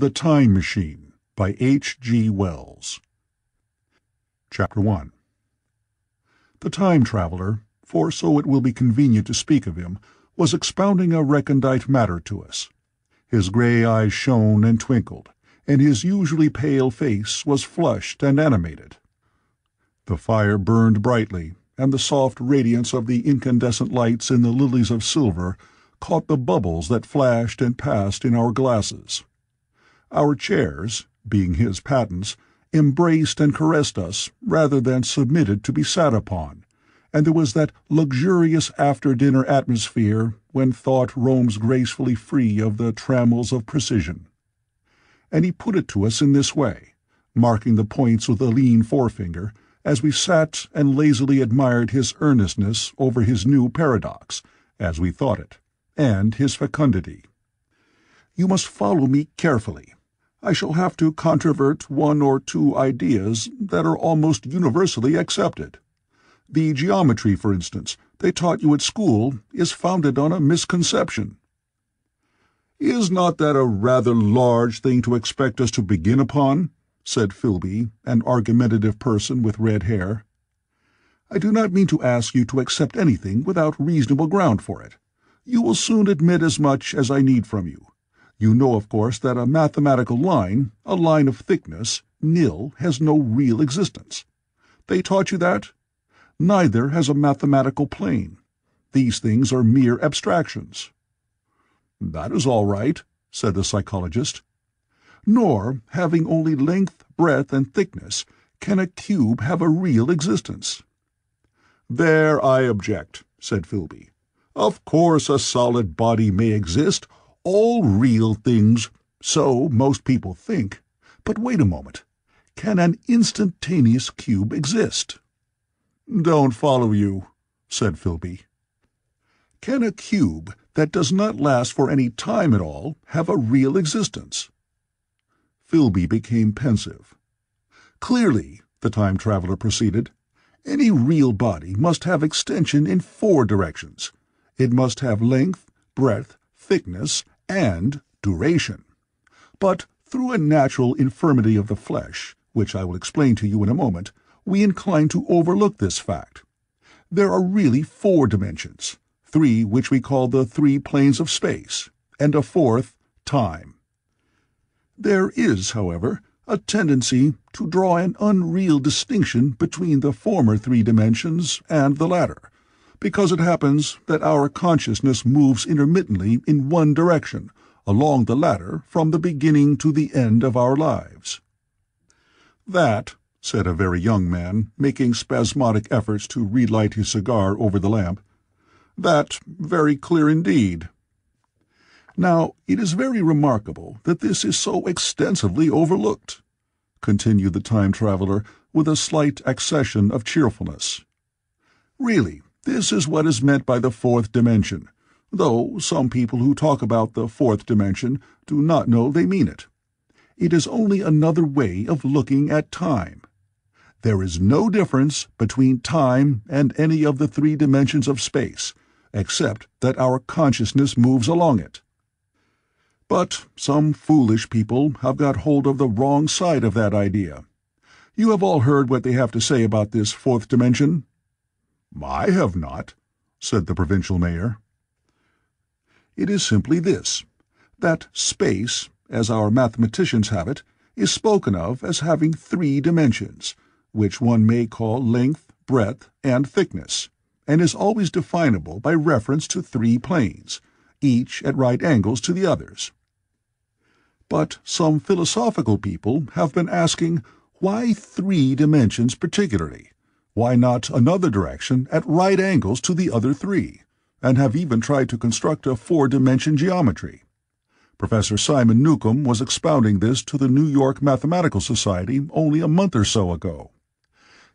The Time Machine by H. G. Wells. Chapter 1. The Time Traveller, for so it will be convenient to speak of him, was expounding a recondite matter to us. His grey eyes shone and twinkled, and his usually pale face was flushed and animated. The fire burned brightly, and the soft radiance of the incandescent lights in the lilies of silver caught the bubbles that flashed and passed in our glasses. Our chairs, being his patents, embraced and caressed us rather than submitted to be sat upon, and there was that luxurious after-dinner atmosphere when thought roams gracefully free of the trammels of precision. And he put it to us in this way, marking the points with a lean forefinger, as we sat and lazily admired his earnestness over his new paradox, as we thought it, and his fecundity. You must follow me carefully. I shall have to controvert one or two ideas that are almost universally accepted. The geometry, for instance, they taught you at school, is founded on a misconception. Is not that a rather large thing to expect us to begin upon? Said Philby, an argumentative person with red hair. I do not mean to ask you to accept anything without reasonable ground for it. You will soon admit as much as I need from you. You know, of course, that a mathematical line, a line of thickness, nil, has no real existence. They taught you that? Neither has a mathematical plane. These things are mere abstractions. That is all right, said the psychologist. Nor, having only length, breadth, and thickness, can a cube have a real existence. There I object, said Philby. Of course a solid body may exist, all real things, so most people think. But wait a moment. Can an instantaneous cube exist? Don't follow you, said Philby. Can a cube that does not last for any time at all have a real existence? Philby became pensive. Clearly, the time traveler proceeded, any real body must have extension in four directions. It must have length, breadth, thickness, and duration. But through a natural infirmity of the flesh, which I will explain to you in a moment, we incline to overlook this fact. There are really four dimensions, three which we call the three planes of space, and a fourth, time. There is, however, a tendency to draw an unreal distinction between the former three dimensions and the latter, because it happens that our consciousness moves intermittently in one direction, along the latter from the beginning to the end of our lives. That, said a very young man, making spasmodic efforts to relight his cigar over the lamp, that very clear indeed. Now, it is very remarkable that this is so extensively overlooked, continued the time traveler with a slight accession of cheerfulness. Really, this is what is meant by the fourth dimension, though some people who talk about the fourth dimension do not know they mean it. It is only another way of looking at time. There is no difference between time and any of the three dimensions of space, except that our consciousness moves along it. But some foolish people have got hold of the wrong side of that idea. You have all heard what they have to say about this fourth dimension? I have not, said the provincial mayor. It is simply this, that space, as our mathematicians have it, is spoken of as having three dimensions, which one may call length, breadth, and thickness, and is always definable by reference to three planes, each at right angles to the others. But some philosophical people have been asking, why three dimensions particularly? Why not another direction at right angles to the other three? And have even tried to construct a four-dimension geometry. Professor Simon Newcomb was expounding this to the New York Mathematical Society only a month or so ago.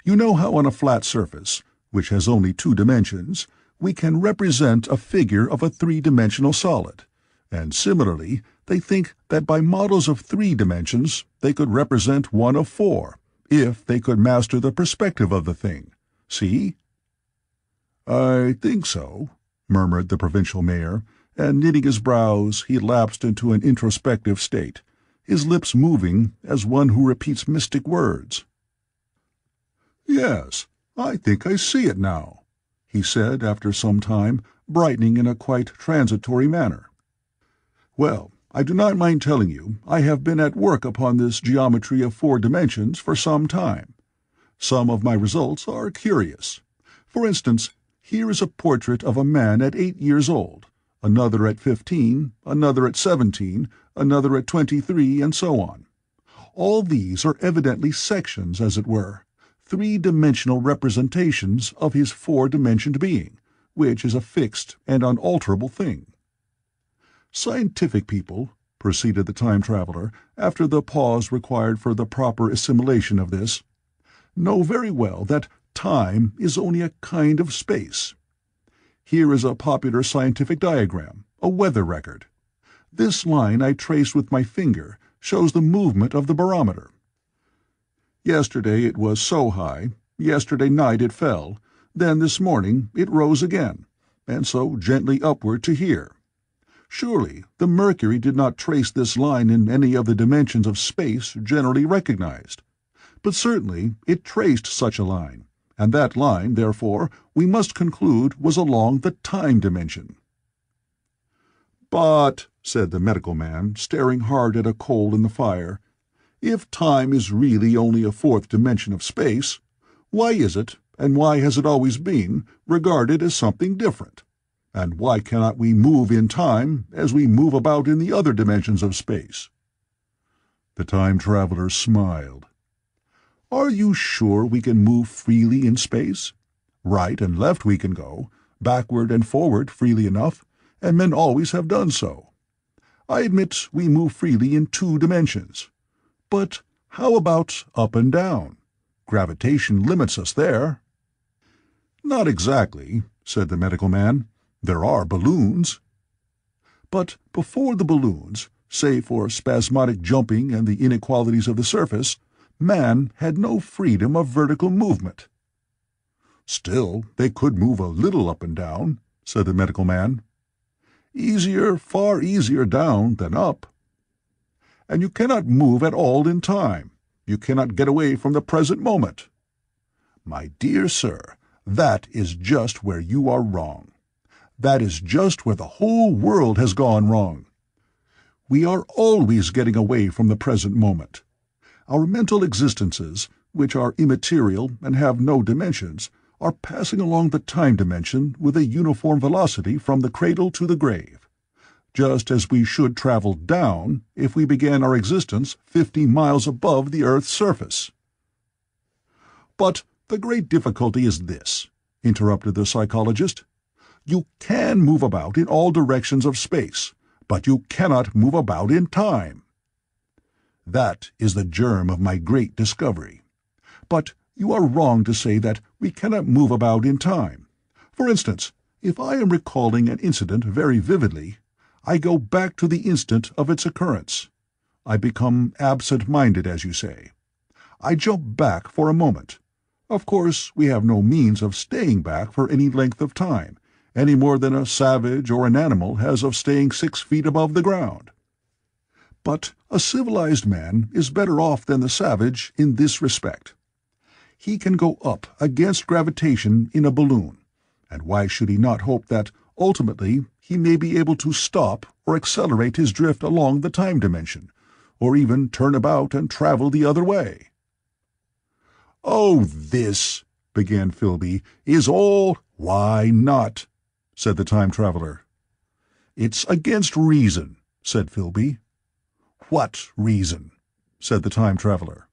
You know how on a flat surface, which has only two dimensions, we can represent a figure of a three-dimensional solid, and similarly, they think that by models of three dimensions they could represent one of four, if they could master the perspective of the thing. See? I think so, murmured the provincial mayor, and knitting his brows he lapsed into an introspective state, his lips moving as one who repeats mystic words. "Yes, I think I see it now," he said after some time, brightening in a quite transitory manner. "Well, I do not mind telling you I have been at work upon this geometry of four dimensions for some time. Some of my results are curious. For instance, here is a portrait of a man at 8 years old, another at 15, another at 17, another at 23, and so on. All these are evidently sections, as it were, three-dimensional representations of his four-dimensioned being, which is a fixed and unalterable thing. Scientific people," proceeded the time-traveler, after the pause required for the proper assimilation of this, "know very well that time is only a kind of space. Here is a popular scientific diagram, a weather record. This line I traced with my finger shows the movement of the barometer. Yesterday it was so high, yesterday night it fell, then this morning it rose again, and so gently upward to here. Surely the mercury did not trace this line in any of the dimensions of space generally recognized. But certainly it traced such a line, and that line, therefore, we must conclude was along the time dimension." "But," said the medical man, staring hard at a coal in the fire, "if time is really only a fourth dimension of space, why is it, and why has it always been, regarded as something different? And why cannot we move in time as we move about in the other dimensions of space?" The time-traveler smiled. "Are you sure we can move freely in space? Right and left we can go, backward and forward freely enough, and men always have done so. I admit we move freely in two dimensions. But how about up and down? Gravitation limits us there." "Not exactly," said the medical man. "There are balloons." "But before the balloons, save for spasmodic jumping and the inequalities of the surface, man had no freedom of vertical movement." "Still, they could move a little up and down," said the medical man. "Easier, far easier down than up." "And you cannot move at all in time. You cannot get away from the present moment." "My dear sir, that is just where you are wrong. That is just where the whole world has gone wrong. We are always getting away from the present moment. Our mental existences, which are immaterial and have no dimensions, are passing along the time dimension with a uniform velocity from the cradle to the grave, just as we should travel down if we began our existence 50 miles above the Earth's surface." "But the great difficulty is this," interrupted the psychologist. "You can move about in all directions of space, but you cannot move about in time." "That is the germ of my great discovery. But you are wrong to say that we cannot move about in time. For instance, if I am recalling an incident very vividly, I go back to the instant of its occurrence. I become absent-minded, as you say. I jump back for a moment. Of course, we have no means of staying back for any length of time, any more than a savage or an animal has of staying 6 feet above the ground. But a civilized man is better off than the savage in this respect. He can go up against gravitation in a balloon, and why should he not hope that, ultimately, he may be able to stop or accelerate his drift along the time dimension, or even turn about and travel the other way?" "Oh, this," began Philby, "is all—" "Why not?" said the time-traveler. "It's against reason," said Philby. "What reason?" said the time-traveler.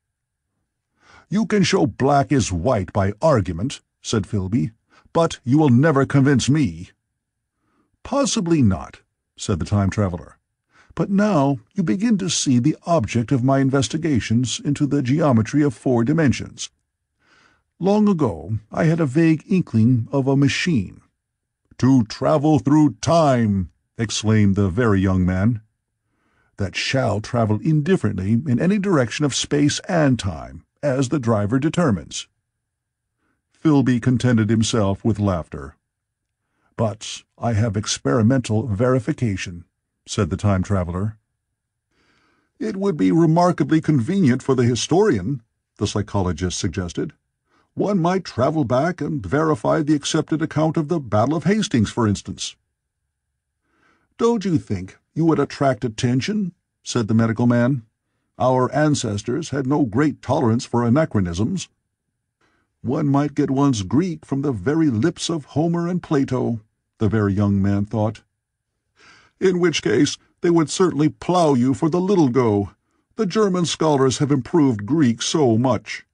"You can show black is white by argument," said Philby, "but you will never convince me." "Possibly not," said the time-traveler. "But now you begin to see the object of my investigations into the geometry of four dimensions. Long ago I had a vague inkling of a machine—" "To travel through time!" exclaimed the very young man. "That shall travel indifferently in any direction of space and time, as the driver determines." Philby contented himself with laughter. "But I have experimental verification," said the time-traveler. It would be remarkably convenient for the historian, the psychologist suggested. One might travel back and verify the accepted account of the Battle of Hastings, for instance. "Don't you think you would attract attention?" said the medical man. "Our ancestors had no great tolerance for anachronisms. One might get one's Greek from the very lips of Homer and Plato," the very young man thought. "In which case they would certainly plough you for the little go. The German scholars have improved Greek so much."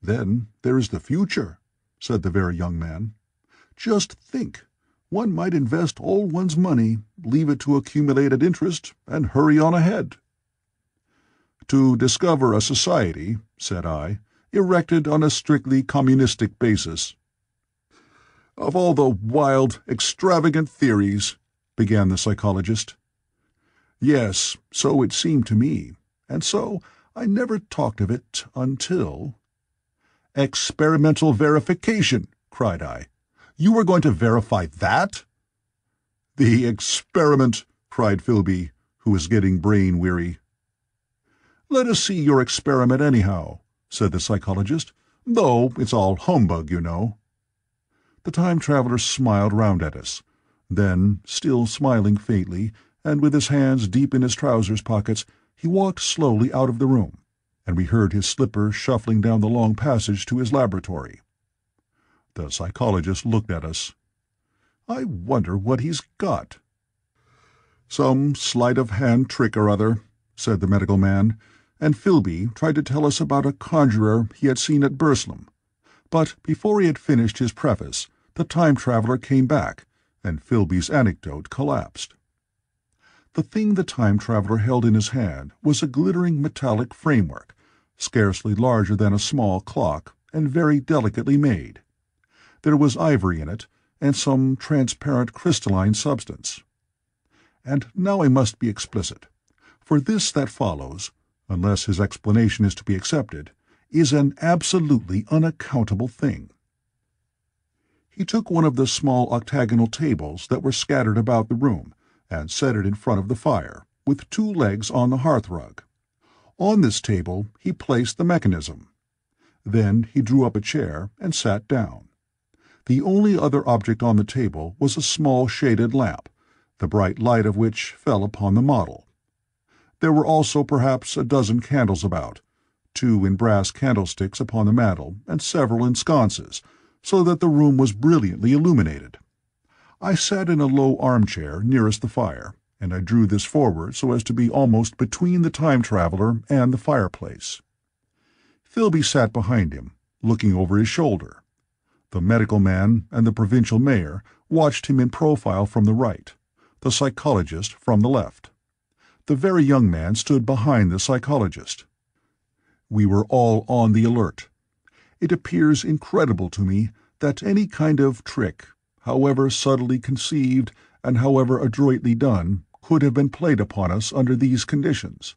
"Then there is the future," said the very young man. "Just think, one might invest all one's money, leave it to accumulate at interest, and hurry on ahead." "To discover a society," said I, "erected on a strictly communistic basis." "Of all the wild, extravagant theories," began the psychologist. "Yes, so it seemed to me, and so I never talked of it until—" "Experimental verification!" cried I. "You were going to verify that?" "The experiment!" cried Philby, who was getting brain-weary. "Let us see your experiment anyhow," said the psychologist, "though it's all humbug, you know." The time-traveller smiled round at us. Then, still smiling faintly, and with his hands deep in his trousers pockets, he walked slowly out of the room, and we heard his slipper shuffling down the long passage to his laboratory. The psychologist looked at us. "I wonder what he's got." "Some sleight-of-hand trick or other," said the medical man, and Philby tried to tell us about a conjurer he had seen at Burslem. But before he had finished his preface, the time-traveller came back, and Philby's anecdote collapsed. The thing the time-traveller held in his hand was a glittering metallic framework, scarcely larger than a small clock, and very delicately made. There was ivory in it, and some transparent crystalline substance. And now I must be explicit, for this that follows, unless his explanation is to be accepted, is an absolutely unaccountable thing. He took one of the small octagonal tables that were scattered about the room, and set it in front of the fire, with two legs on the hearth-rug. On this table he placed the mechanism. Then he drew up a chair and sat down. The only other object on the table was a small shaded lamp, the bright light of which fell upon the model. There were also perhaps a dozen candles about, two in brass candlesticks upon the mantel, and several in sconces, so that the room was brilliantly illuminated. I sat in a low armchair nearest the fire, and I drew this forward so as to be almost between the time-traveller and the fireplace. Philby sat behind him, looking over his shoulder. The medical man and the provincial mayor watched him in profile from the right, the psychologist from the left. The very young man stood behind the psychologist. We were all on the alert. It appears incredible to me that any kind of trick, however subtly conceived and however adroitly done, could have been played upon us under these conditions.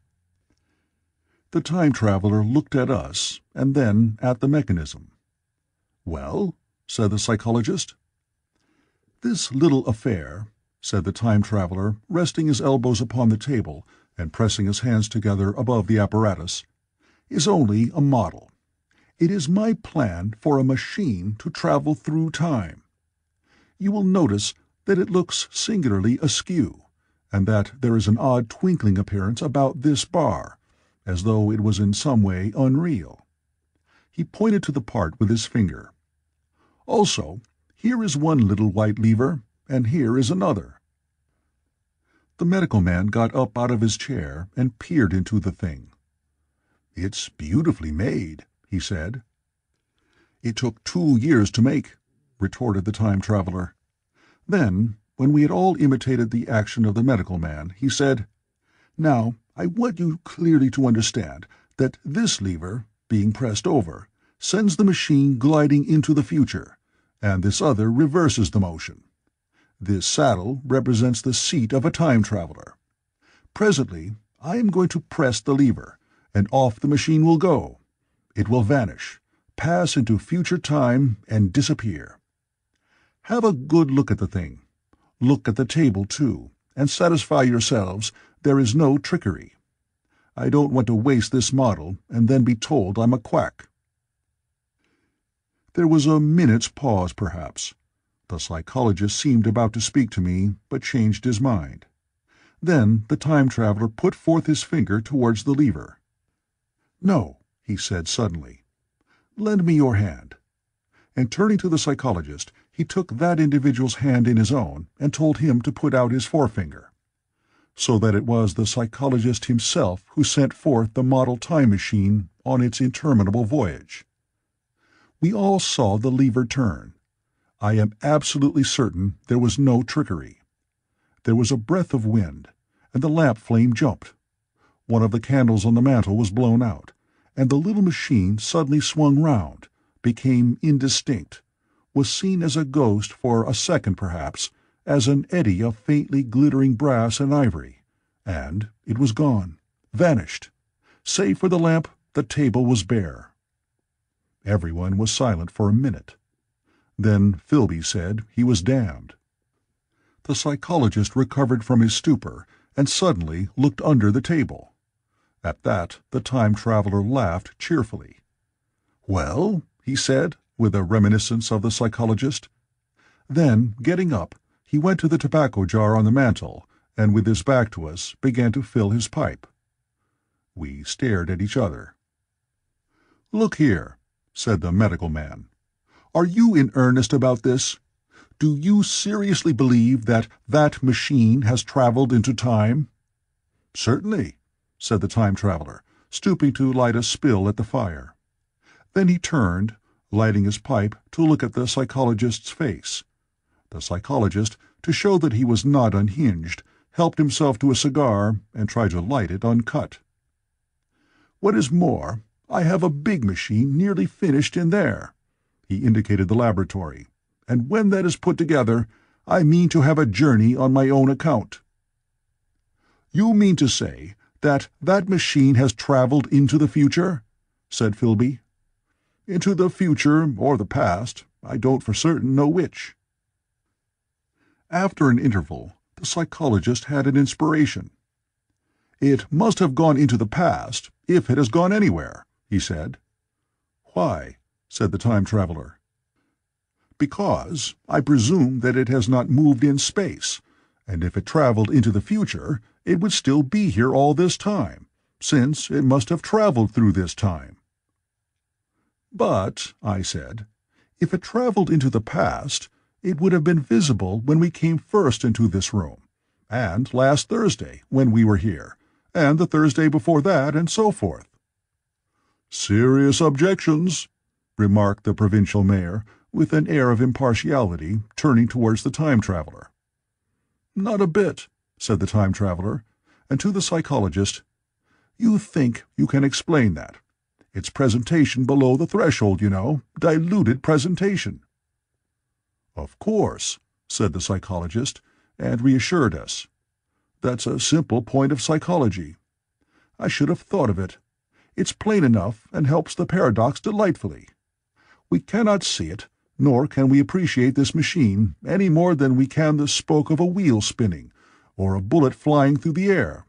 The time-traveller looked at us and then at the mechanism. "Well?" said the psychologist. "This little affair," said the time-traveller, resting his elbows upon the table and pressing his hands together above the apparatus, "is only a model. It is my plan for a machine to travel through time. You will notice that it looks singularly askew, and that there is an odd twinkling appearance about this bar, as though it was in some way unreal." He pointed to the part with his finger. "Also, here is one little white lever, and here is another." The medical man got up out of his chair and peered into the thing. "It's beautifully made," he said. "It took 2 years to make," retorted the time-traveller. Then, when we had all imitated the action of the medical man, he said, "Now, I want you clearly to understand that this lever, being pressed over, sends the machine gliding into the future, and this other reverses the motion. This saddle represents the seat of a time-traveller. Presently, I am going to press the lever, and off the machine will go. It will vanish, pass into future time, and disappear. Have a good look at the thing. Look at the table, too, and satisfy yourselves there is no trickery. I don't want to waste this model and then be told I'm a quack." There was a minute's pause, perhaps. The psychologist seemed about to speak to me, but changed his mind. Then the time-traveler put forth his finger towards the lever. "No," he said suddenly. "Lend me your hand." And turning to the psychologist, he took that individual's hand in his own and told him to put out his forefinger. So that it was the psychologist himself who sent forth the model time machine on its interminable voyage. We all saw the lever turn. I am absolutely certain there was no trickery. There was a breath of wind, and the lamp flame jumped. One of the candles on the mantel was blown out, and the little machine suddenly swung round, became indistinct, was seen as a ghost for a second perhaps, as an eddy of faintly glittering brass and ivory, and it was gone, vanished. Save for the lamp, the table was bare. Everyone was silent for a minute. Then Philby said he was damned. The psychologist recovered from his stupor and suddenly looked under the table. At that, the time-traveler laughed cheerfully. "Well," he said, with a reminiscence of the psychologist. Then, getting up, he went to the tobacco jar on the mantel, and with his back to us, began to fill his pipe. We stared at each other. "Look here," said the medical man. "Are you in earnest about this? Do you seriously believe that that machine has traveled into time?" "Certainly," said the time-traveler, stooping to light a spill at the fire. Then he turned, lighting his pipe, to look at the psychologist's face. The psychologist, to show that he was not unhinged, helped himself to a cigar and tried to light it uncut. "What is more, I have a big machine nearly finished in there." He indicated the laboratory. "And when that is put together, I mean to have a journey on my own account." "You mean to say that that machine has traveled into the future?" said Philby. "Into the future or the past, I don't for certain know which." After an interval, the psychologist had an inspiration. "It must have gone into the past, if it has gone anywhere," he said. "Why?" said the time-traveler. "Because I presume that it has not moved in space, and if it traveled into the future, it would still be here all this time, since it must have traveled through this time." "But," I said, "if it traveled into the past, it would have been visible when we came first into this room, and last Thursday when we were here, and the Thursday before that, and so forth." "Serious objections," remarked the provincial mayor, with an air of impartiality, turning towards the time-traveler. "Not a bit," said the time-traveler, and to the psychologist, "You think you can explain that. It's presentation below the threshold, you know, diluted presentation." "Of course," said the psychologist, and reassured us. "That's a simple point of psychology. I should have thought of it. It's plain enough and helps the paradox delightfully. We cannot see it, nor can we appreciate this machine, any more than we can the spoke of a wheel spinning, or a bullet flying through the air.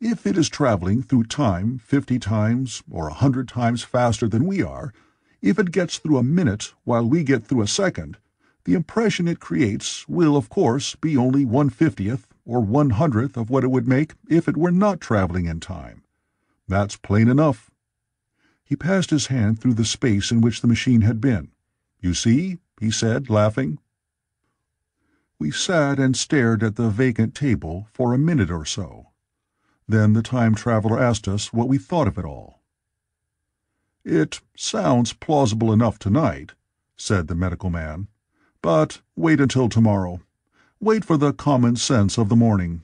If it is traveling through time 50 times or 100 times faster than we are, if it gets through a minute while we get through a second, the impression it creates will, of course, be only 1/50th or 100th of what it would make if it were not traveling in time. That's plain enough." He passed his hand through the space in which the machine had been. "You see?" he said, laughing. We sat and stared at the vacant table for a minute or so. Then the time-traveler asked us what we thought of it all. "It sounds plausible enough tonight," said the medical man, "but wait until tomorrow. Wait for the common sense of the morning."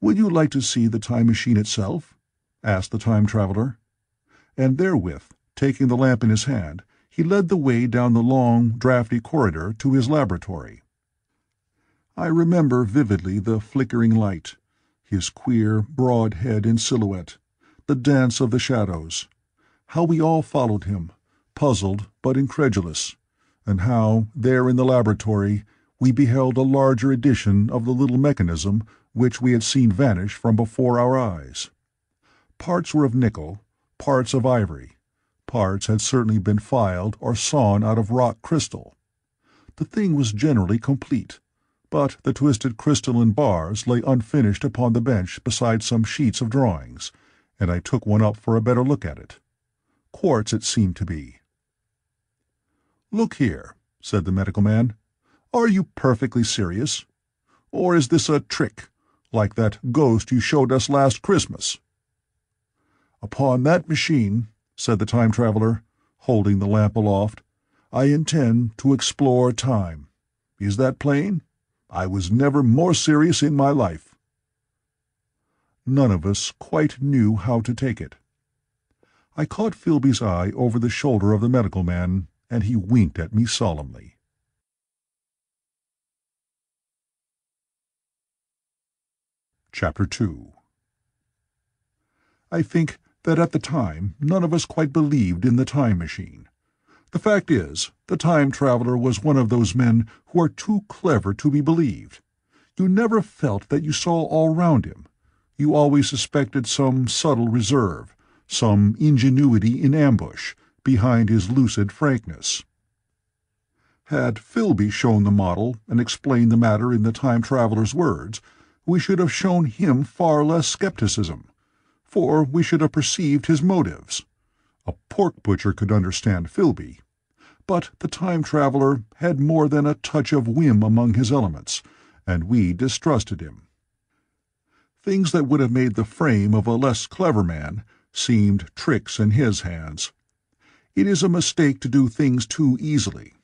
"Would you like to see the time machine itself?" asked the time-traveler. And therewith, taking the lamp in his hand, he led the way down the long, draughty corridor to his laboratory. I remember vividly the flickering light, his queer, broad head in silhouette, the dance of the shadows, how we all followed him, puzzled but incredulous, and how, there in the laboratory, we beheld a larger edition of the little mechanism which we had seen vanish from before our eyes. Parts were of nickel, parts of ivory, parts had certainly been filed or sawn out of rock crystal. The thing was generally complete, but the twisted crystalline bars lay unfinished upon the bench beside some sheets of drawings, and I took one up for a better look at it. Quartz it seemed to be. "Look here," said the medical man, "are you perfectly serious? Or is this a trick, like that ghost you showed us last Christmas?" "Upon that machine," said the time-traveler, holding the lamp aloft, "I intend to explore time. Is that plain? I was never more serious in my life." None of us quite knew how to take it. I caught Philby's eye over the shoulder of the medical man, and he winked at me solemnly. Chapter 2. I think that at the time none of us quite believed in the time machine. The fact is, the time traveler was one of those men who are too clever to be believed. You never felt that you saw all round him. You always suspected some subtle reserve, some ingenuity in ambush, behind his lucid frankness. Had Philby shown the model and explained the matter in the time traveler's words, we should have shown him far less skepticism, for we should have perceived his motives. A pork butcher could understand Philby, but the time traveler had more than a touch of whim among his elements, and we distrusted him. Things that would have made the frame of a less clever man seemed tricks in his hands. It is a mistake to do things too easily.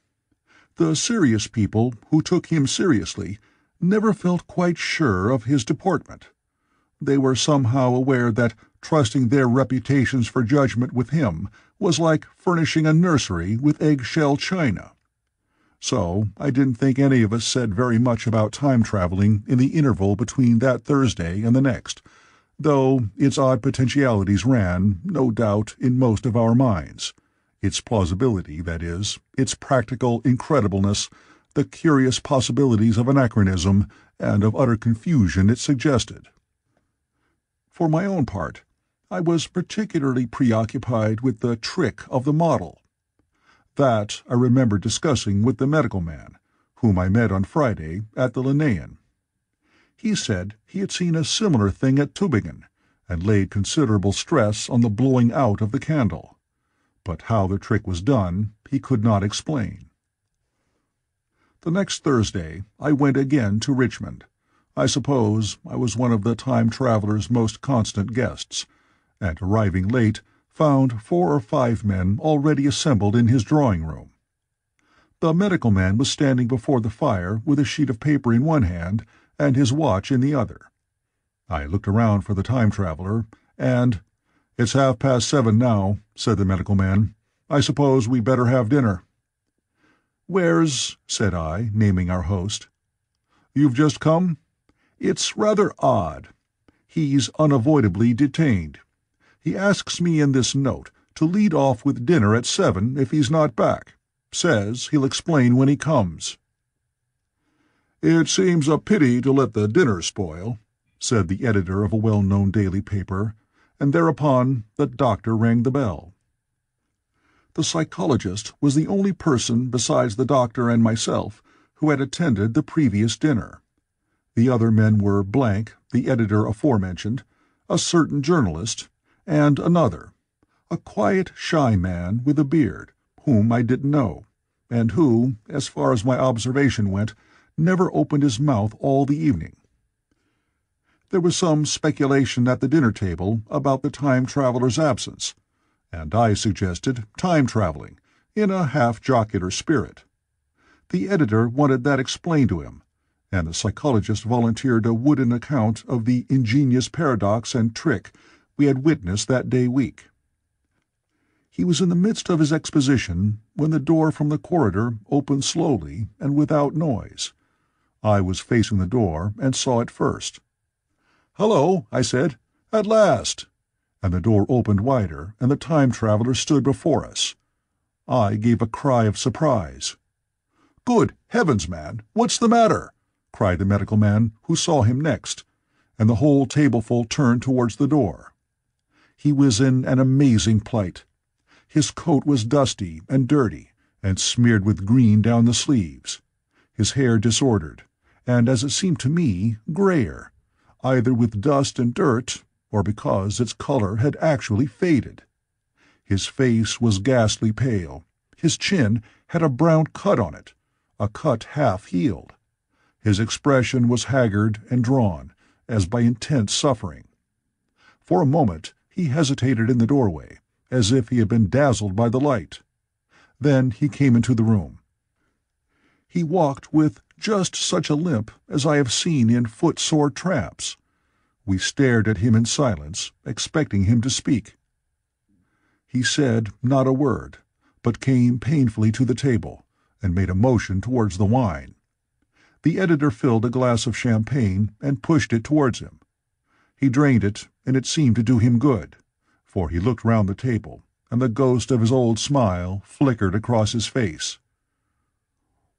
The serious people who took him seriously never felt quite sure of his deportment. They were somehow aware that trusting their reputations for judgment with him was like furnishing a nursery with eggshell china. So I didn't think any of us said very much about time-traveling in the interval between that Thursday and the next, though its odd potentialities ran, no doubt, in most of our minds. Its plausibility, that is, its practical incredibleness, the curious possibilities of anachronism, and of utter confusion it suggested. For my own part, I was particularly preoccupied with the trick of the model. That I remember discussing with the medical man, whom I met on Friday at the Linnean. He said he had seen a similar thing at Tübingen, and laid considerable stress on the blowing out of the candle. But how the trick was done he could not explain. The next Thursday I went again to Richmond. I suppose I was one of the time-traveler's most constant guests, and, arriving late, found 4 or 5 men already assembled in his drawing-room. The medical man was standing before the fire with a sheet of paper in one hand and his watch in the other. I looked around for the time-traveler, and, "It's 7:30 now," said the medical man. "I suppose we better have dinner." "Where's—" said I, naming our host. "You've just come? It's rather odd. He's unavoidably detained. He asks me in this note to lead off with dinner at 7 if he's not back. Says he'll explain when he comes." "It seems a pity to let the dinner spoil," said the editor of a well-known daily paper, and thereupon the doctor rang the bell. The psychologist was the only person besides the doctor and myself who had attended the previous dinner. The other men were Blank, the editor aforementioned, a certain journalist, and another, a quiet, shy man with a beard, whom I didn't know, and who, as far as my observation went, never opened his mouth all the evening. There was some speculation at the dinner table about the time-traveler's absence, and I suggested time-traveling, in a half-jocular spirit. The editor wanted that explained to him, and the psychologist volunteered a wooden account of the ingenious paradox and trick we had witnessed that day week. He was in the midst of his exposition when the door from the corridor opened slowly and without noise. I was facing the door and saw it first. "Hello," I said, "at last!" and the door opened wider, and the time-traveler stood before us. I gave a cry of surprise. "Good heavens, man, what's the matter?" cried the medical man, who saw him next, and the whole tableful turned towards the door. He was in an amazing plight. His coat was dusty and dirty, and smeared with green down the sleeves, his hair disordered, and, as it seemed to me, grayer, either with dust and dirt, or because its colour had actually faded. His face was ghastly pale, his chin had a brown cut on it, a cut half healed. His expression was haggard and drawn, as by intense suffering. For a moment he hesitated in the doorway, as if he had been dazzled by the light. Then he came into the room. He walked with just such a limp as I have seen in foot-sore tramps. We stared at him in silence, expecting him to speak. He said not a word, but came painfully to the table, and made a motion towards the wine. The editor filled a glass of champagne and pushed it towards him. He drained it, and it seemed to do him good, for he looked round the table, and the ghost of his old smile flickered across his face.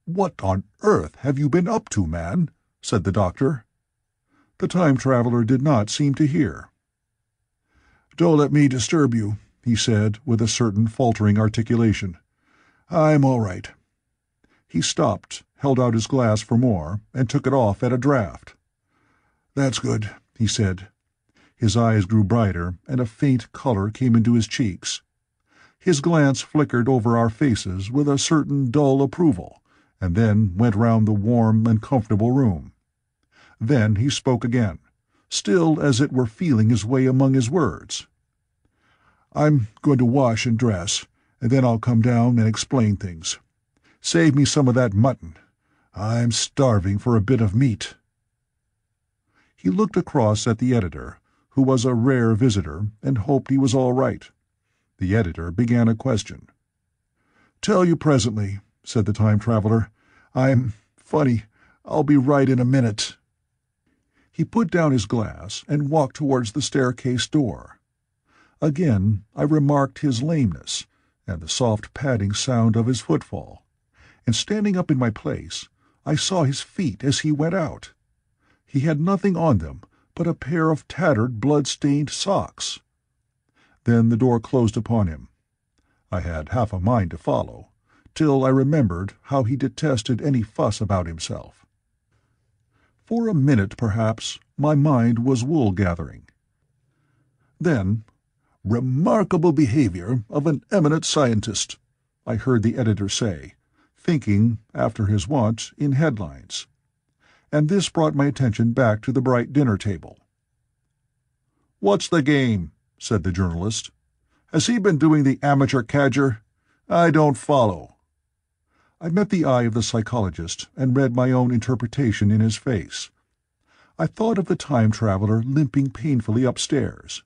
"What on earth have you been up to, man?" said the doctor. The time-traveller did not seem to hear. "Don't let me disturb you," he said, with a certain faltering articulation. "I'm all right." He stopped, held out his glass for more, and took it off at a draught. "That's good," he said. His eyes grew brighter, and a faint colour came into his cheeks. His glance flickered over our faces with a certain dull approval, and then went round the warm and comfortable room. Then he spoke again, still as it were feeling his way among his words. "I'm going to wash and dress, and then I'll come down and explain things. Save me some of that mutton. I'm starving for a bit of meat." He looked across at the editor, who was a rare visitor, and hoped he was all right. The editor began a question. "Tell you presently," said the time-traveller. "I'm funny. I'll be right in a minute." He put down his glass and walked towards the staircase door. Again I remarked his lameness, and the soft padding sound of his footfall, and standing up in my place, I saw his feet as he went out. He had nothing on them but a pair of tattered, blood-stained socks. Then the door closed upon him. I had half a mind to follow, till I remembered how he detested any fuss about himself. For a minute, perhaps, my mind was wool-gathering. Then, "Remarkable behaviour of an eminent scientist," I heard the editor say, thinking, after his wont, in headlines. And this brought my attention back to the bright dinner table. "What's the game?" said the journalist. "Has he been doing the amateur cadger? I don't follow." I met the eye of the psychologist and read my own interpretation in his face. I thought of the time-traveller limping painfully upstairs.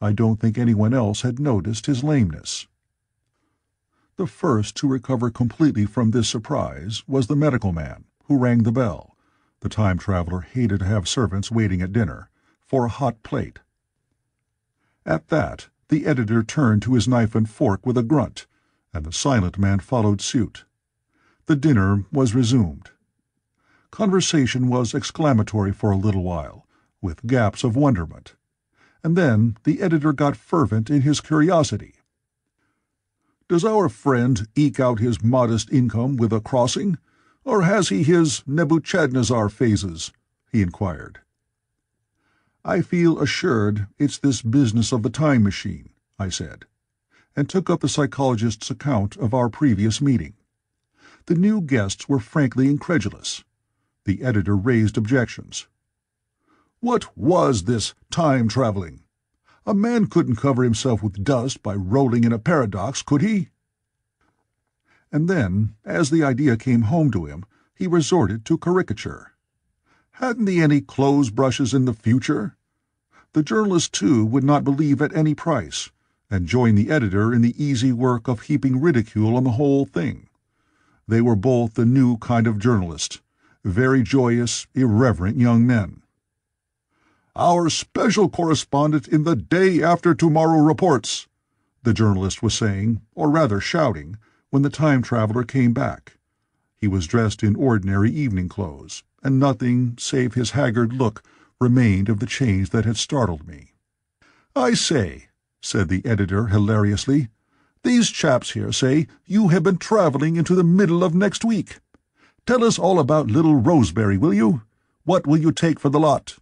I don't think anyone else had noticed his lameness. The first to recover completely from this surprise was the medical man, who rang the bell. The time-traveller hated to have servants waiting at dinner, for a hot plate. At that, the editor turned to his knife and fork with a grunt, and the silent man followed suit. The dinner was resumed. Conversation was exclamatory for a little while, with gaps of wonderment, and then the editor got fervent in his curiosity. "Does our friend eke out his modest income with a crossing, or has he his Nebuchadnezzar phases?" he inquired. "I feel assured it's this business of the time machine," I said, and took up the psychologist's account of our previous meeting. The new guests were frankly incredulous. The editor raised objections. "What was this time-travelling? A man couldn't cover himself with dust by rolling in a paradox, could he?" And then, as the idea came home to him, he resorted to caricature. "Hadn't he any clothes-brushes in the future?" The journalist, too, would not believe at any price, and joined the editor in the easy work of heaping ridicule on the whole thing. They were both the new kind of journalist, very joyous, irreverent young men. "Our special correspondent in the day-after-tomorrow reports," the journalist was saying, or rather shouting, when the time-traveller came back. He was dressed in ordinary evening clothes, and nothing save his haggard look remained of the change that had startled me. "I say," said the editor hilariously, "these chaps here say you have been travelling into the middle of next week. Tell us all about little Roseberry, will you? What will you take for the lot?"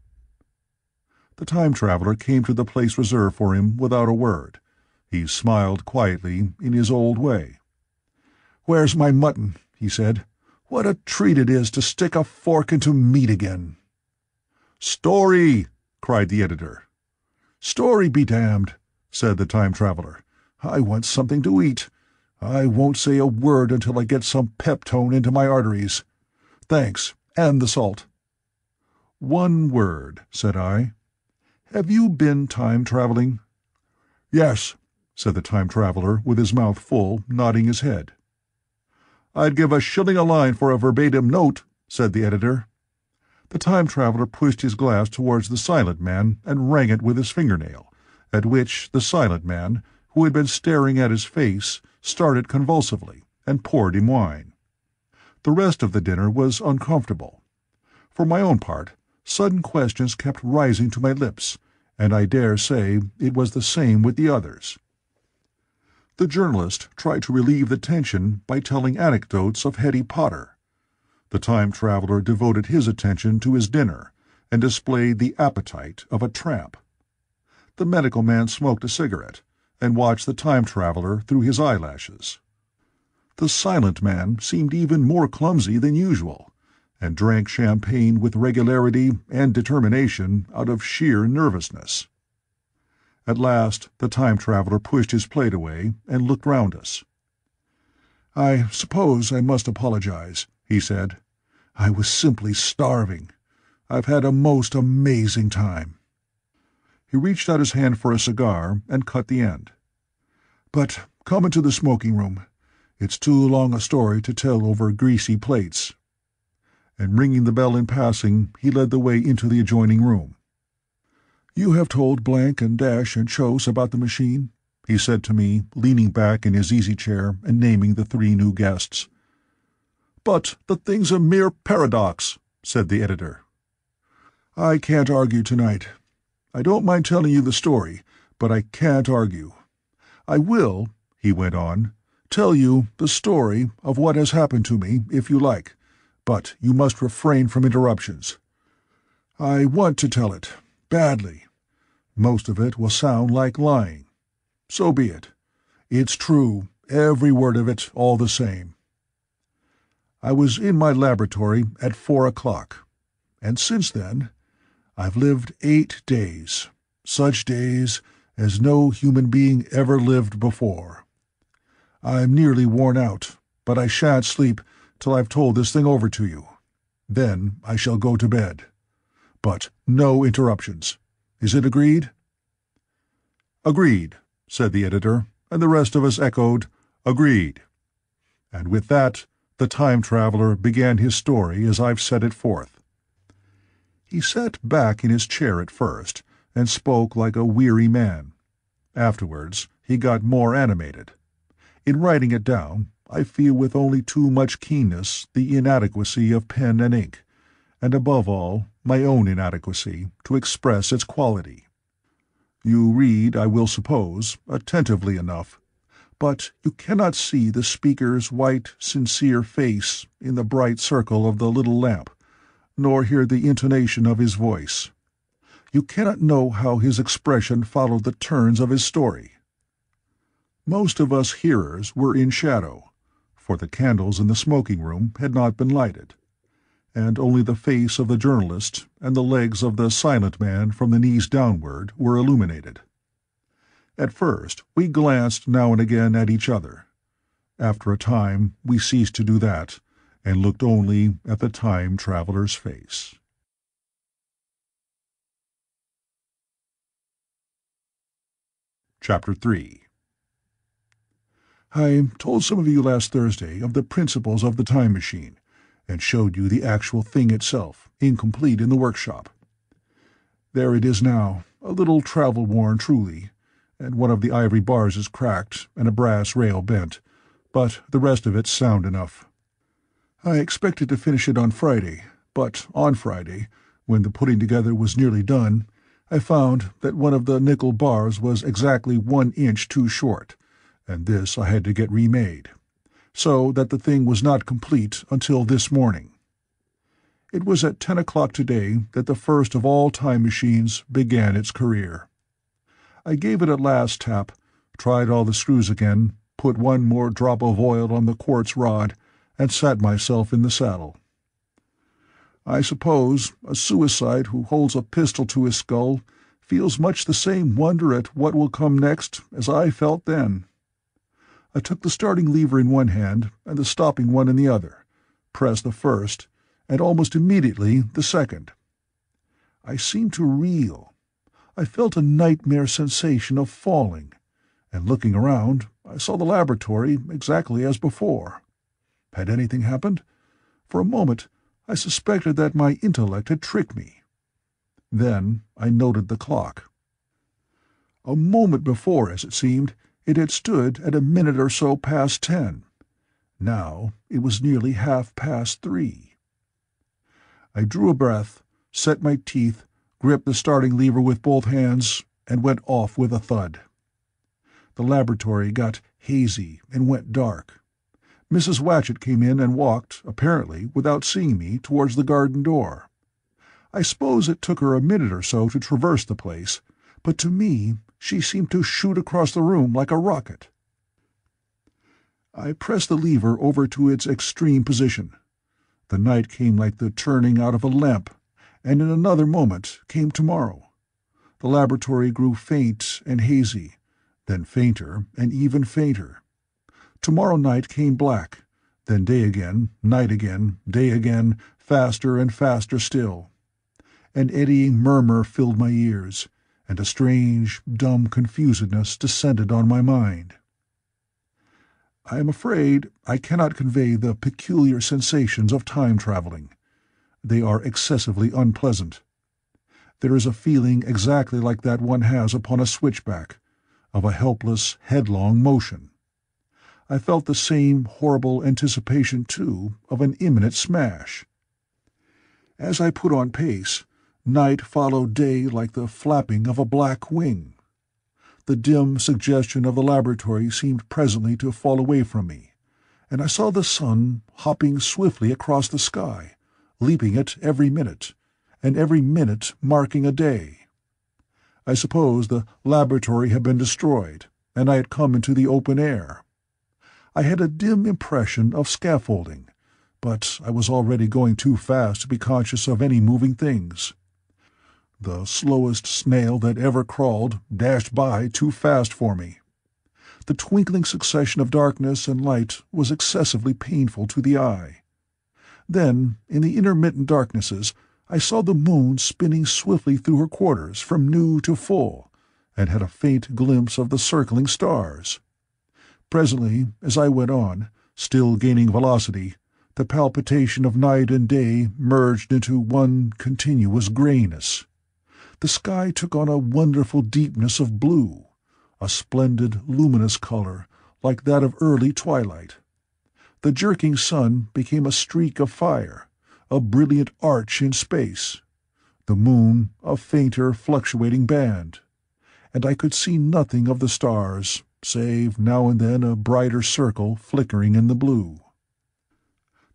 The time-traveller came to the place reserved for him without a word. He smiled quietly in his old way. "Where's my mutton?" he said. "What a treat it is to stick a fork into meat again." "Story!" cried the editor. "Story be damned," said the time-traveller. "I want something to eat. I won't say a word until I get some peptone into my arteries. Thanks, and the salt." "One word," said I. "Have you been time-travelling?" "Yes," said the time-traveller, with his mouth full, nodding his head. "I'd give a shilling a line for a verbatim note," said the editor. The time-traveller pushed his glass towards the silent man and rang it with his fingernail, at which the silent man, who had been staring at his face, started convulsively, and poured him wine. The rest of the dinner was uncomfortable. For my own part, sudden questions kept rising to my lips, and I dare say it was the same with the others. The journalist tried to relieve the tension by telling anecdotes of Hetty Potter. The time-traveller devoted his attention to his dinner, and displayed the appetite of a tramp. The medical man smoked a cigarette, and watched the time-traveller through his eyelashes. The silent man seemed even more clumsy than usual, and drank champagne with regularity and determination out of sheer nervousness. At last the time-traveller pushed his plate away and looked round us. "I suppose I must apologize," he said. "I was simply starving. I've had a most amazing time." He reached out his hand for a cigar and cut the end. "But come into the smoking room. It's too long a story to tell over greasy plates." And ringing the bell in passing, he led the way into the adjoining room. "You have told Blank and Dash and Chose about the machine?" he said to me, leaning back in his easy-chair and naming the three new guests. "But the thing's a mere paradox," said the editor. "I can't argue tonight. I don't mind telling you the story, but I can't argue. I will," he went on, "tell you the story of what has happened to me, if you like, but you must refrain from interruptions. I want to tell it, badly. Most of it will sound like lying. So be it. It's true, every word of it, all the same. I was in my laboratory at 4 o'clock, and since then I've lived 8 days, such days as no human being ever lived before. I'm nearly worn out, but I shan't sleep till I've told this thing over to you. Then I shall go to bed. But no interruptions. Is it agreed?" "Agreed," said the editor, and the rest of us echoed, "Agreed." And with that, the time-traveller began his story as I've set it forth. He sat back in his chair at first, and spoke like a weary man. Afterwards he got more animated. In writing it down, I feel with only too much keenness the inadequacy of pen and ink, and above all, my own inadequacy, to express its quality. You read, I will suppose, attentively enough, but you cannot see the speaker's white, sincere face in the bright circle of the little lamp, nor hear the intonation of his voice. You cannot know how his expression followed the turns of his story. Most of us hearers were in shadow, for the candles in the smoking room had not been lighted, and only the face of the journalist and the legs of the silent man from the knees downward were illuminated. At first we glanced now and again at each other. After a time we ceased to do that, and looked only at the time-traveller's face. Chapter 3. I told some of you last Thursday of the principles of the time machine, and showed you the actual thing itself, incomplete in the workshop. There it is now, a little travel-worn truly, and one of the ivory bars is cracked and a brass rail bent, but the rest of it's sound enough. I expected to finish it on Friday, but on Friday When the putting together was nearly done, I found that one of the nickel bars was exactly 1 inch too short, and this I had to get remade, so that the thing was not complete until this morning. It was at 10 o'clock today that the first of all time machines began its career. I gave it a last tap, tried all the screws again, put one more drop of oil on the quartz rod, and sat myself in the saddle. I suppose a suicide who holds a pistol to his skull feels much the same wonder at what will come next as I felt then. I took the starting lever in one hand and the stopping one in the other, pressed the first, and almost immediately the second. I seemed to reel. I felt a nightmare sensation of falling, and looking around, I saw the laboratory exactly as before. Had anything happened? For a moment, I suspected that my intellect had tricked me. Then I noted the clock. A moment before, as it seemed, it had stood at a minute or so past 10. Now it was nearly 3:30. I drew a breath, set my teeth, gripped the starting lever with both hands, and went off with a thud. The laboratory got hazy and went dark. Mrs. Watchett came in and walked, apparently, without seeing me, towards the garden door. I suppose it took her a minute or so to traverse the place, but to me she seemed to shoot across the room like a rocket. I pressed the lever over to its extreme position. The night came like the turning out of a lamp, and in another moment came tomorrow. The laboratory grew faint and hazy, then fainter and even fainter. Tomorrow night came black, then day again, night again, day again, faster and faster still. An eddying murmur filled my ears, and a strange, dumb confusedness descended on my mind. I am afraid I cannot convey the peculiar sensations of time-traveling. They are excessively unpleasant. There is a feeling exactly like that one has upon a switchback, of a helpless, headlong motion. I felt the same horrible anticipation, too, of an imminent smash. As I put on pace, night followed day like the flapping of a black wing. The dim suggestion of the laboratory seemed presently to fall away from me, and I saw the sun hopping swiftly across the sky, leaping it every minute, and every minute marking a day. I suppose the laboratory had been destroyed, and I had come into the open air. I had a dim impression of scaffolding, but I was already going too fast to be conscious of any moving things. The slowest snail that ever crawled dashed by too fast for me. The twinkling succession of darkness and light was excessively painful to the eye. Then, in the intermittent darknesses, I saw the moon spinning swiftly through her quarters from new to full, and had a faint glimpse of the circling stars. Presently, as I went on, still gaining velocity, the palpitation of night and day merged into one continuous grayness. The sky took on a wonderful deepness of blue, a splendid luminous color like that of early twilight. The jerking sun became a streak of fire, a brilliant arch in space, the moon a fainter fluctuating band, and I could see nothing of the stars, save now and then a brighter circle flickering in the blue.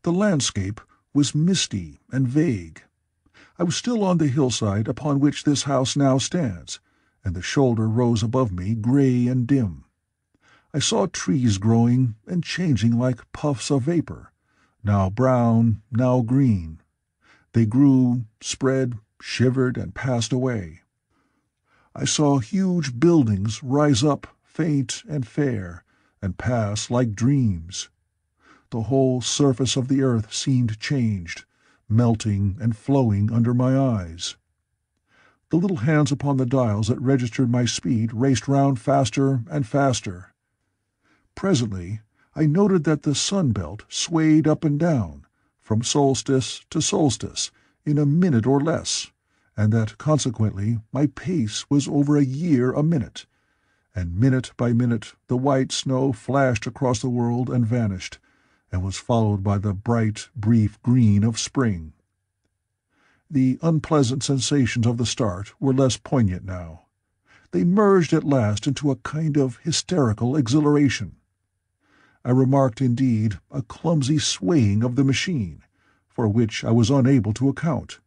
The landscape was misty and vague. I was still on the hillside upon which this house now stands, and the shoulder rose above me gray and dim. I saw trees growing and changing like puffs of vapor, now brown, now green. They grew, spread, shivered, and passed away. I saw huge buildings rise up faint and fair, and pass like dreams. The whole surface of the earth seemed changed, melting and flowing under my eyes. The little hands upon the dials that registered my speed raced round faster and faster. Presently, I noted that the sun-belt swayed up and down, from solstice to solstice, in a minute or less, and that, consequently, my pace was over a year a minute, and minute by minute the white snow flashed across the world and vanished, and was followed by the bright, brief green of spring. The unpleasant sensations of the start were less poignant now. They merged at last into a kind of hysterical exhilaration. I remarked, indeed, a clumsy swaying of the machine, for which I was unable to account.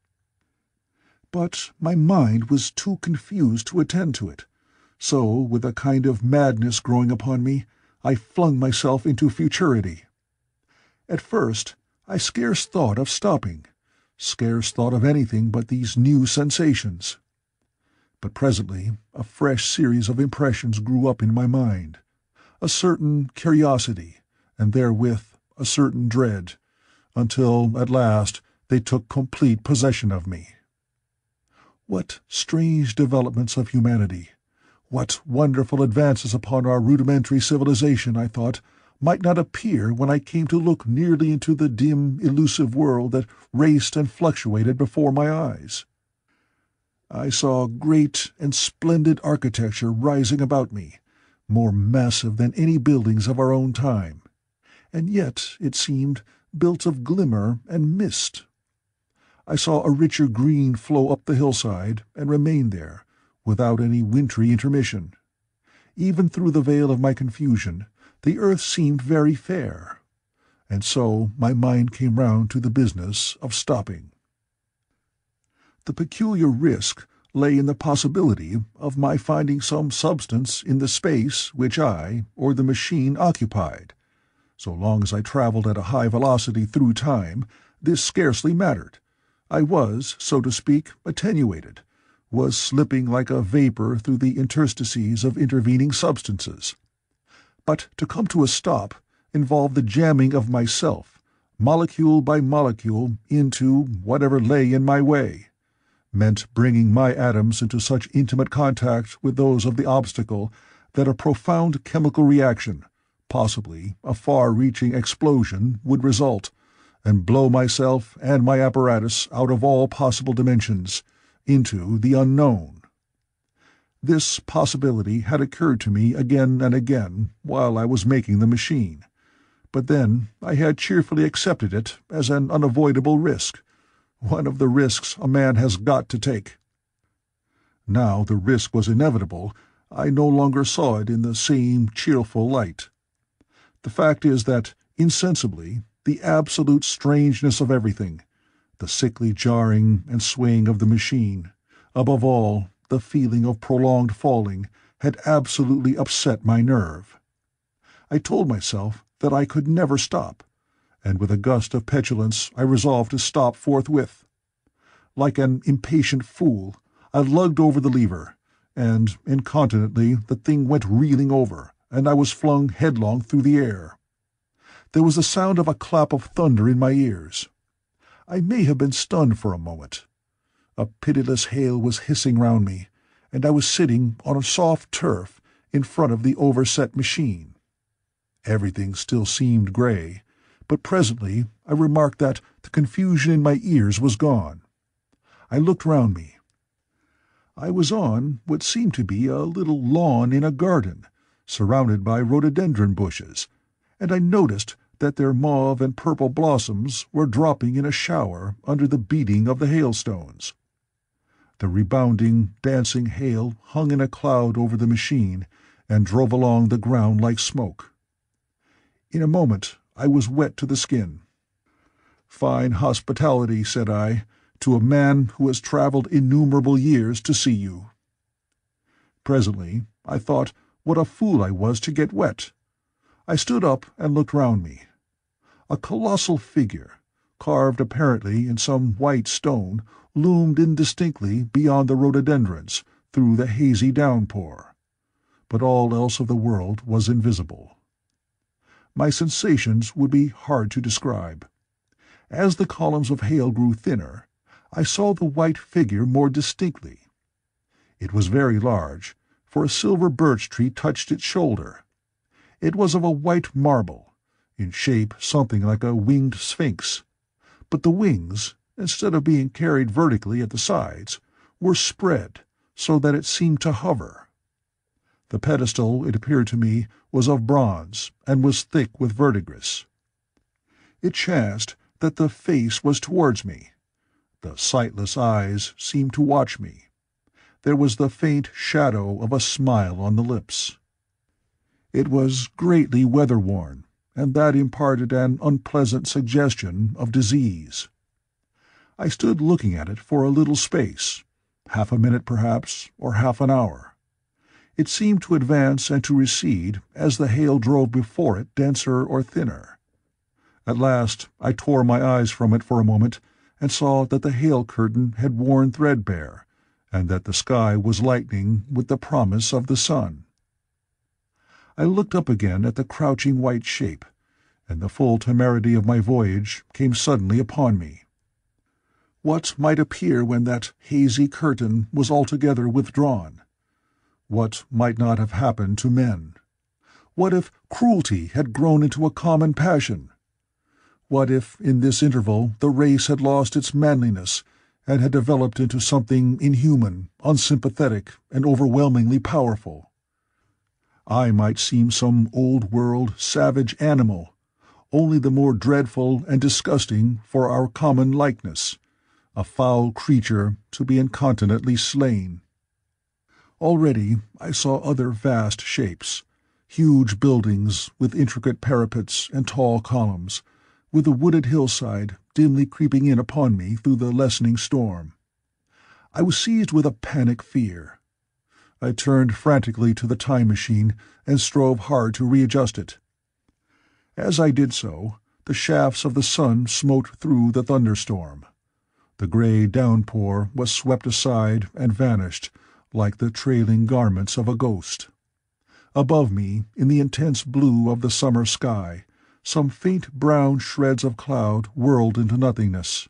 But my mind was too confused to attend to it, so, with a kind of madness growing upon me, I flung myself into futurity. At first, I scarce thought of stopping, scarce thought of anything but these new sensations. But presently a fresh series of impressions grew up in my mind, a certain curiosity, and therewith a certain dread, until, at last, they took complete possession of me. What strange developments of humanity, what wonderful advances upon our rudimentary civilization, I thought, might not appear when I came to look nearly into the dim, elusive world that raced and fluctuated before my eyes. I saw great and splendid architecture rising about me, more massive than any buildings of our own time, and yet, it seemed, built of glimmer and mist. I saw a richer green flow up the hillside and remain there, without any wintry intermission. Even through the veil of my confusion, the earth seemed very fair, and so my mind came round to the business of stopping. The peculiar risk lay in the possibility of my finding some substance in the space which I, or the machine, occupied. So long as I travelled at a high velocity through time, this scarcely mattered. I was, so to speak, attenuated, was slipping like a vapour through the interstices of intervening substances. But to come to a stop involved the jamming of myself, molecule by molecule, into whatever lay in my way, meant bringing my atoms into such intimate contact with those of the obstacle that a profound chemical reaction, possibly a far-reaching explosion, would result, and blow myself and my apparatus out of all possible dimensions, into the unknown. This possibility had occurred to me again and again while I was making the machine, but then I had cheerfully accepted it as an unavoidable risk, one of the risks a man has got to take. Now the risk was inevitable. I no longer saw it in the same cheerful light. The fact is that, insensibly, the absolute strangeness of everything, the sickly jarring and swaying of the machine, above all, the feeling of prolonged falling, had absolutely upset my nerve. I told myself that I could never stop, and with a gust of petulance I resolved to stop forthwith. Like an impatient fool, I lugged over the lever, and, incontinently, the thing went reeling over, and I was flung headlong through the air. There was the sound of a clap of thunder in my ears. I may have been stunned for a moment. A pitiless hail was hissing round me, and I was sitting on a soft turf in front of the overset machine. Everything still seemed grey, but presently I remarked that the confusion in my ears was gone. I looked round me. I was on what seemed to be a little lawn in a garden, surrounded by rhododendron bushes, and I noticed that their mauve and purple blossoms were dropping in a shower under the beating of the hailstones. The rebounding, dancing hail hung in a cloud over the machine and drove along the ground like smoke. In a moment I was wet to the skin. "Fine hospitality," said I, "to a man who has travelled innumerable years to see you." Presently I thought what a fool I was to get wet. I stood up and looked round me. A colossal figure, carved apparently in some white stone, loomed indistinctly beyond the rhododendrons through the hazy downpour, but all else of the world was invisible. My sensations would be hard to describe. As the columns of hail grew thinner, I saw the white figure more distinctly. It was very large, for a silver birch tree touched its shoulder. It was of a white marble, in shape something like a winged sphinx, but the wings, instead of being carried vertically at the sides, were spread so that it seemed to hover. The pedestal, it appeared to me, was of bronze, and was thick with verdigris. It chanced that the face was towards me. The sightless eyes seemed to watch me. There was the faint shadow of a smile on the lips. It was greatly weather-worn, and that imparted an unpleasant suggestion of disease. I stood looking at it for a little space, half a minute perhaps, or half an hour. It seemed to advance and to recede as the hail drove before it, denser or thinner. At last I tore my eyes from it for a moment, and saw that the hail curtain had worn threadbare, and that the sky was lightening with the promise of the sun. I looked up again at the crouching white shape, and the full temerity of my voyage came suddenly upon me. What might appear when that hazy curtain was altogether withdrawn? What might not have happened to men? What if cruelty had grown into a common passion? What if, in this interval, the race had lost its manliness and had developed into something inhuman, unsympathetic, and overwhelmingly powerful? I might seem some old-world, savage animal, only the more dreadful and disgusting for our common likeness, a foul creature to be incontinently slain. Already I saw other vast shapes, huge buildings with intricate parapets and tall columns, with a wooded hillside dimly creeping in upon me through the lessening storm. I was seized with a panic fear. I turned frantically to the time machine and strove hard to readjust it. As I did so, the shafts of the sun smote through the thunderstorm. The grey downpour was swept aside and vanished, like the trailing garments of a ghost. Above me, in the intense blue of the summer sky, some faint brown shreds of cloud whirled into nothingness.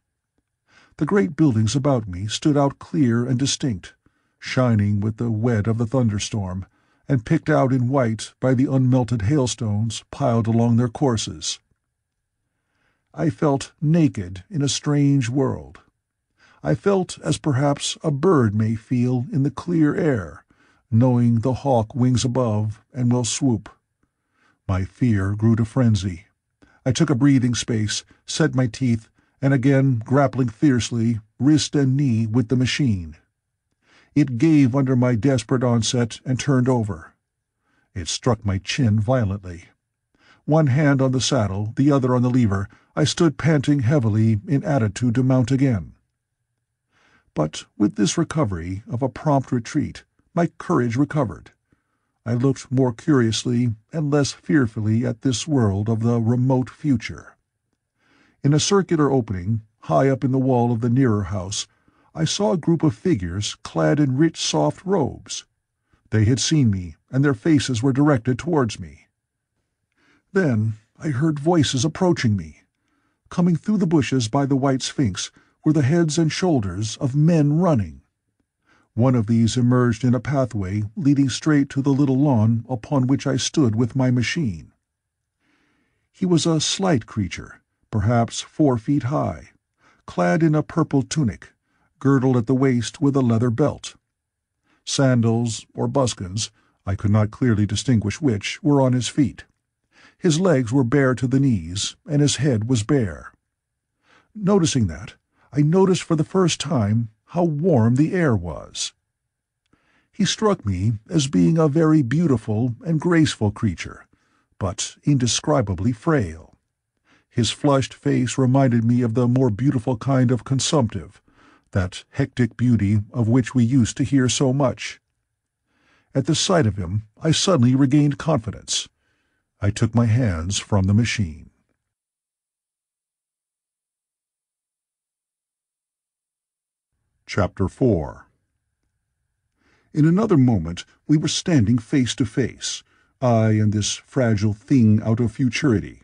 The great buildings about me stood out clear and distinct, shining with the wet of the thunderstorm, and picked out in white by the unmelted hailstones piled along their courses. I felt naked in a strange world. I felt as perhaps a bird may feel in the clear air, knowing the hawk wings above and will swoop. My fear grew to frenzy. I took a breathing space, set my teeth, and again, grappling fiercely, wrist and knee with the machine. It gave under my desperate onset and turned over. It struck my chin violently. One hand on the saddle, the other on the lever, I stood panting heavily in attitude to mount again. But with this recovery of a prompt retreat, my courage recovered. I looked more curiously and less fearfully at this world of the remote future. In a circular opening, high up in the wall of the nearer house, I saw a group of figures clad in rich soft robes. They had seen me, and their faces were directed towards me. Then I heard voices approaching me. Coming through the bushes by the White Sphinx were the heads and shoulders of men running. One of these emerged in a pathway leading straight to the little lawn upon which I stood with my machine. He was a slight creature, perhaps 4 feet high, clad in a purple tunic, girdled at the waist with a leather belt. Sandals or buskins, I could not clearly distinguish which, were on his feet. His legs were bare to the knees, and his head was bare. Noticing that, I noticed for the first time how warm the air was. He struck me as being a very beautiful and graceful creature, but indescribably frail. His flushed face reminded me of the more beautiful kind of consumptive, that hectic beauty of which we used to hear so much. At the sight of him, I suddenly regained confidence. I took my hands from the machine. Chapter 4. In another moment we were standing face to face, I and this fragile thing out of futurity.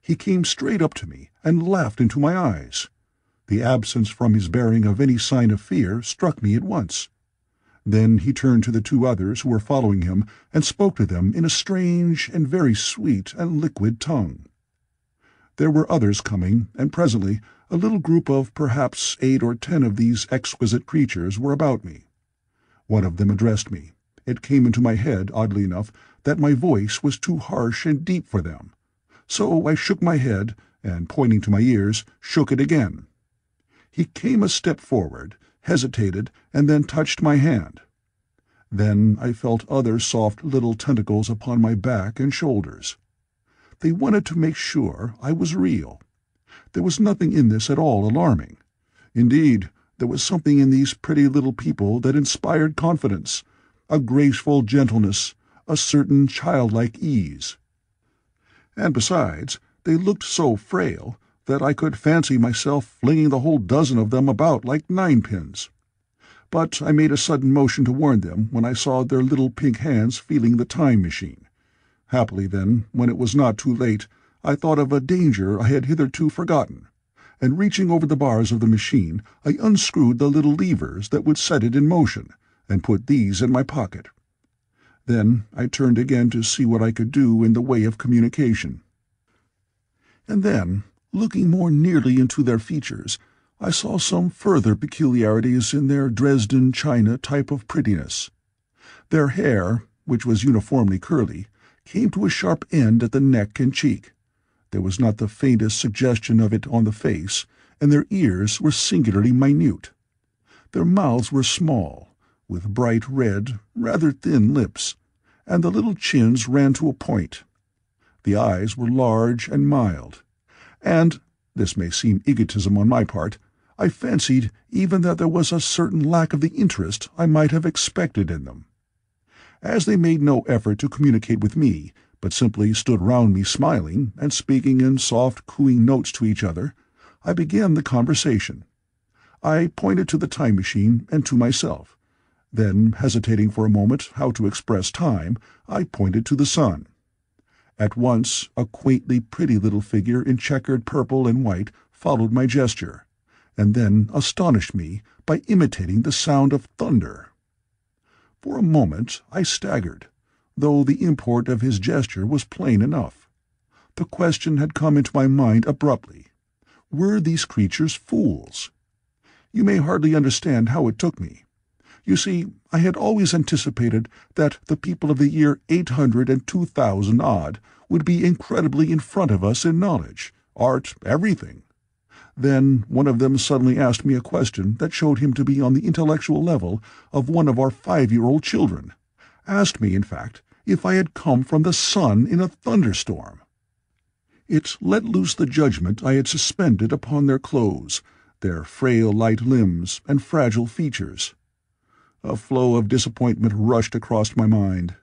He came straight up to me and laughed into my eyes. The absence from his bearing of any sign of fear struck me at once. Then he turned to the two others who were following him and spoke to them in a strange and very sweet and liquid tongue. There were others coming, and presently a little group of perhaps 8 or 10 of these exquisite creatures were about me. One of them addressed me. It came into my head, oddly enough, that my voice was too harsh and deep for them. So I shook my head, and, pointing to my ears, shook it again. He came a step forward, hesitated, and then touched my hand. Then I felt other soft little tentacles upon my back and shoulders. They wanted to make sure I was real. There was nothing in this at all alarming. Indeed, there was something in these pretty little people that inspired confidence, a graceful gentleness, a certain childlike ease. And besides, they looked so frail that I could fancy myself flinging the whole dozen of them about like ninepins. But I made a sudden motion to warn them when I saw their little pink hands feeling the time machine. Happily, then, when it was not too late, I thought of a danger I had hitherto forgotten, and reaching over the bars of the machine, I unscrewed the little levers that would set it in motion, and put these in my pocket. Then I turned again to see what I could do in the way of communication. And then, looking more nearly into their features, I saw some further peculiarities in their Dresden china type of prettiness. Their hair, which was uniformly curly, came to a sharp end at the neck and cheek. There was not the faintest suggestion of it on the face, and their ears were singularly minute. Their mouths were small, with bright red, rather thin lips, and the little chins ran to a point. The eyes were large and mild, and, this may seem egotism on my part, I fancied even that there was a certain lack of the interest I might have expected in them. As they made no effort to communicate with me, but simply stood round me smiling and speaking in soft, cooing notes to each other, I began the conversation. I pointed to the time machine and to myself. Then, hesitating for a moment how to express time, I pointed to the sun. At once a quaintly pretty little figure in checkered purple and white followed my gesture, and then astonished me by imitating the sound of thunder. For a moment I staggered, though the import of his gesture was plain enough. The question had come into my mind abruptly. Were these creatures fools? You may hardly understand how it took me. You see, I had always anticipated that the people of the year 800 and 2000-odd would be incredibly in front of us in knowledge, art, everything. Then one of them suddenly asked me a question that showed him to be on the intellectual level of one of our 5-year-old children. Asked me, in fact, if I had come from the sun in a thunderstorm. It let loose the judgment I had suspended upon their clothes, their frail light limbs and fragile features. A flow of disappointment rushed across my mind.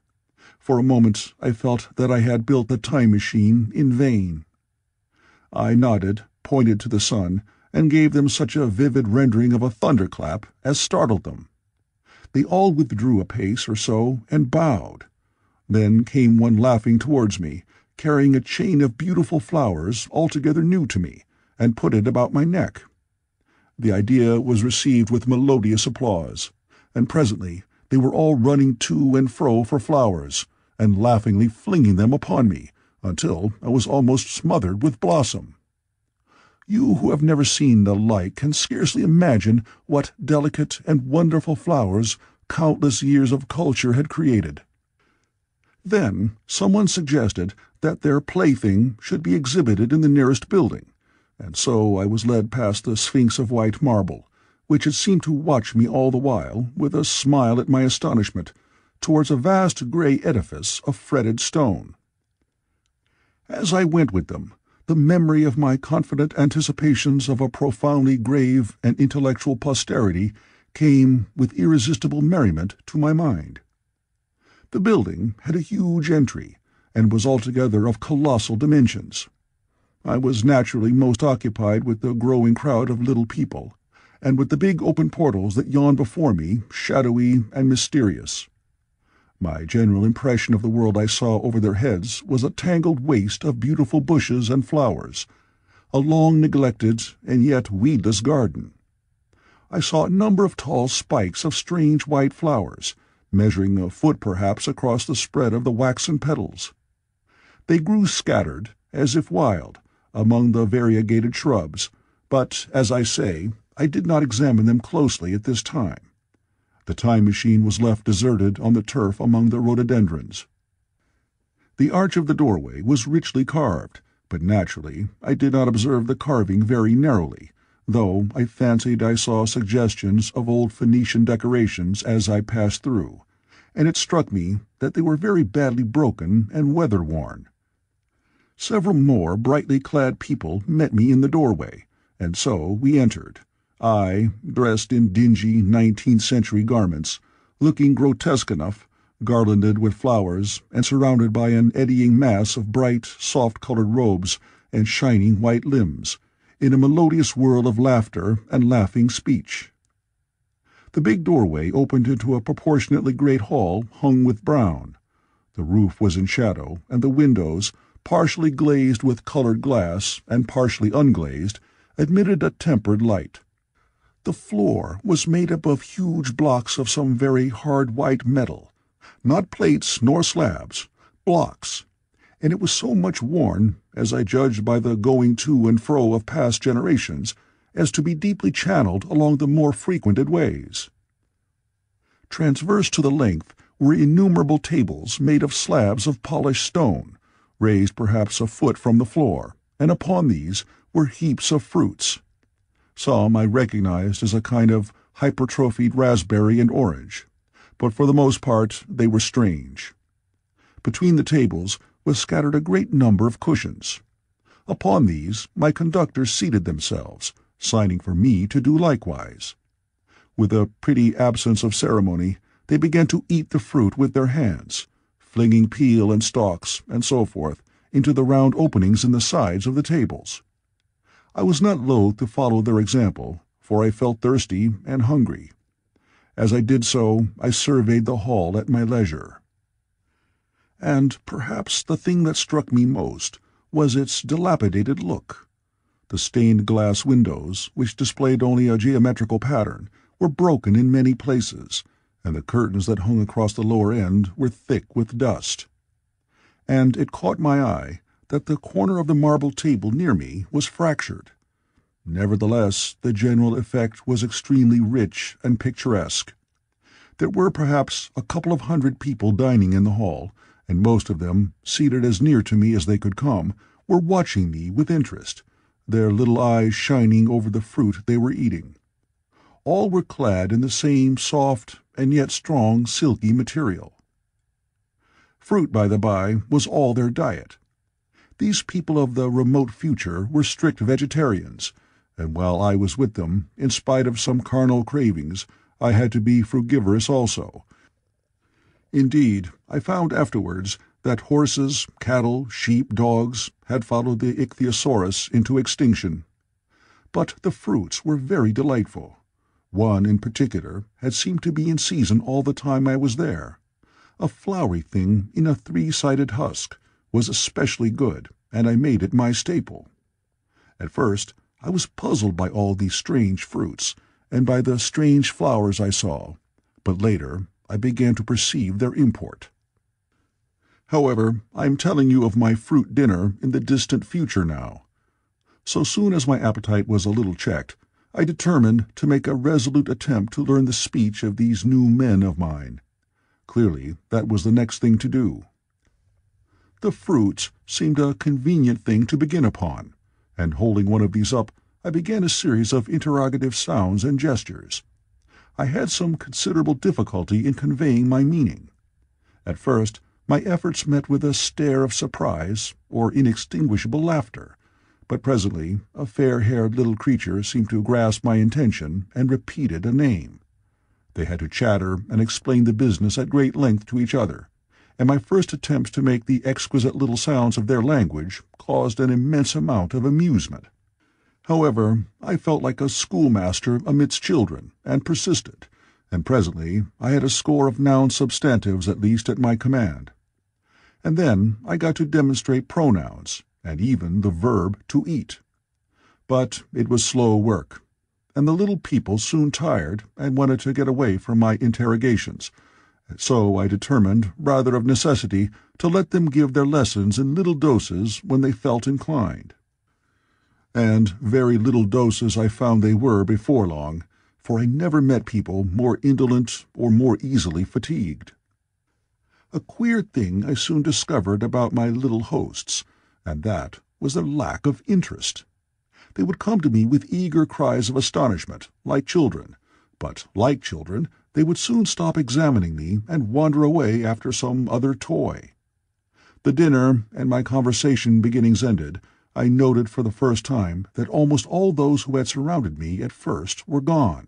For a moment I felt that I had built the time machine in vain. I nodded, pointed to the sun, and gave them such a vivid rendering of a thunderclap as startled them. They all withdrew a pace or so and bowed. Then came one laughing towards me, carrying a chain of beautiful flowers altogether new to me, and put it about my neck. The idea was received with melodious applause, and presently they were all running to and fro for flowers, and laughingly flinging them upon me, until I was almost smothered with blossom. You who have never seen the like can scarcely imagine what delicate and wonderful flowers countless years of culture had created. Then someone suggested that their plaything should be exhibited in the nearest building, and so I was led past the Sphinx of white marble, which had seemed to watch me all the while, with a smile at my astonishment, towards a vast grey edifice of fretted stone. As I went with them, the memory of my confident anticipations of a profoundly grave and intellectual posterity came with irresistible merriment to my mind. The building had a huge entry, and was altogether of colossal dimensions. I was naturally most occupied with the growing crowd of little people, and with the big open portals that yawned before me, shadowy and mysterious. My general impression of the world I saw over their heads was a tangled waste of beautiful bushes and flowers, a long-neglected and yet weedless garden. I saw a number of tall spikes of strange white flowers, measuring a foot perhaps across the spread of the waxen petals. They grew scattered, as if wild, among the variegated shrubs, but, as I say, I did not examine them closely at this time. The time machine was left deserted on the turf among the rhododendrons. The arch of the doorway was richly carved, but naturally I did not observe the carving very narrowly, though I fancied I saw suggestions of old Phoenician decorations as I passed through, and it struck me that they were very badly broken and weather-worn. Several more brightly clad people met me in the doorway, and so we entered, I, dressed in dingy 19th-century garments, looking grotesque enough, garlanded with flowers and surrounded by an eddying mass of bright, soft-colored robes and shining white limbs, in a melodious whirl of laughter and laughing speech. The big doorway opened into a proportionately great hall hung with brown. The roof was in shadow, and the windows, partially glazed with colored glass and partially unglazed, admitted a tempered light. The floor was made up of huge blocks of some very hard white metal, not plates nor slabs, blocks, and it was so much worn, as I judged by the going to and fro of past generations, as to be deeply channeled along the more frequented ways. Transverse to the length were innumerable tables made of slabs of polished stone, raised perhaps a foot from the floor, and upon these were heaps of fruits. Some I recognized as a kind of hypertrophied raspberry and orange, but for the most part they were strange. Between the tables was scattered a great number of cushions. Upon these my conductors seated themselves, signing for me to do likewise. With a pretty absence of ceremony, they began to eat the fruit with their hands, flinging peel and stalks, and so forth, into the round openings in the sides of the tables. I was not loath to follow their example, for I felt thirsty and hungry. As I did so, I surveyed the hall at my leisure. And perhaps the thing that struck me most was its dilapidated look. The stained glass windows, which displayed only a geometrical pattern, were broken in many places, and the curtains that hung across the lower end were thick with dust. And it caught my eye that the corner of the marble table near me was fractured. Nevertheless, the general effect was extremely rich and picturesque. There were perhaps a couple of hundred people dining in the hall, and most of them, seated as near to me as they could come, were watching me with interest, their little eyes shining over the fruit they were eating. All were clad in the same soft and yet strong silky material. Fruit, by the by, was all their diet. These people of the remote future were strict vegetarians, and while I was with them, in spite of some carnal cravings, I had to be frugivorous also. Indeed, I found afterwards that horses, cattle, sheep, dogs had followed the ichthyosaurus into extinction. But the fruits were very delightful. One in particular had seemed to be in season all the time I was there. A flowery thing in a three-sided husk was especially good, and I made it my staple. At first I was puzzled by all these strange fruits, and by the strange flowers I saw, but later I began to perceive their import. However, I am telling you of my fruit dinner in the distant future now. So soon as my appetite was a little checked, I determined to make a resolute attempt to learn the speech of these new men of mine. Clearly, that was the next thing to do. The fruits seemed a convenient thing to begin upon, and holding one of these up, I began a series of interrogative sounds and gestures. I had some considerable difficulty in conveying my meaning. At first, my efforts met with a stare of surprise or inextinguishable laughter, but presently a fair-haired little creature seemed to grasp my intention and repeated a name. They had to chatter and explain the business at great length to each other, and my first attempts to make the exquisite little sounds of their language caused an immense amount of amusement. However, I felt like a schoolmaster amidst children, and persisted, and presently I had a score of noun substantives at least at my command. And then I got to demonstrate pronouns, and even the verb to eat. But it was slow work, and the little people soon tired and wanted to get away from my interrogations, so I determined, rather of necessity, to let them give their lessons in little doses when they felt inclined. And very little doses I found they were before long, for I never met people more indolent or more easily fatigued. A queer thing I soon discovered about my little hosts, and that was their lack of interest. they would come to me with eager cries of astonishment, like children, but, like children, they would soon stop examining me and wander away after some other toy. The dinner and my conversation beginnings ended, I noted for the first time that almost all those who had surrounded me at first were gone.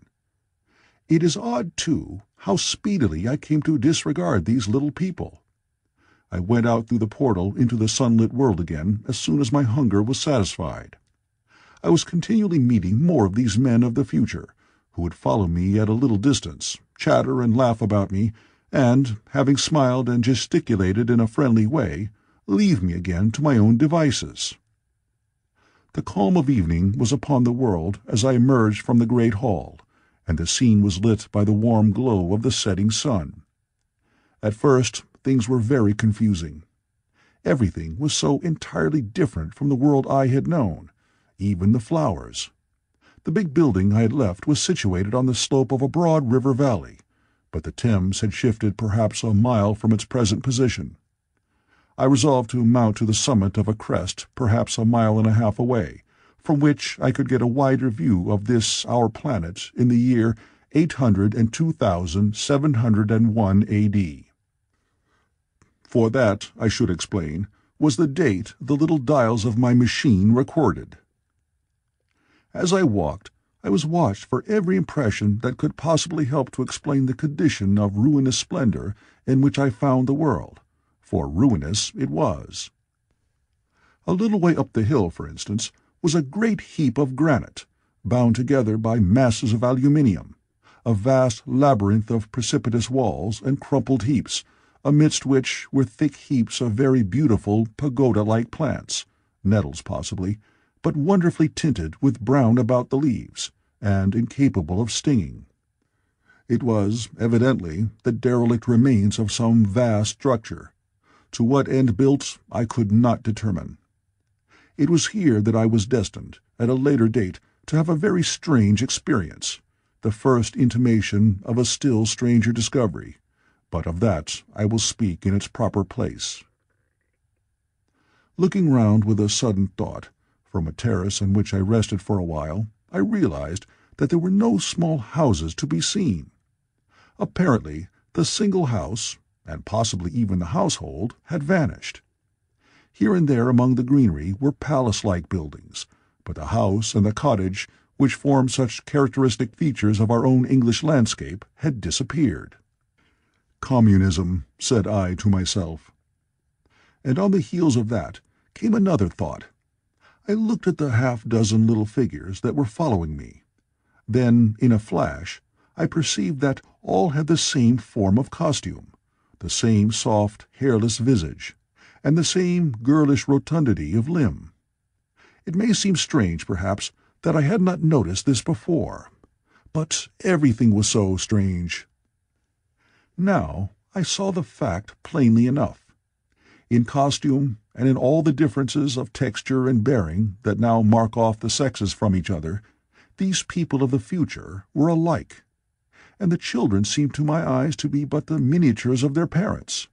It is odd, too, how speedily I came to disregard these little people. I went out through the portal into the sunlit world again as soon as my hunger was satisfied. I was continually meeting more of these men of the future, who would follow me at a little distance, chatter and laugh about me, and, having smiled and gesticulated in a friendly way, leave me again to my own devices. The calm of evening was upon the world as I emerged from the great hall, and the scene was lit by the warm glow of the setting sun. At first things were very confusing. Everything was so entirely different from the world I had known, even the flowers. The big building I had left was situated on the slope of a broad river valley, but the Thames had shifted perhaps a mile from its present position. I resolved to mount to the summit of a crest perhaps a mile and a half away, from which I could get a wider view of this our planet in the year 802,701 A.D. For that, I should explain, was the date the little dials of my machine recorded. As I walked, I was watched for every impression that could possibly help to explain the condition of ruinous splendor in which I found the world, for ruinous it was. A little way up the hill, for instance, was a great heap of granite, bound together by masses of aluminium, a vast labyrinth of precipitous walls and crumpled heaps, amidst which were thick heaps of very beautiful pagoda-like plants, nettles possibly, but wonderfully tinted with brown about the leaves, and incapable of stinging. It was, evidently, the derelict remains of some vast structure, to what end built I could not determine. It was here that I was destined, at a later date, to have a very strange experience, the first intimation of a still stranger discovery, but of that I will speak in its proper place. Looking round with a sudden thought, from a terrace on which I rested for a while, I realized that there were no small houses to be seen. Apparently, the single house, and possibly even the household, had vanished. Here and there among the greenery were palace-like buildings, but the house and the cottage, which form such characteristic features of our own English landscape, had disappeared. Communism, said I to myself. And on the heels of that came another thought. I looked at the half-dozen little figures that were following me. Then, in a flash, I perceived that all had the same form of costume, the same soft, hairless visage, and the same girlish rotundity of limb. It may seem strange, perhaps, that I had not noticed this before, but everything was so strange. Now I saw the fact plainly enough. In costume, and in all the differences of texture and bearing that now mark off the sexes from each other, these people of the future were alike, and the children seemed to my eyes to be but the miniatures of their parents.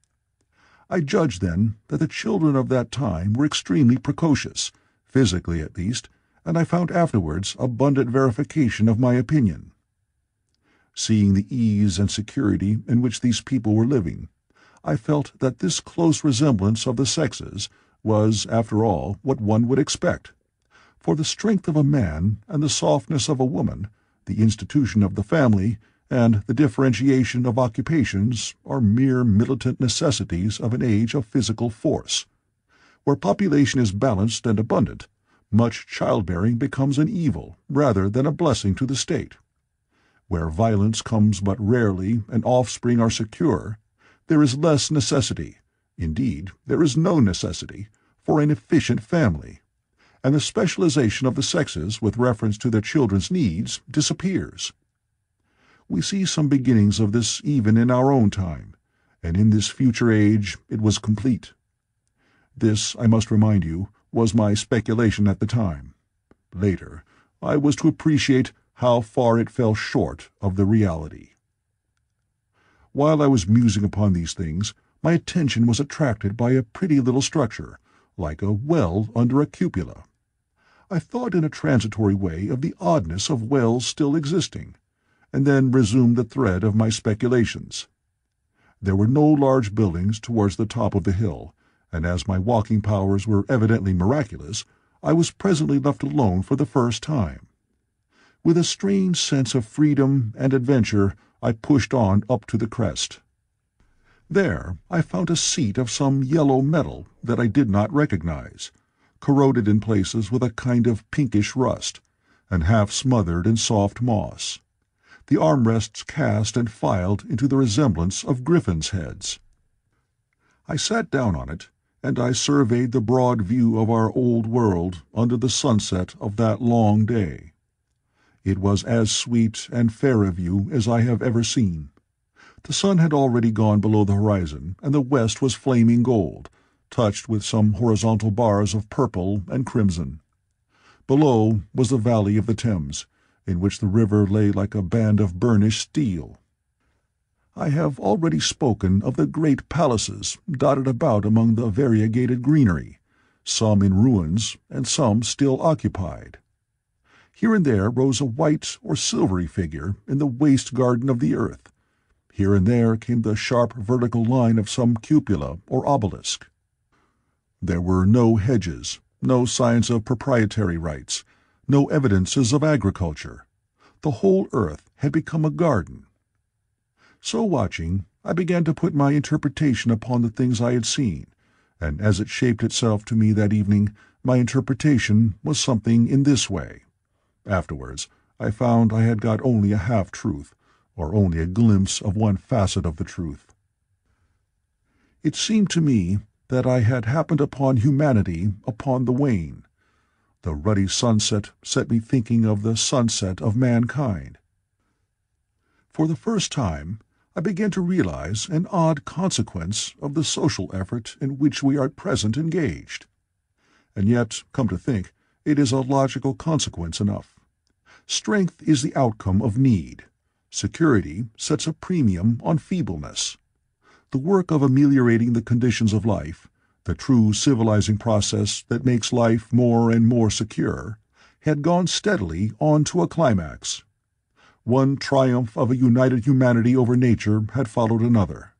I judged, then, that the children of that time were extremely precocious, physically at least, and I found afterwards abundant verification of my opinion. Seeing the ease and security in which these people were living, I felt that this close resemblance of the sexes was, after all, what one would expect, for the strength of a man and the softness of a woman, the institution of the family, and the differentiation of occupations are mere militant necessities of an age of physical force. Where population is balanced and abundant, much childbearing becomes an evil rather than a blessing to the state. Where violence comes but rarely and offspring are secure, there is less necessity, indeed there is no necessity, for an efficient family, and the specialization of the sexes with reference to their children's needs disappears. We see some beginnings of this even in our own time, and in this future age it was complete. This, I must remind you, was my speculation at the time. Later, I was to appreciate how far it fell short of the reality. While I was musing upon these things, my attention was attracted by a pretty little structure, like a well under a cupola. I thought in a transitory way of the oddness of Wells still existing, and then resumed the thread of my speculations. There were no large buildings towards the top of the hill, and as my walking powers were evidently miraculous, I was presently left alone for the first time. With a strange sense of freedom and adventure, I pushed on up to the crest. There I found a seat of some yellow metal that I did not recognize, corroded in places with a kind of pinkish rust, and half smothered in soft moss. The armrests cast and filed into the resemblance of griffins' heads. I sat down on it, and I surveyed the broad view of our old world under the sunset of that long day. It was as sweet and fair a view as I have ever seen. The sun had already gone below the horizon, and the west was flaming gold, touched with some horizontal bars of purple and crimson. Below was the valley of the Thames, in which the river lay like a band of burnished steel. I have already spoken of the great palaces dotted about among the variegated greenery, some in ruins and some still occupied. Here and there rose a white or silvery figure in the waste garden of the earth. Here and there came the sharp vertical line of some cupola or obelisk. There were no hedges, no signs of proprietary rights, no evidences of agriculture. The whole earth had become a garden. So watching, I began to put my interpretation upon the things I had seen, and as it shaped itself to me that evening, my interpretation was something in this way. Afterwards, I found I had got only a half-truth, or only a glimpse of one facet of the truth. It seemed to me that I had happened upon humanity upon the wane. The ruddy sunset set me thinking of the sunset of mankind. For the first time, I began to realize an odd consequence of the social effort in which we are at present engaged. And yet, come to think, it is a logical consequence enough. Strength is the outcome of need. Security sets a premium on feebleness. The work of ameliorating the conditions of life, the true civilizing process that makes life more and more secure, had gone steadily on to a climax. One triumph of a united humanity over nature had followed another.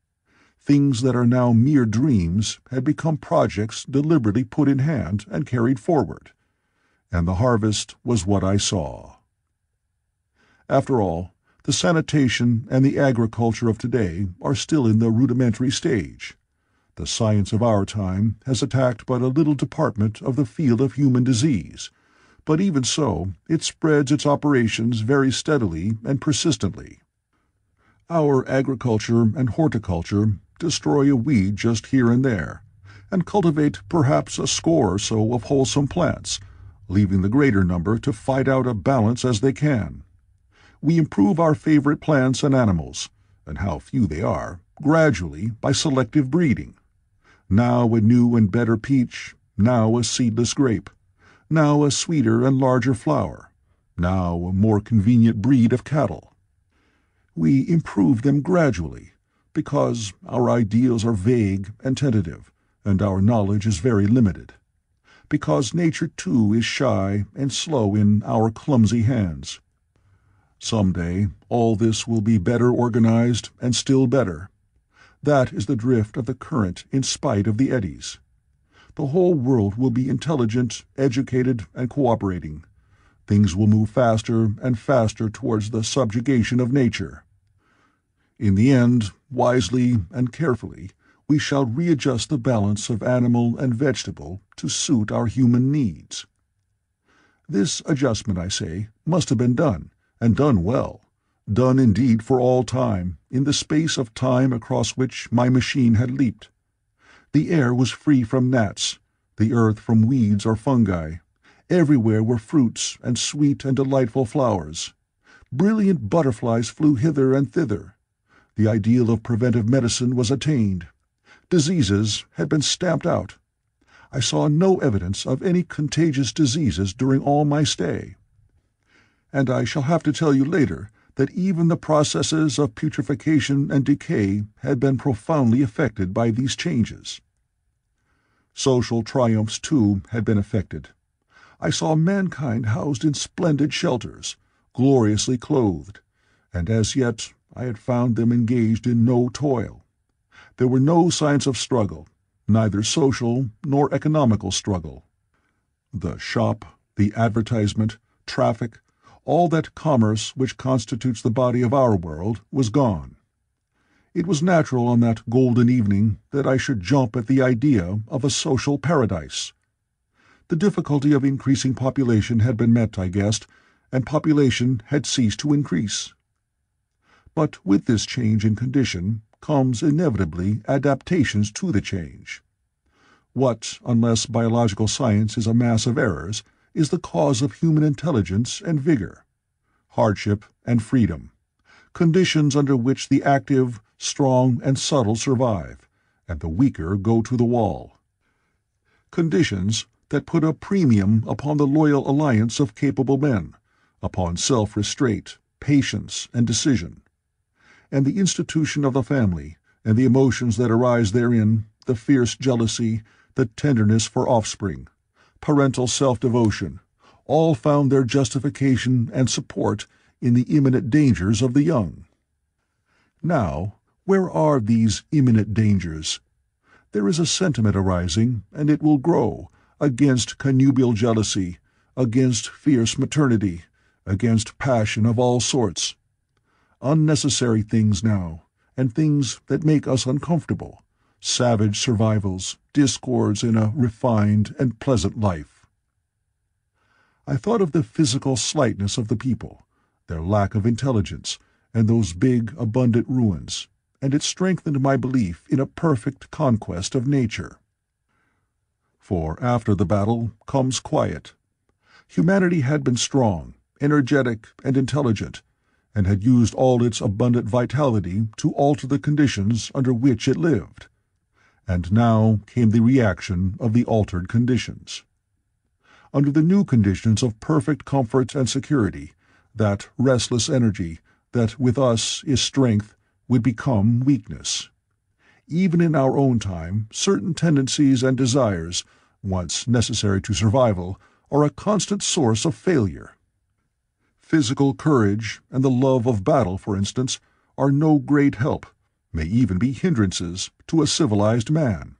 Things that are now mere dreams had become projects deliberately put in hand and carried forward. And the harvest was what I saw. After all, the sanitation and the agriculture of today are still in the rudimentary stage. The science of our time has attacked but a little department of the field of human disease, but even so it spreads its operations very steadily and persistently. Our agriculture and horticulture destroy a weed just here and there, and cultivate perhaps a score or so of wholesome plants, leaving the greater number to fight out a balance as they can. We improve our favorite plants and animals, and how few they are, gradually by selective breeding. Now a new and better peach, now a seedless grape, now a sweeter and larger flower, now a more convenient breed of cattle. We improve them gradually, because our ideals are vague and tentative, and our knowledge is very limited, because nature too is shy and slow in our clumsy hands. Some day all this will be better organized and still better. That is the drift of the current in spite of the eddies. The whole world will be intelligent, educated, and cooperating. Things will move faster and faster towards the subjugation of nature. In the end, wisely and carefully, we shall readjust the balance of animal and vegetable to suit our human needs. This adjustment, I say, must have been done, and done well. Done indeed for all time, in the space of time across which my machine had leaped. The air was free from gnats, the earth from weeds or fungi. Everywhere were fruits and sweet and delightful flowers. Brilliant butterflies flew hither and thither. The ideal of preventive medicine was attained. Diseases had been stamped out. I saw no evidence of any contagious diseases during all my stay. And I shall have to tell you later that even the processes of putrefaction and decay had been profoundly affected by these changes. Social triumphs, too, had been affected. I saw mankind housed in splendid shelters, gloriously clothed, and as yet I had found them engaged in no toil. There were no signs of struggle, neither social nor economical struggle. The shop, the advertisement, traffic, all that commerce which constitutes the body of our world, was gone. It was natural on that golden evening that I should jump at the idea of a social paradise. The difficulty of increasing population had been met, I guessed, and population had ceased to increase. But with this change in condition comes inevitably adaptations to the change. What, unless biological science is a mass of errors, is the cause of human intelligence and vigor, hardship and freedom, conditions under which the active, strong, and subtle survive, and the weaker go to the wall, conditions that put a premium upon the loyal alliance of capable men, upon self-restraint, patience, and decision, and the institution of the family, and the emotions that arise therein, the fierce jealousy, the tenderness for offspring, parental self-devotion, all found their justification and support in the imminent dangers of the young. Now, where are these imminent dangers? There is a sentiment arising, and it will grow, against connubial jealousy, against fierce maternity, against passion of all sorts. Unnecessary things now, and things that make us uncomfortable, savage survivals, discords in a refined and pleasant life. I thought of the physical slightness of the people, their lack of intelligence, and those big, abundant ruins, and it strengthened my belief in a perfect conquest of nature. For after the battle comes quiet. Humanity had been strong, energetic, and intelligent, and had used all its abundant vitality to alter the conditions under which it lived. And now came the reaction of the altered conditions. Under the new conditions of perfect comfort and security, that restless energy that with us is strength would become weakness. Even in our own time, certain tendencies and desires, once necessary to survival, are a constant source of failure. Physical courage and the love of battle, for instance, are no great help, may even be hindrances, to a civilized man.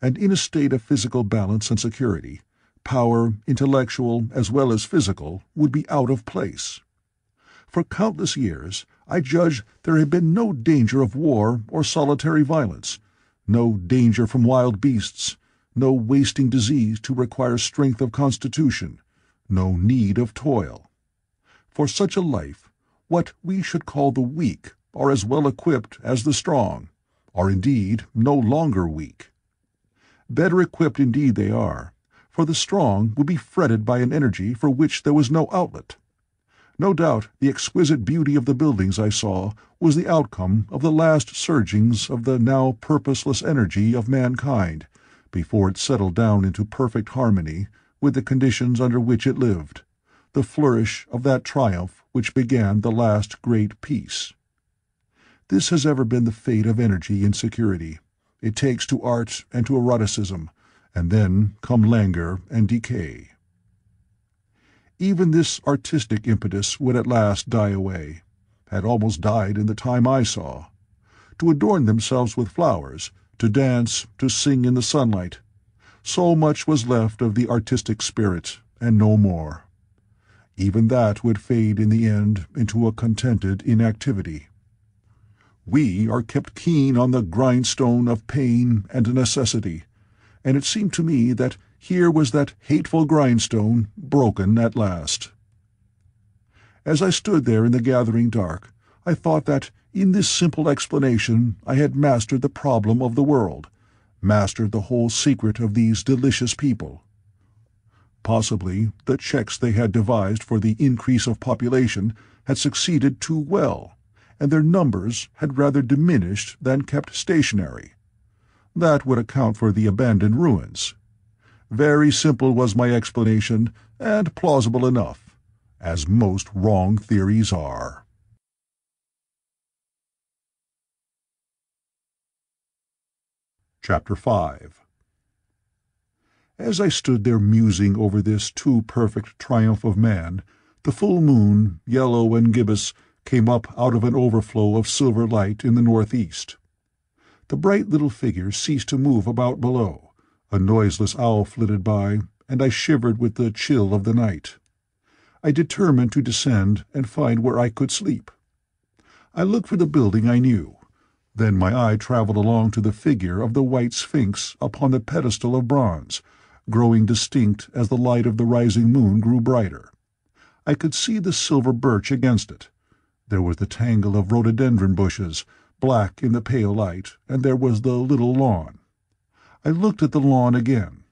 And in a state of physical balance and security, power, intellectual as well as physical, would be out of place. For countless years, I judged there had been no danger of war or solitary violence, no danger from wild beasts, no wasting disease to require strength of constitution, no need of toil. For such a life, what we should call the weak are as well equipped as the strong, are indeed no longer weak. Better equipped indeed they are, for the strong would be fretted by an energy for which there was no outlet. No doubt the exquisite beauty of the buildings I saw was the outcome of the last surgings of the now purposeless energy of mankind, before it settled down into perfect harmony with the conditions under which it lived, the flourish of that triumph which began the last great peace. This has ever been the fate of energy in security. It takes to art and to eroticism, and then come languor and decay. Even this artistic impetus would at last die away, had almost died in the time I saw. To adorn themselves with flowers, to dance, to sing in the sunlight, so much was left of the artistic spirit, and no more. Even that would fade in the end into a contented inactivity. We are kept keen on the grindstone of pain and necessity, and it seemed to me that here was that hateful grindstone broken at last. As I stood there in the gathering dark, I thought that, in this simple explanation, I had mastered the problem of the world, mastered the whole secret of these delicious people. Possibly the checks they had devised for the increase of population had succeeded too well, and their numbers had rather diminished than kept stationary. That would account for the abandoned ruins. Very simple was my explanation, and plausible enough, as most wrong theories are. Chapter 5 As I stood there musing over this too perfect triumph of man, the full moon, yellow and gibbous, came up out of an overflow of silver light in the northeast. The bright little figure ceased to move about below, a noiseless owl flitted by, and I shivered with the chill of the night. I determined to descend and find where I could sleep. I looked for the building I knew. Then my eye travelled along to the figure of the White Sphinx upon the pedestal of bronze, growing distinct as the light of the rising moon grew brighter. I could see the silver birch against it. There was the tangle of rhododendron bushes, black in the pale light, and there was the little lawn. I looked at the lawn again.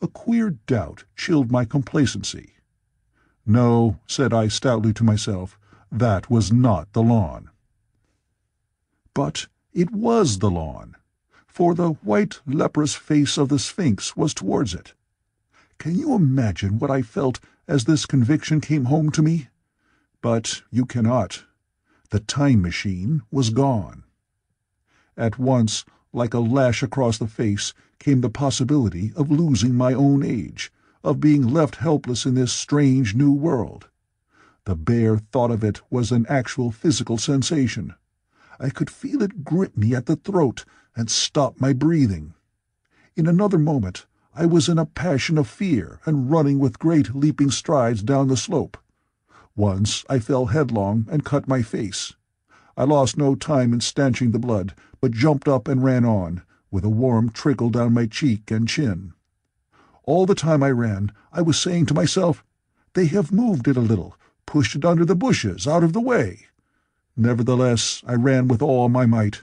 A queer doubt chilled my complacency. No, said I stoutly to myself, that was not the lawn. But it was the lawn, for the white leprous face of the Sphinx was towards it. Can you imagine what I felt as this conviction came home to me? But you cannot. The time machine was gone. At once, like a lash across the face, came the possibility of losing my own age, of being left helpless in this strange new world. The bare thought of it was an actual physical sensation. I could feel it grip me at the throat and stop my breathing. In another moment I was in a passion of fear and running with great leaping strides down the slope. Once I fell headlong and cut my face. I lost no time in stanching the blood, but jumped up and ran on, with a warm trickle down my cheek and chin. All the time I ran, I was saying to myself, "They have moved it a little, pushed it under the bushes, out of the way." Nevertheless, I ran with all my might.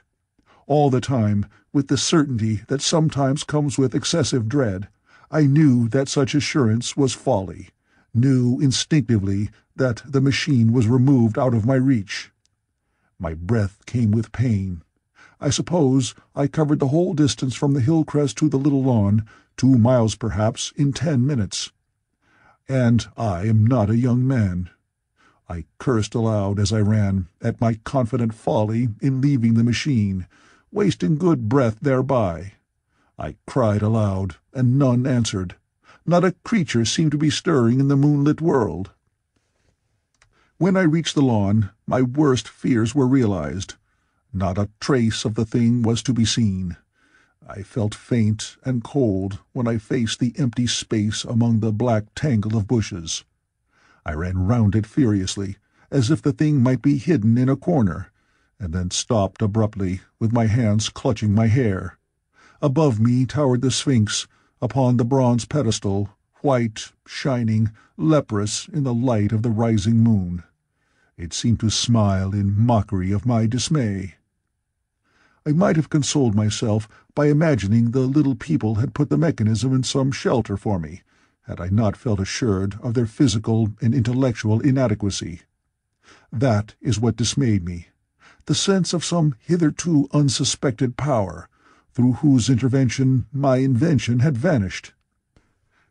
All the time, with the certainty that sometimes comes with excessive dread, I knew that such assurance was folly, knew instinctively that the machine was removed out of my reach. My breath came with pain. I suppose I covered the whole distance from the hill crest to the little lawn, 2 miles perhaps, in 10 minutes. And I am not a young man. I cursed aloud as I ran, at my confident folly in leaving the machine, wasting good breath thereby. I cried aloud, and none answered. Not a creature seemed to be stirring in the moonlit world. When I reached the lawn, my worst fears were realized. Not a trace of the thing was to be seen. I felt faint and cold when I faced the empty space among the black tangle of bushes. I ran round it furiously, as if the thing might be hidden in a corner, and then stopped abruptly, with my hands clutching my hair. Above me towered the Sphinx, upon the bronze pedestal, white, shining, leprous in the light of the rising moon. It seemed to smile in mockery of my dismay. I might have consoled myself by imagining the little people had put the mechanism in some shelter for me, had I not felt assured of their physical and intellectual inadequacy. That is what dismayed me, the sense of some hitherto unsuspected power, through whose intervention my invention had vanished.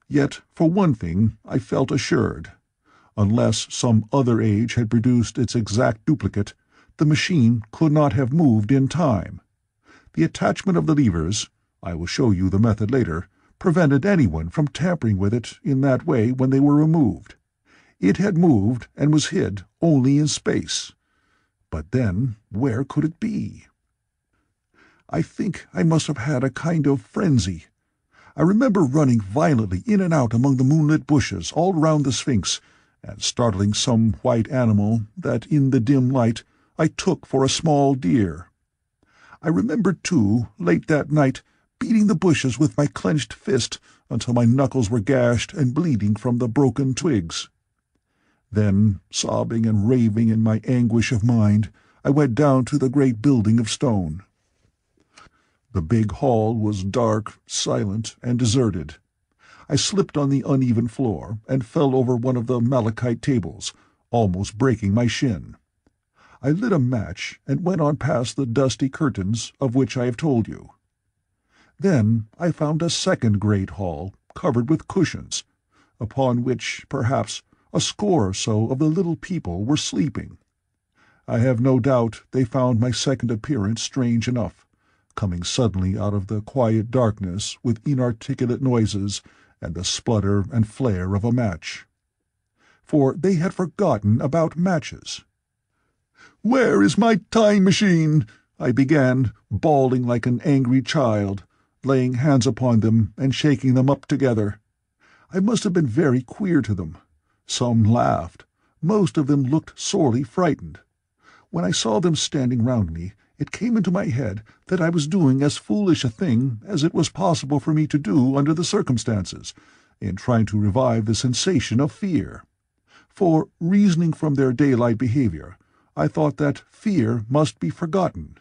Yet, for one thing, I felt assured. Unless some other age had produced its exact duplicate, the machine could not have moved in time. The attachment of the levers—I will show you the method later— prevented anyone from tampering with it in that way when they were removed. It had moved and was hid only in space. But then, where could it be? I think I must have had a kind of frenzy. I remember running violently in and out among the moonlit bushes all round the Sphinx, and startling some white animal that in the dim light I took for a small deer. I remember, too, late that night, beating the bushes with my clenched fist until my knuckles were gashed and bleeding from the broken twigs. Then, sobbing and raving in my anguish of mind, I went down to the great building of stone. The big hall was dark, silent, and deserted. I slipped on the uneven floor and fell over one of the malachite tables, almost breaking my shin. I lit a match and went on past the dusty curtains of which I have told you. Then I found a second great hall, covered with cushions, upon which, perhaps, a score or so of the little people were sleeping. I have no doubt they found my second appearance strange enough, coming suddenly out of the quiet darkness with inarticulate noises and the splutter and flare of a match. For they had forgotten about matches. "Where is my time machine?" I began, bawling like an angry child, laying hands upon them and shaking them up together. I must have been very queer to them. Some laughed. Most of them looked sorely frightened. When I saw them standing round me, it came into my head that I was doing as foolish a thing as it was possible for me to do under the circumstances, in trying to revive the sensation of fear. For, reasoning from their daylight behavior, I thought that fear must be forgotten.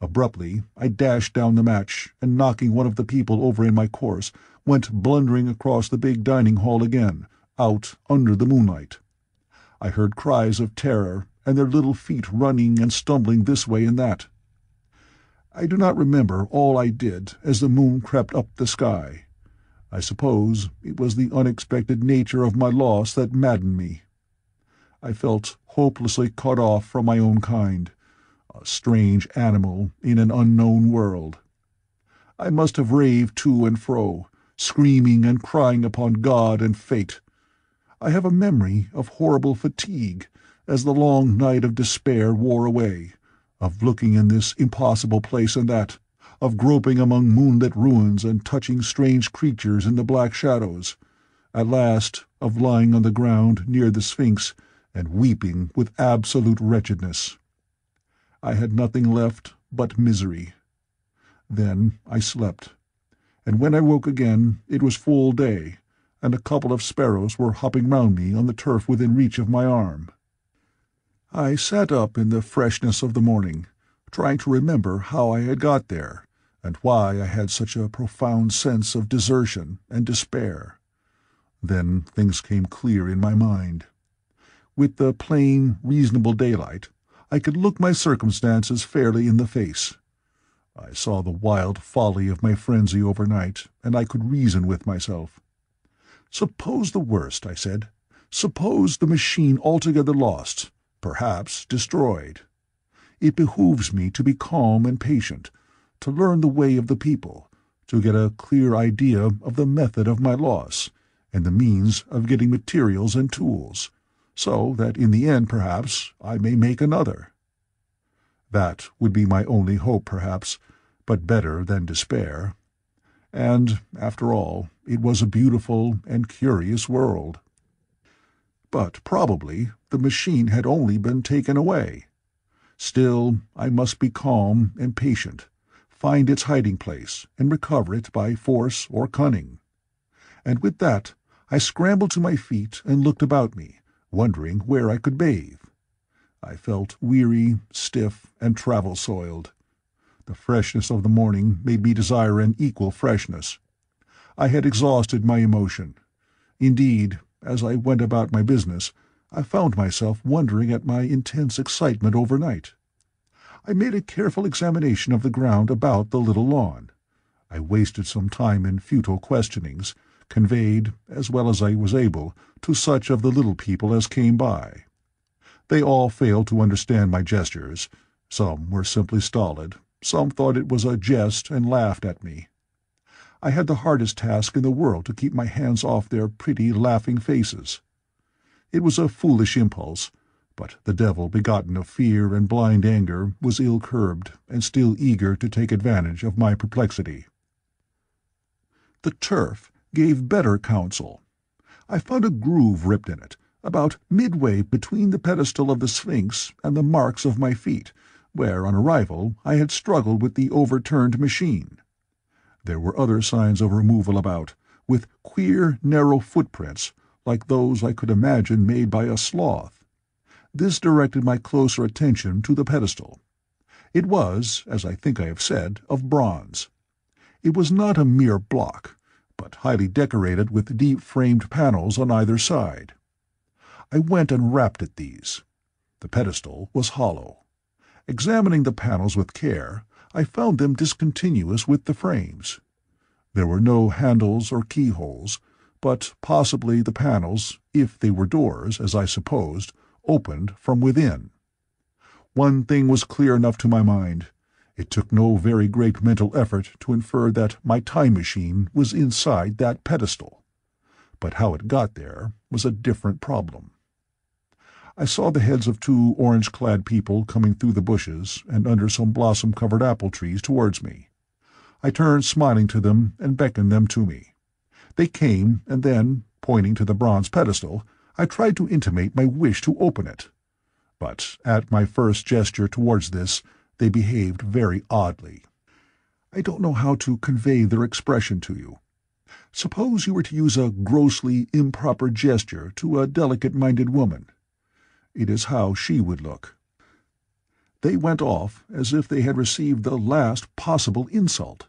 Abruptly, I dashed down the match, and knocking one of the people over in my course, went blundering across the big dining hall again, out under the moonlight. I heard cries of terror, and their little feet running and stumbling this way and that. I do not remember all I did as the moon crept up the sky. I suppose it was the unexpected nature of my loss that maddened me. I felt hopelessly cut off from my own kind, a strange animal in an unknown world. I must have raved to and fro, screaming and crying upon God and fate. I have a memory of horrible fatigue as the long night of despair wore away, of looking in this impossible place and that, of groping among moonlit ruins and touching strange creatures in the black shadows, at last of lying on the ground near the Sphinx and weeping with absolute wretchedness. I had nothing left but misery. Then I slept, and when I woke again it was full day, and a couple of sparrows were hopping round me on the turf within reach of my arm. I sat up in the freshness of the morning, trying to remember how I had got there, and why I had such a profound sense of desertion and despair. Then things came clear in my mind. With the plain, reasonable daylight, I could look my circumstances fairly in the face. I saw the wild folly of my frenzy overnight, and I could reason with myself. "Suppose the worst," I said. "Suppose the machine altogether lost, perhaps destroyed. It behooves me to be calm and patient, to learn the way of the people, to get a clear idea of the method of my loss, and the means of getting materials and tools, so that in the end, perhaps, I may make another." That would be my only hope, perhaps, but better than despair. And, after all, it was a beautiful and curious world. But probably the machine had only been taken away. Still, I must be calm and patient, find its hiding place, and recover it by force or cunning. And with that, I scrambled to my feet and looked about me, wondering where I could bathe. I felt weary, stiff, and travel-soiled. The freshness of the morning made me desire an equal freshness. I had exhausted my emotion. Indeed, as I went about my business, I found myself wondering at my intense excitement overnight. I made a careful examination of the ground about the little lawn. I wasted some time in futile questionings, conveyed, as well as I was able, to such of the little people as came by. They all failed to understand my gestures. Some were simply stolid, some thought it was a jest and laughed at me. I had the hardest task in the world to keep my hands off their pretty, laughing faces. It was a foolish impulse, but the devil begotten of fear and blind anger was ill-curbed and still eager to take advantage of my perplexity. The turf gave better counsel. I found a groove ripped in it, about midway between the pedestal of the Sphinx and the marks of my feet, where, on arrival, I had struggled with the overturned machine. There were other signs of removal about, with queer, narrow footprints, like those I could imagine made by a sloth. This directed my closer attention to the pedestal. It was, as I think I have said, of bronze. It was not a mere block, but highly decorated with deep-framed panels on either side. I went and rapped at these. The pedestal was hollow. Examining the panels with care, I found them discontinuous with the frames. There were no handles or keyholes, but possibly the panels, if they were doors, as I supposed, opened from within. One thing was clear enough to my mind. It took no very great mental effort to infer that my time machine was inside that pedestal. But how it got there was a different problem. I saw the heads of two orange-clad people coming through the bushes and under some blossom-covered apple trees towards me. I turned smiling to them and beckoned them to me. They came, and then, pointing to the bronze pedestal, I tried to intimate my wish to open it. But at my first gesture towards this, they behaved very oddly. I don't know how to convey their expression to you. Suppose you were to use a grossly improper gesture to a delicate-minded woman. It is how she would look. They went off as if they had received the last possible insult.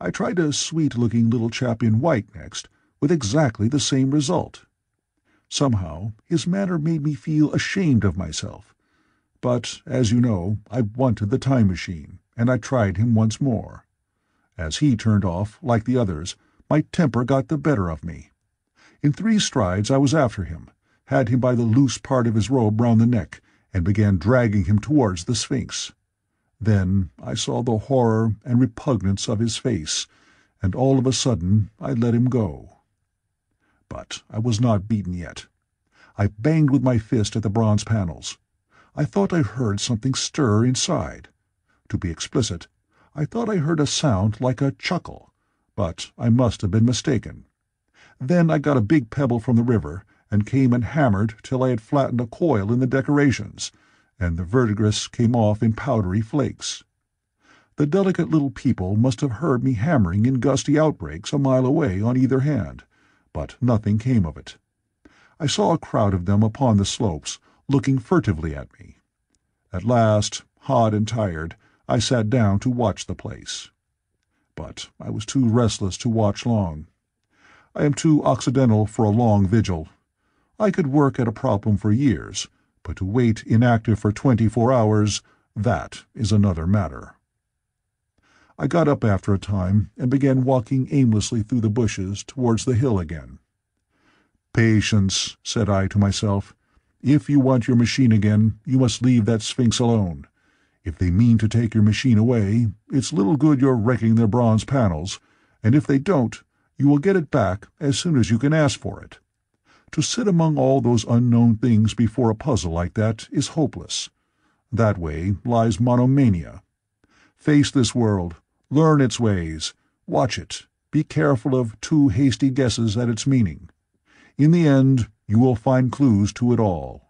I tried a sweet-looking little chap in white next, with exactly the same result. Somehow his manner made me feel ashamed of myself. But, as you know, I wanted the time machine, and I tried him once more. As he turned off, like the others, my temper got the better of me. In 3 strides I was after him, had him by the loose part of his robe round the neck, and began dragging him towards the Sphinx. Then I saw the horror and repugnance of his face, and all of a sudden I let him go. But I was not beaten yet. I banged with my fist at the bronze panels. I thought I heard something stir inside. To be explicit, I thought I heard a sound like a chuckle, but I must have been mistaken. Then I got a big pebble from the river, and came and hammered till I had flattened a coil in the decorations, and the verdigris came off in powdery flakes. The delicate little people must have heard me hammering in gusty outbreaks a mile away on either hand, but nothing came of it. I saw a crowd of them upon the slopes, looking furtively at me. At last, hot and tired, I sat down to watch the place. But I was too restless to watch long. I am too occidental for a long vigil. I could work at a problem for years, but to wait inactive for 24 hours, that is another matter. I got up after a time and began walking aimlessly through the bushes towards the hill again. "Patience," said I to myself. "If you want your machine again, you must leave that Sphinx alone. If they mean to take your machine away, it's little good your wrecking their bronze panels, and if they don't, you will get it back as soon as you can ask for it. To sit among all those unknown things before a puzzle like that is hopeless. That way lies monomania. Face this world, learn its ways, watch it, be careful of too hasty guesses at its meaning. In the end, you will find clues to it all."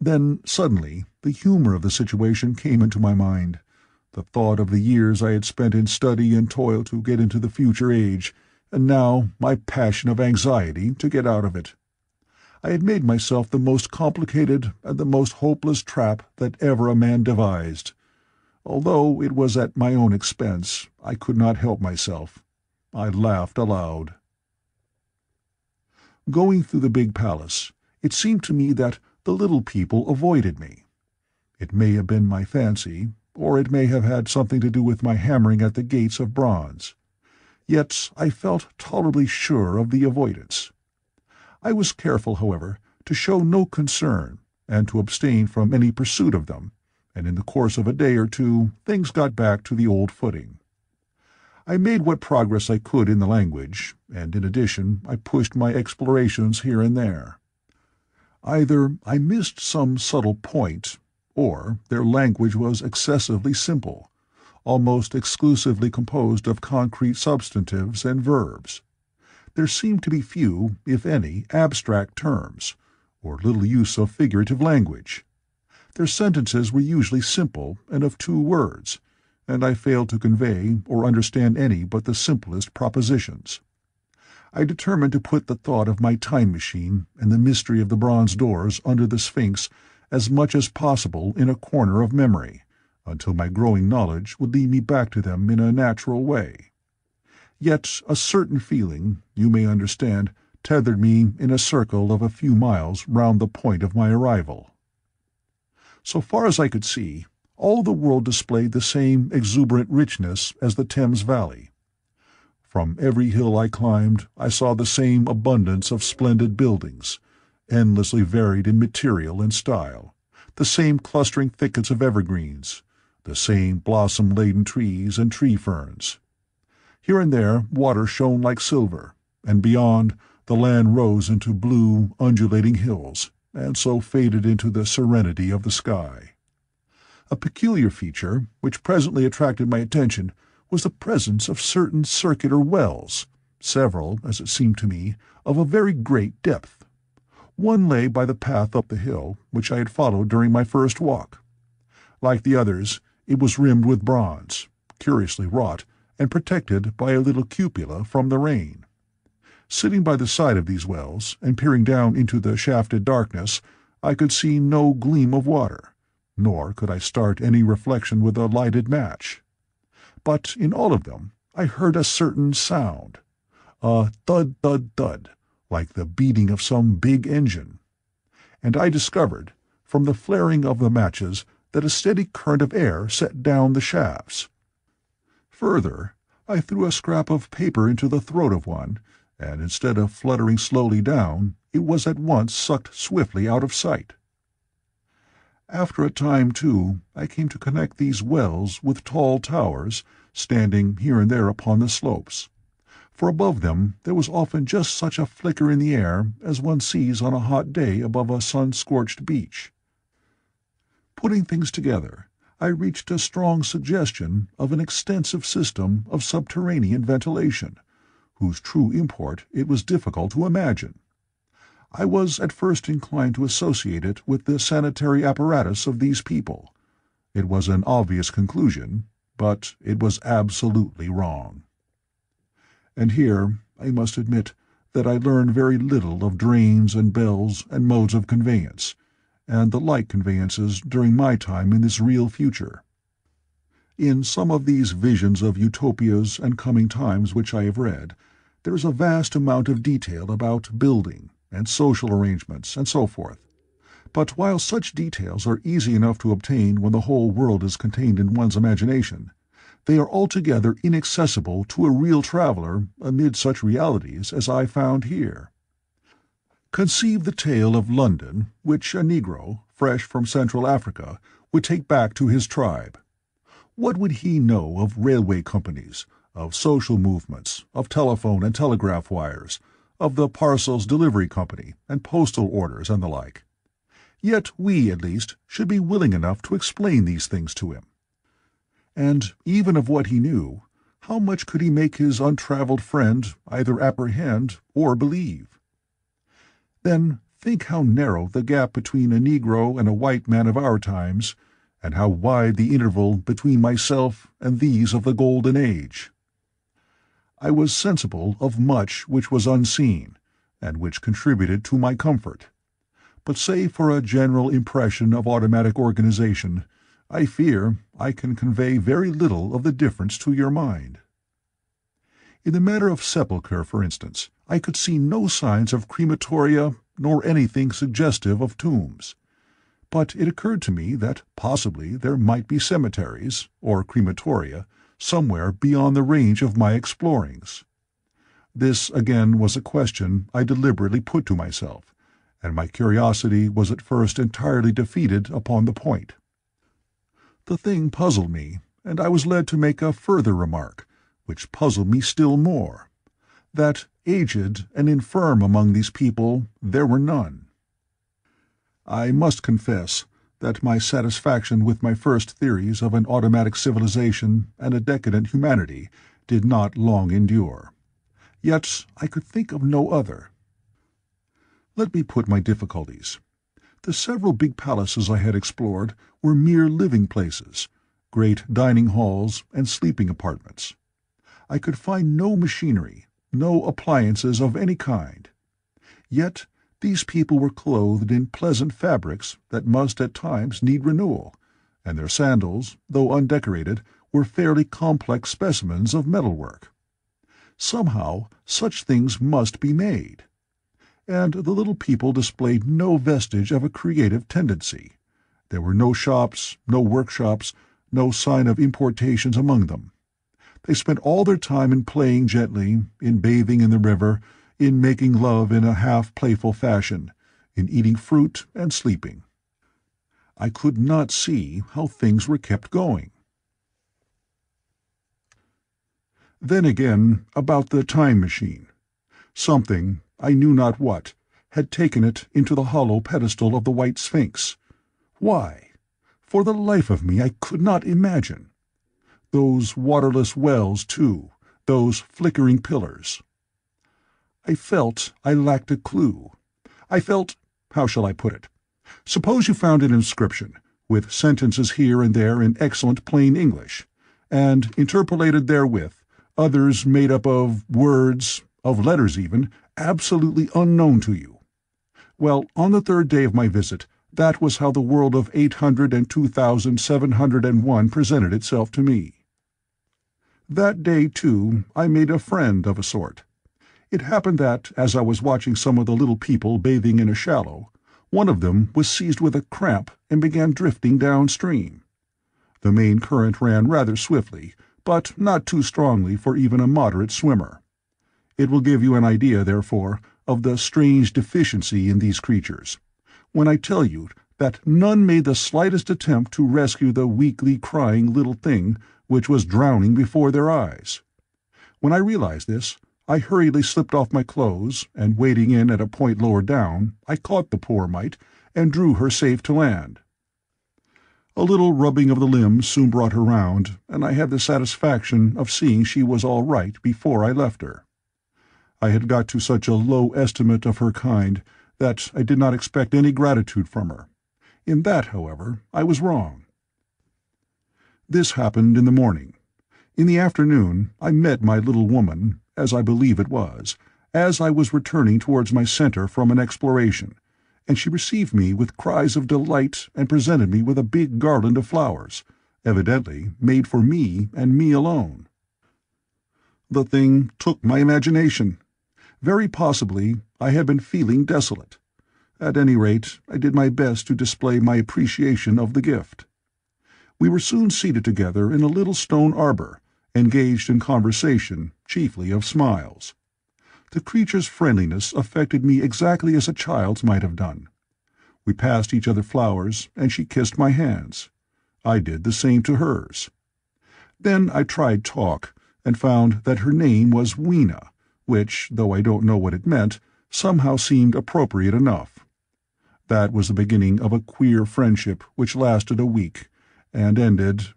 Then, suddenly, the humor of the situation came into my mind. The thought of the years I had spent in study and toil to get into the future age, and now my passion of anxiety to get out of it. I had made myself the most complicated and the most hopeless trap that ever a man devised. Although it was at my own expense, I could not help myself. I laughed aloud. Going through the big palace, it seemed to me that the little people avoided me. It may have been my fancy, or it may have had something to do with my hammering at the gates of bronze. Yet I felt tolerably sure of the avoidance. I was careful, however, to show no concern, and to abstain from any pursuit of them, and in the course of a day or two things got back to the old footing. I made what progress I could in the language, and in addition I pushed my explorations here and there. Either I missed some subtle point, or their language was excessively simple, almost exclusively composed of concrete substantives and verbs. There seemed to be few, if any, abstract terms, or little use of figurative language. Their sentences were usually simple and of 2 words, and I failed to convey or understand any but the simplest propositions. I determined to put the thought of my time machine and the mystery of the bronze doors under the Sphinx as much as possible in a corner of memory, until my growing knowledge would lead me back to them in a natural way. Yet a certain feeling, you may understand, tethered me in a circle of a few miles round the point of my arrival. So far as I could see, all the world displayed the same exuberant richness as the Thames Valley. From every hill I climbed, I saw the same abundance of splendid buildings, endlessly varied in material and style, the same clustering thickets of evergreens, the same blossom-laden trees and tree ferns. Here and there water shone like silver, and beyond the land rose into blue, undulating hills, and so faded into the serenity of the sky. A peculiar feature, which presently attracted my attention, was the presence of certain circular wells, several, as it seemed to me, of a very great depth. One lay by the path up the hill, which I had followed during my first walk. Like the others, it was rimmed with bronze, curiously wrought, and protected by a little cupola from the rain. Sitting by the side of these wells, and peering down into the shafted darkness, I could see no gleam of water, nor could I start any reflection with a lighted match. But in all of them I heard a certain sound, a thud, thud, thud, like the beating of some big engine, and I discovered, from the flaring of the matches, that a steady current of air set down the shafts. Further, I threw a scrap of paper into the throat of one, and instead of fluttering slowly down, it was at once sucked swiftly out of sight. After a time, too, I came to connect these wells with tall towers, standing here and there upon the slopes, for above them there was often just such a flicker in the air as one sees on a hot day above a sun-scorched beach. Putting things together, I reached a strong suggestion of an extensive system of subterranean ventilation, whose true import it was difficult to imagine. I was at first inclined to associate it with the sanitary apparatus of these people. It was an obvious conclusion, but it was absolutely wrong. And here I must admit that I learned very little of drains and bells and modes of conveyance, and the like conveyances during my time in this real future. In some of these visions of utopias and coming times which I have read, there is a vast amount of detail about building and social arrangements and so forth. But while such details are easy enough to obtain when the whole world is contained in one's imagination, they are altogether inaccessible to a real traveler amid such realities as I found here. Conceive the tale of London, which a Negro, fresh from Central Africa, would take back to his tribe. What would he know of railway companies, of social movements, of telephone and telegraph wires, of the parcels delivery company, and postal orders, and the like? Yet we, at least, should be willing enough to explain these things to him. And even of what he knew, how much could he make his untravelled friend either apprehend or believe? Then think how narrow the gap between a Negro and a white man of our times, and how wide the interval between myself and these of the Golden Age. I was sensible of much which was unseen, and which contributed to my comfort. But save for a general impression of automatic organization, I fear I can convey very little of the difference to your mind. In the matter of sepulchre, for instance, I could see no signs of crematoria nor anything suggestive of tombs. But it occurred to me that possibly there might be cemeteries, or crematoria, somewhere beyond the range of my explorings. This, again, was a question I deliberately put to myself, and my curiosity was at first entirely defeated upon the point. The thing puzzled me, and I was led to make a further remark, which puzzled me still more, that aged and infirm among these people there were none. I must confess that my satisfaction with my first theories of an automatic civilization and a decadent humanity did not long endure. Yet I could think of no other. Let me put my difficulties. The several big palaces I had explored were mere living places, great dining halls and sleeping apartments. I could find no machinery, no appliances of any kind. Yet these people were clothed in pleasant fabrics that must at times need renewal, and their sandals, though undecorated, were fairly complex specimens of metalwork. Somehow such things must be made, and the little people displayed no vestige of a creative tendency. There were no shops, no workshops, no sign of importations among them. They spent all their time in playing gently, in bathing in the river, in making love in a half-playful fashion, in eating fruit and sleeping. I could not see how things were kept going. Then again, about the time machine. Something, I knew not what, had taken it into the hollow pedestal of the White Sphinx. Why? For the life of me I could not imagine. Those waterless wells, too, those flickering pillars. I felt I lacked a clue. I felt, how shall I put it? Suppose you found an inscription, with sentences here and there in excellent plain English, and interpolated therewith others made up of words, of letters even, absolutely unknown to you. Well, on the third day of my visit, that was how the world of 802,701 presented itself to me. That day, too, I made a friend of a sort. It happened that, as I was watching some of the little people bathing in a shallow, one of them was seized with a cramp and began drifting downstream. The main current ran rather swiftly, but not too strongly for even a moderate swimmer. It will give you an idea, therefore, of the strange deficiency in these creatures, when I tell you that none made the slightest attempt to rescue the weakly crying little thing which was drowning before their eyes. When I realized this, I hurriedly slipped off my clothes, and wading in at a point lower down, I caught the poor mite, and drew her safe to land. A little rubbing of the limbs soon brought her round, and I had the satisfaction of seeing she was all right before I left her. I had got to such a low estimate of her kind that I did not expect any gratitude from her. In that, however, I was wrong. This happened in the morning. In the afternoon I met my little woman, as I believe it was, as I was returning towards my centre from an exploration, and she received me with cries of delight and presented me with a big garland of flowers, evidently made for me and me alone. The thing took my imagination. Very possibly I had been feeling desolate. At any rate, I did my best to display my appreciation of the gift. We were soon seated together in a little stone arbour, engaged in conversation, chiefly of smiles. The creature's friendliness affected me exactly as a child's might have done. We passed each other flowers, and she kissed my hands. I did the same to hers. Then I tried talk, and found that her name was Weena, which, though I don't know what it meant, somehow seemed appropriate enough. That was the beginning of a queer friendship which lasted a week, and ended,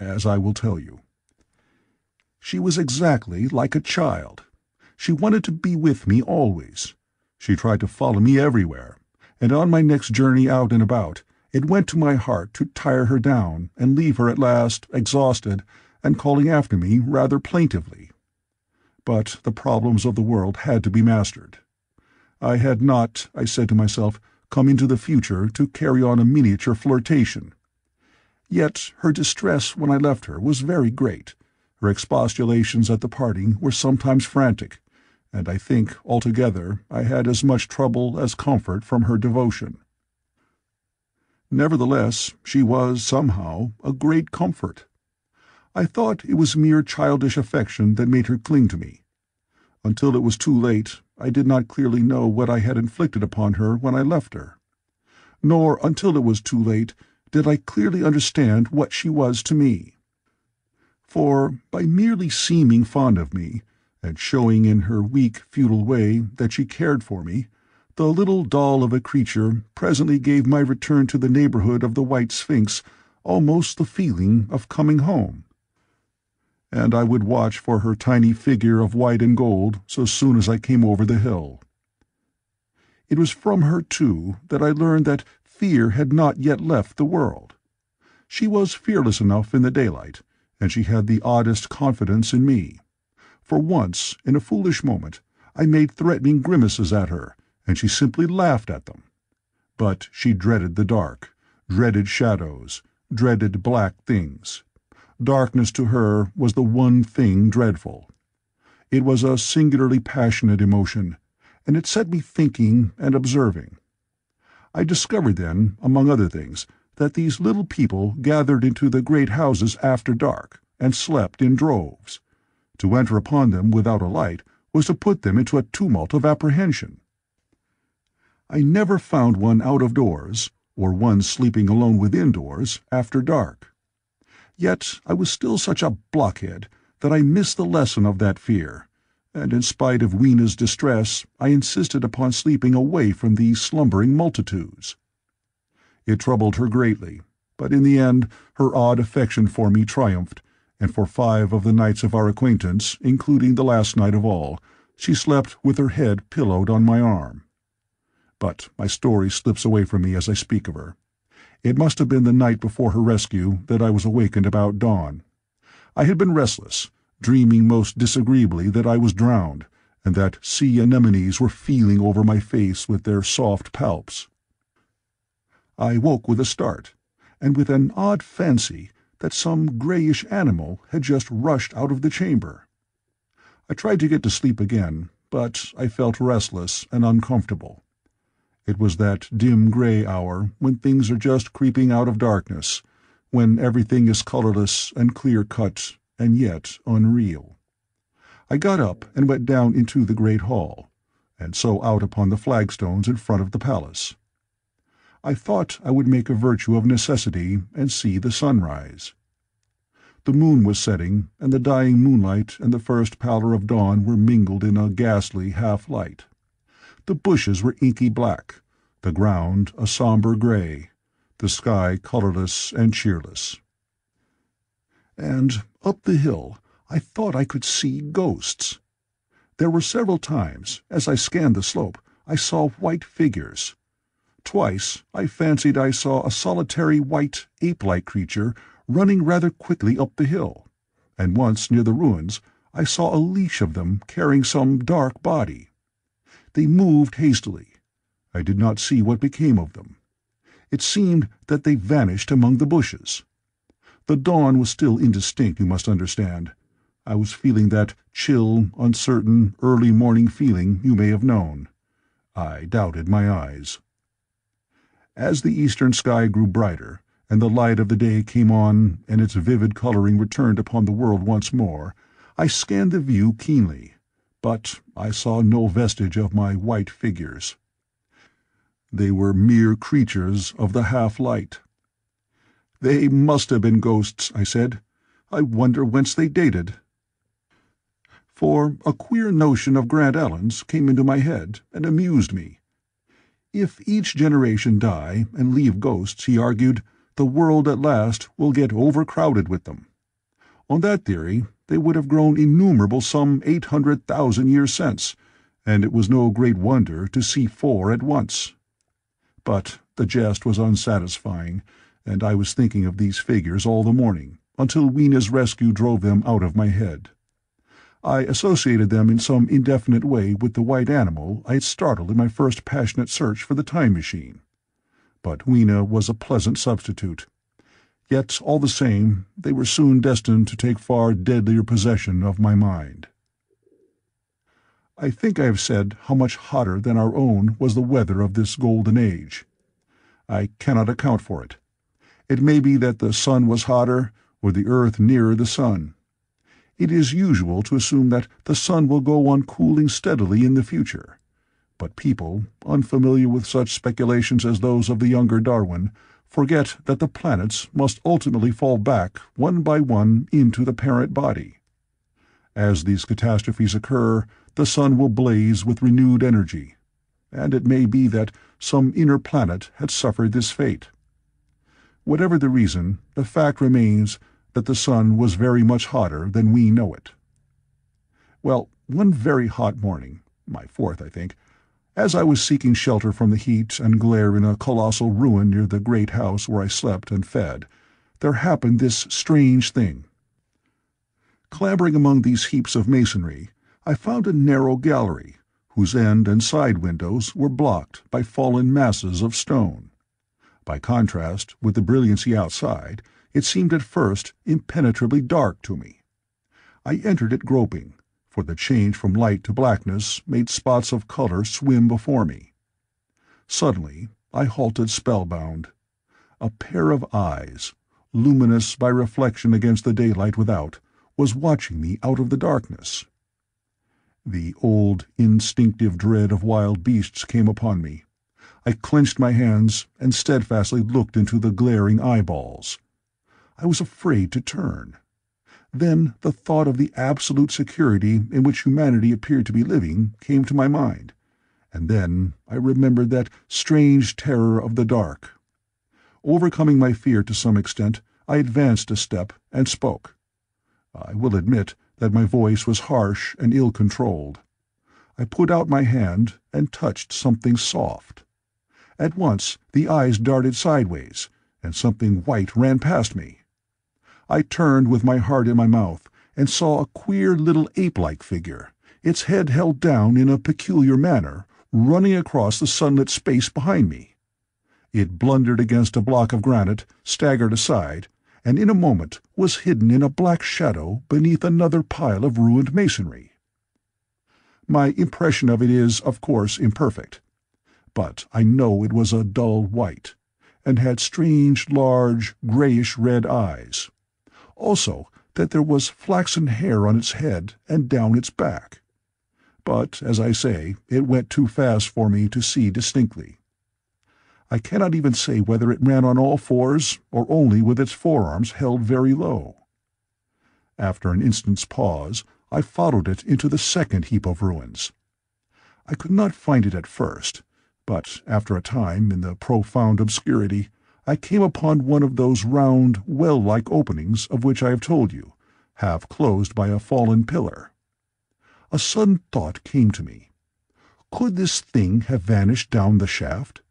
as I will tell you. She was exactly like a child. She wanted to be with me always. She tried to follow me everywhere, and on my next journey out and about, it went to my heart to tire her down and leave her at last, exhausted, and calling after me rather plaintively. But the problems of the world had to be mastered. I had not, I said to myself, come into the future to carry on a miniature flirtation. Yet her distress when I left her was very great. Her expostulations at the parting were sometimes frantic, and I think, altogether, I had as much trouble as comfort from her devotion. Nevertheless, she was, somehow, a great comfort. I thought it was mere childish affection that made her cling to me. Until it was too late, I did not clearly know what I had inflicted upon her when I left her. Nor, until it was too late, did I clearly understand what she was to me. For, by merely seeming fond of me, and showing in her weak, futile way that she cared for me, the little doll of a creature presently gave my return to the neighbourhood of the White Sphinx almost the feeling of coming home. And I would watch for her tiny figure of white and gold so soon as I came over the hill. It was from her, too, that I learned that fear had not yet left the world. She was fearless enough in the daylight, and she had the oddest confidence in me. For once, in a foolish moment, I made threatening grimaces at her, and she simply laughed at them. But she dreaded the dark, dreaded shadows, dreaded black things. Darkness to her was the one thing dreadful. It was a singularly passionate emotion, and it set me thinking and observing. I discovered then, among other things, that these little people gathered into the great houses after dark, and slept in droves. To enter upon them without a light was to put them into a tumult of apprehension. I never found one out of doors, or one sleeping alone within doors, after dark. Yet I was still such a blockhead that I missed the lesson of that fear, and in spite of Weena's distress I insisted upon sleeping away from these slumbering multitudes. It troubled her greatly, but in the end her odd affection for me triumphed, and for 5 of the nights of our acquaintance, including the last night of all, she slept with her head pillowed on my arm. But my story slips away from me as I speak of her. It must have been the night before her rescue that I was awakened about dawn. I had been restless, dreaming most disagreeably that I was drowned, and that sea anemones were feeling over my face with their soft palps. I woke with a start, and with an odd fancy that some grayish animal had just rushed out of the chamber. I tried to get to sleep again, but I felt restless and uncomfortable. It was that dim gray hour when things are just creeping out of darkness, when everything is colorless and clear-cut and yet unreal. I got up and went down into the great hall, and so out upon the flagstones in front of the palace. I thought I would make a virtue of necessity and see the sunrise. The moon was setting, and the dying moonlight and the first pallor of dawn were mingled in a ghastly half-light. The bushes were inky black, the ground a somber gray, the sky colorless and cheerless. And up the hill I thought I could see ghosts. There were several times, as I scanned the slope, I saw white figures. Twice I fancied I saw a solitary white ape-like creature running rather quickly up the hill, and once near the ruins I saw a leash of them carrying some dark body. They moved hastily. I did not see what became of them. It seemed that they vanished among the bushes. The dawn was still indistinct, you must understand. I was feeling that chill, uncertain, early morning feeling you may have known. I doubted my eyes. As the eastern sky grew brighter, and the light of the day came on, and its vivid coloring returned upon the world once more, I scanned the view keenly. But I saw no vestige of my white figures. They were mere creatures of the half-light. "They must have been ghosts," I said. "I wonder whence they dated." For a queer notion of Grant Allen's came into my head and amused me. If each generation die and leave ghosts, he argued, the world at last will get overcrowded with them. On that theory, they would have grown innumerable some 800,000 years since, and it was no great wonder to see 4 at once. But the jest was unsatisfying, and I was thinking of these figures all the morning, until Weena's rescue drove them out of my head. I associated them in some indefinite way with the white animal I had startled in my first passionate search for the time machine. But Weena was a pleasant substitute. Yet, all the same, they were soon destined to take far deadlier possession of my mind. I think I have said how much hotter than our own was the weather of this golden age. I cannot account for it. It may be that the sun was hotter, or the earth nearer the sun. It is usual to assume that the sun will go on cooling steadily in the future. But people, unfamiliar with such speculations as those of the younger Darwin, forget that the planets must ultimately fall back one by one into the parent body. As these catastrophes occur, the sun will blaze with renewed energy, and it may be that some inner planet had suffered this fate. Whatever the reason, the fact remains that the sun was very much hotter than we know it. Well, one very hot morning, my 4th, I think, as I was seeking shelter from the heat and glare in a colossal ruin near the great house where I slept and fed, there happened this strange thing. Clambering among these heaps of masonry, I found a narrow gallery, whose end and side windows were blocked by fallen masses of stone. By contrast with the brilliancy outside, it seemed at first impenetrably dark to me. I entered it groping, for the change from light to blackness made spots of color swim before me. Suddenly I halted spellbound. A pair of eyes, luminous by reflection against the daylight without, was watching me out of the darkness. The old instinctive dread of wild beasts came upon me. I clenched my hands and steadfastly looked into the glaring eyeballs. I was afraid to turn. Then the thought of the absolute security in which humanity appeared to be living came to my mind, and then I remembered that strange terror of the dark. Overcoming my fear to some extent, I advanced a step and spoke. I will admit that my voice was harsh and ill-controlled. I put out my hand and touched something soft. At once the eyes darted sideways, and something white ran past me. I turned with my heart in my mouth and saw a queer little ape-like figure, its head held down in a peculiar manner, running across the sunlit space behind me. It blundered against a block of granite, staggered aside, and in a moment was hidden in a black shadow beneath another pile of ruined masonry. My impression of it is, of course, imperfect, but I know it was a dull white, and had strange, large, grayish-red eyes. Also that there was flaxen hair on its head and down its back. But, as I say, it went too fast for me to see distinctly. I cannot even say whether it ran on all fours or only with its forearms held very low. After an instant's pause, I followed it into the second heap of ruins. I could not find it at first, but after a time, in the profound obscurity, I came upon one of those round, well-like openings of which I have told you, half closed by a fallen pillar. A sudden thought came to me. Could this thing have vanished down the shaft?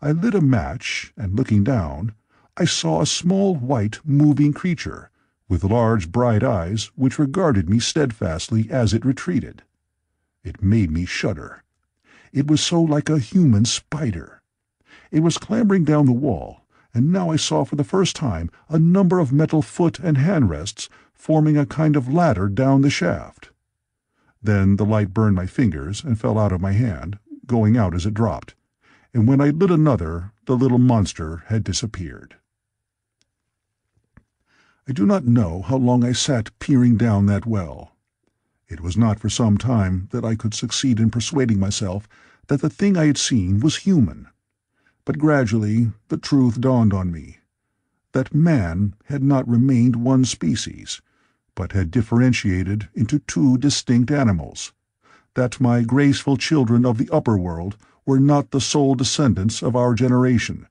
I lit a match, and looking down, I saw a small white moving creature, with large bright eyes, which regarded me steadfastly as it retreated. It made me shudder. It was so like a human spider. It was clambering down the wall, and now I saw for the first time a number of metal foot and hand rests forming a kind of ladder down the shaft. Then the light burned my fingers and fell out of my hand, going out as it dropped, and when I lit another, the little monster had disappeared. I do not know how long I sat peering down that well. It was not for some time that I could succeed in persuading myself that the thing I had seen was human. But gradually the truth dawned on me, that man had not remained one species, but had differentiated into two distinct animals, that my graceful children of the upper world were not the sole descendants of our generation,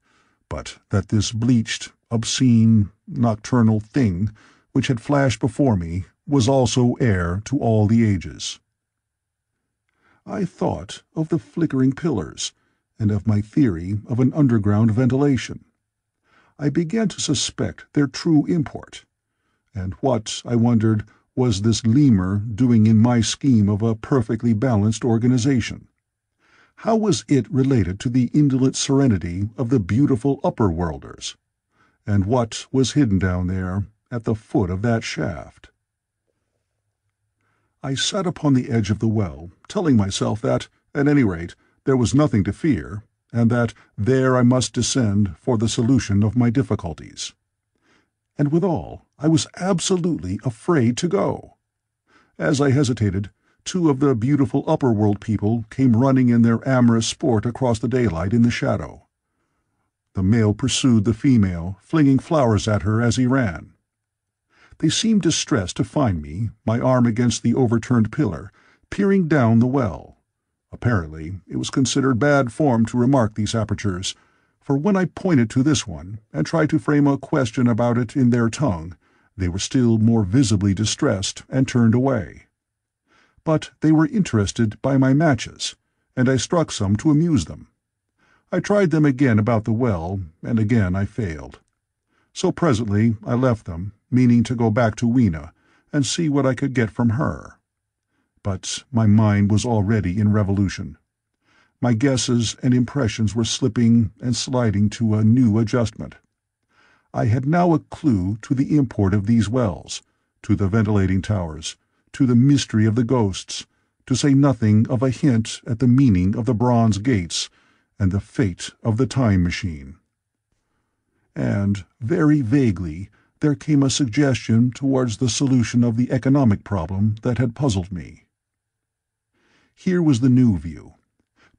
but that this bleached, obscene, nocturnal thing which had flashed before me was also heir to all the ages. I thought of the flickering pillars, and of my theory of an underground ventilation. I began to suspect their true import, and what, I wondered, was this lemur doing in my scheme of a perfectly balanced organization? How was it related to the indolent serenity of the beautiful upper-worlders? And what was hidden down there at the foot of that shaft? I sat upon the edge of the well, telling myself that, at any rate, there was nothing to fear, and that there I must descend for the solution of my difficulties. And withal, I was absolutely afraid to go. As I hesitated, two of the beautiful upper-world people came running in their amorous sport across the daylight in the shadow. The male pursued the female, flinging flowers at her as he ran. They seemed distressed to find me, my arm against the overturned pillar, peering down the well. Apparently, it was considered bad form to remark these apertures, for when I pointed to this one and tried to frame a question about it in their tongue, they were still more visibly distressed and turned away. But they were interested by my matches, and I struck some to amuse them. I tried them again about the well, and again I failed. So presently I left them, meaning to go back to Weena and see what I could get from her. But my mind was already in revolution. My guesses and impressions were slipping and sliding to a new adjustment. I had now a clue to the import of these wells, to the ventilating towers, to the mystery of the ghosts, to say nothing of a hint at the meaning of the bronze gates and the fate of the time machine. And, very vaguely, there came a suggestion towards the solution of the economic problem that had puzzled me. Here was the new view.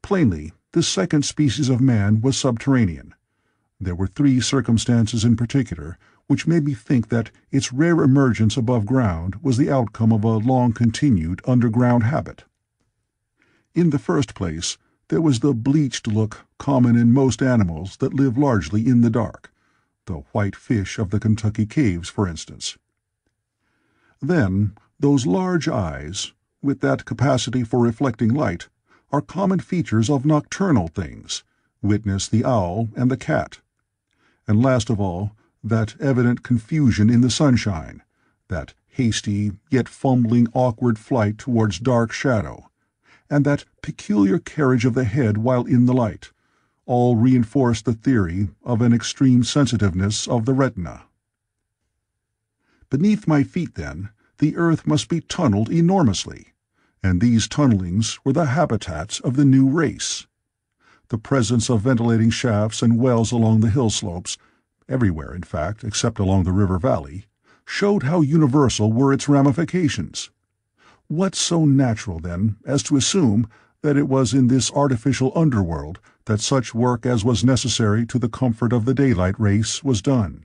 Plainly, this second species of man was subterranean. There were three circumstances in particular which made me think that its rare emergence above ground was the outcome of a long-continued underground habit. In the first place, there was the bleached look common in most animals that live largely in the dark, the white fish of the Kentucky Caves, for instance. Then, those large eyes, with that capacity for reflecting light, are common features of nocturnal things, witness the owl and the cat. And last of all, that evident confusion in the sunshine, that hasty yet fumbling awkward flight towards dark shadow, and that peculiar carriage of the head while in the light, all reinforced the theory of an extreme sensitiveness of the retina. Beneath my feet, then, the earth must be tunneled enormously, and these tunnelings were the habitats of the new race. The presence of ventilating shafts and wells along the hill slopes, everywhere in fact except along the river valley, showed how universal were its ramifications. What so natural, then, as to assume that it was in this artificial underworld that such work as was necessary to the comfort of the daylight race was done?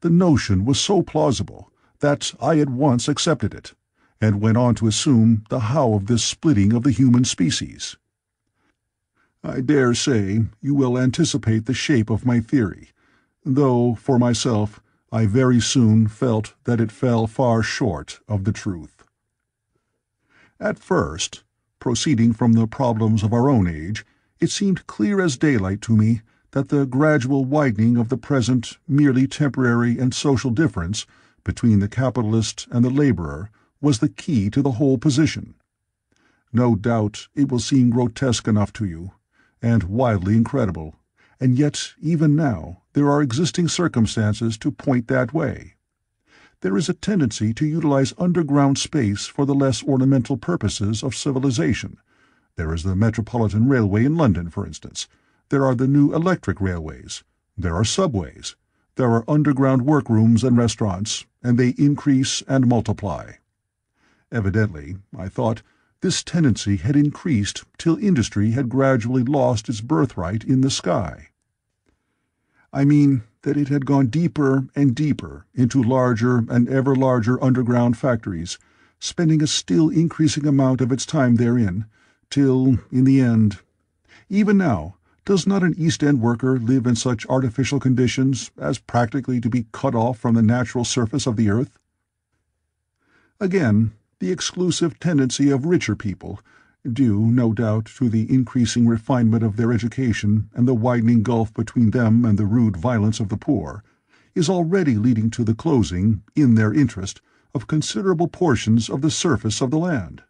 The notion was so plausible that I at once accepted it, and went on to assume the how of this splitting of the human species. I dare say you will anticipate the shape of my theory, though, for myself, I very soon felt that it fell far short of the truth. At first, proceeding from the problems of our own age, it seemed clear as daylight to me that the gradual widening of the present merely temporary and social difference between the capitalist and the laborer was the key to the whole position. No doubt it will seem grotesque enough to you, and wildly incredible, and yet even now there are existing circumstances to point that way. There is a tendency to utilize underground space for the less ornamental purposes of civilization. There is the Metropolitan Railway in London, for instance. There are the new electric railways. There are subways. There are underground workrooms and restaurants, and they increase and multiply. Evidently, I thought, this tendency had increased till industry had gradually lost its birthright in the sky. I mean that it had gone deeper and deeper into larger and ever larger underground factories, spending a still increasing amount of its time therein, till, in the end, even now, does not an East End worker live in such artificial conditions as practically to be cut off from the natural surface of the earth? Again, the exclusive tendency of richer people, due, no doubt, to the increasing refinement of their education and the widening gulf between them and the rude violence of the poor, is already leading to the closing, in their interest, of considerable portions of the surface of the land.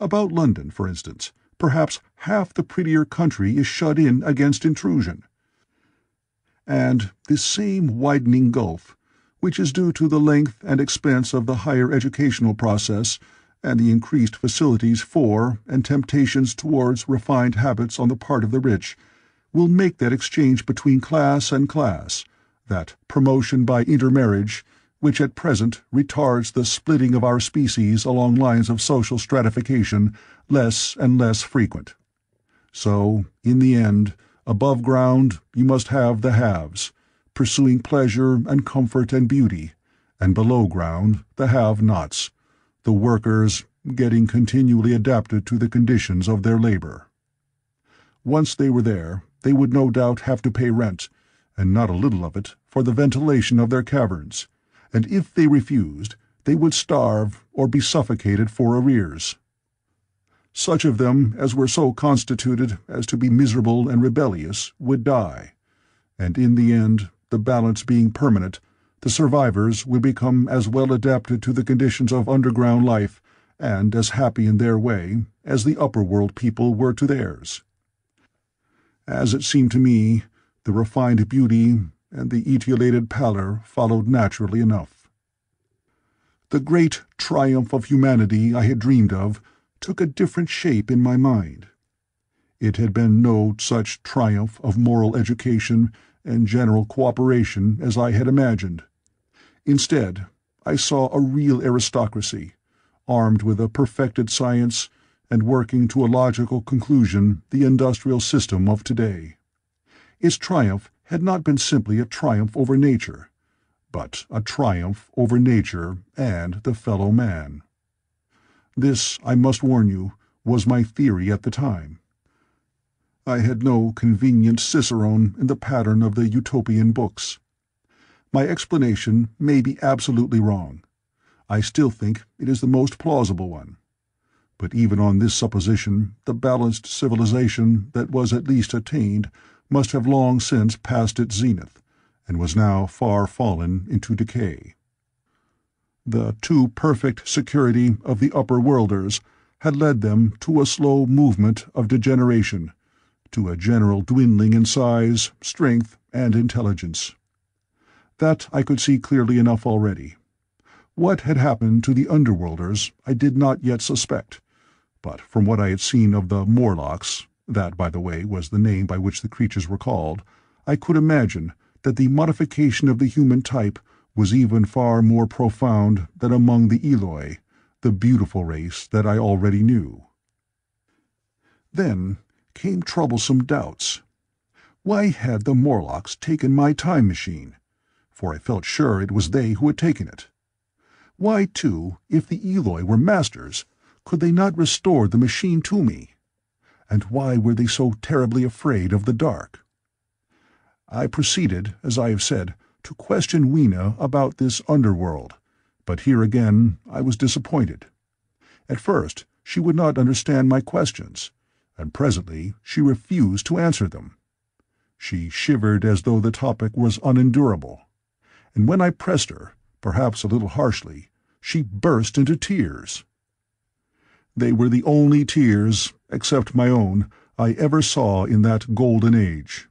About London, for instance, perhaps half the prettier country is shut in against intrusion. And this same widening gulf, which is due to the length and expense of the higher educational process and the increased facilities for and temptations towards refined habits on the part of the rich, will make that exchange between class and class, that promotion by intermarriage, which at present retards the splitting of our species along lines of social stratification, less and less frequent. So, in the end, above ground you must have the haves, pursuing pleasure and comfort and beauty, and below ground the have-nots, the workers getting continually adapted to the conditions of their labor. Once they were there, they would no doubt have to pay rent, and not a little of it, for the ventilation of their caverns, and if they refused, they would starve or be suffocated for arrears. Such of them as were so constituted as to be miserable and rebellious would die, and in the end, the balance being permanent, the survivors would become as well adapted to the conditions of underground life, and as happy in their way, as the upper world people were to theirs. As it seemed to me, the refined beauty and the etiolated pallor followed naturally enough. The great triumph of humanity I had dreamed of took a different shape in my mind. It had been no such triumph of moral education and general cooperation as I had imagined. Instead, I saw a real aristocracy, armed with a perfected science and working to a logical conclusion the industrial system of today. Its triumph had not been simply a triumph over nature, but a triumph over nature and the fellow man. This, I must warn you, was my theory at the time. I had no convenient cicerone in the pattern of the utopian books. My explanation may be absolutely wrong. I still think it is the most plausible one. But even on this supposition, the balanced civilization that was at least attained must have long since passed its zenith, and was now far fallen into decay. The too perfect security of the upper worlders had led them to a slow movement of degeneration, to a general dwindling in size, strength, and intelligence. That I could see clearly enough already. What had happened to the underworlders I did not yet suspect, but from what I had seen of the Morlocks, that, by the way, was the name by which the creatures were called, I could imagine that the modification of the human type was even far more profound than among the Eloi, the beautiful race that I already knew. Then came troublesome doubts. Why had the Morlocks taken my time machine? For I felt sure it was they who had taken it. Why, too, if the Eloi were masters, could they not restore the machine to me? And why were they so terribly afraid of the dark? I proceeded, as I have said, to question Weena about this underworld, but here again I was disappointed. At first she would not understand my questions, and presently she refused to answer them. She shivered as though the topic was unendurable, and when I pressed her, perhaps a little harshly, she burst into tears. They were the only tears, except my own, I ever saw in that golden age.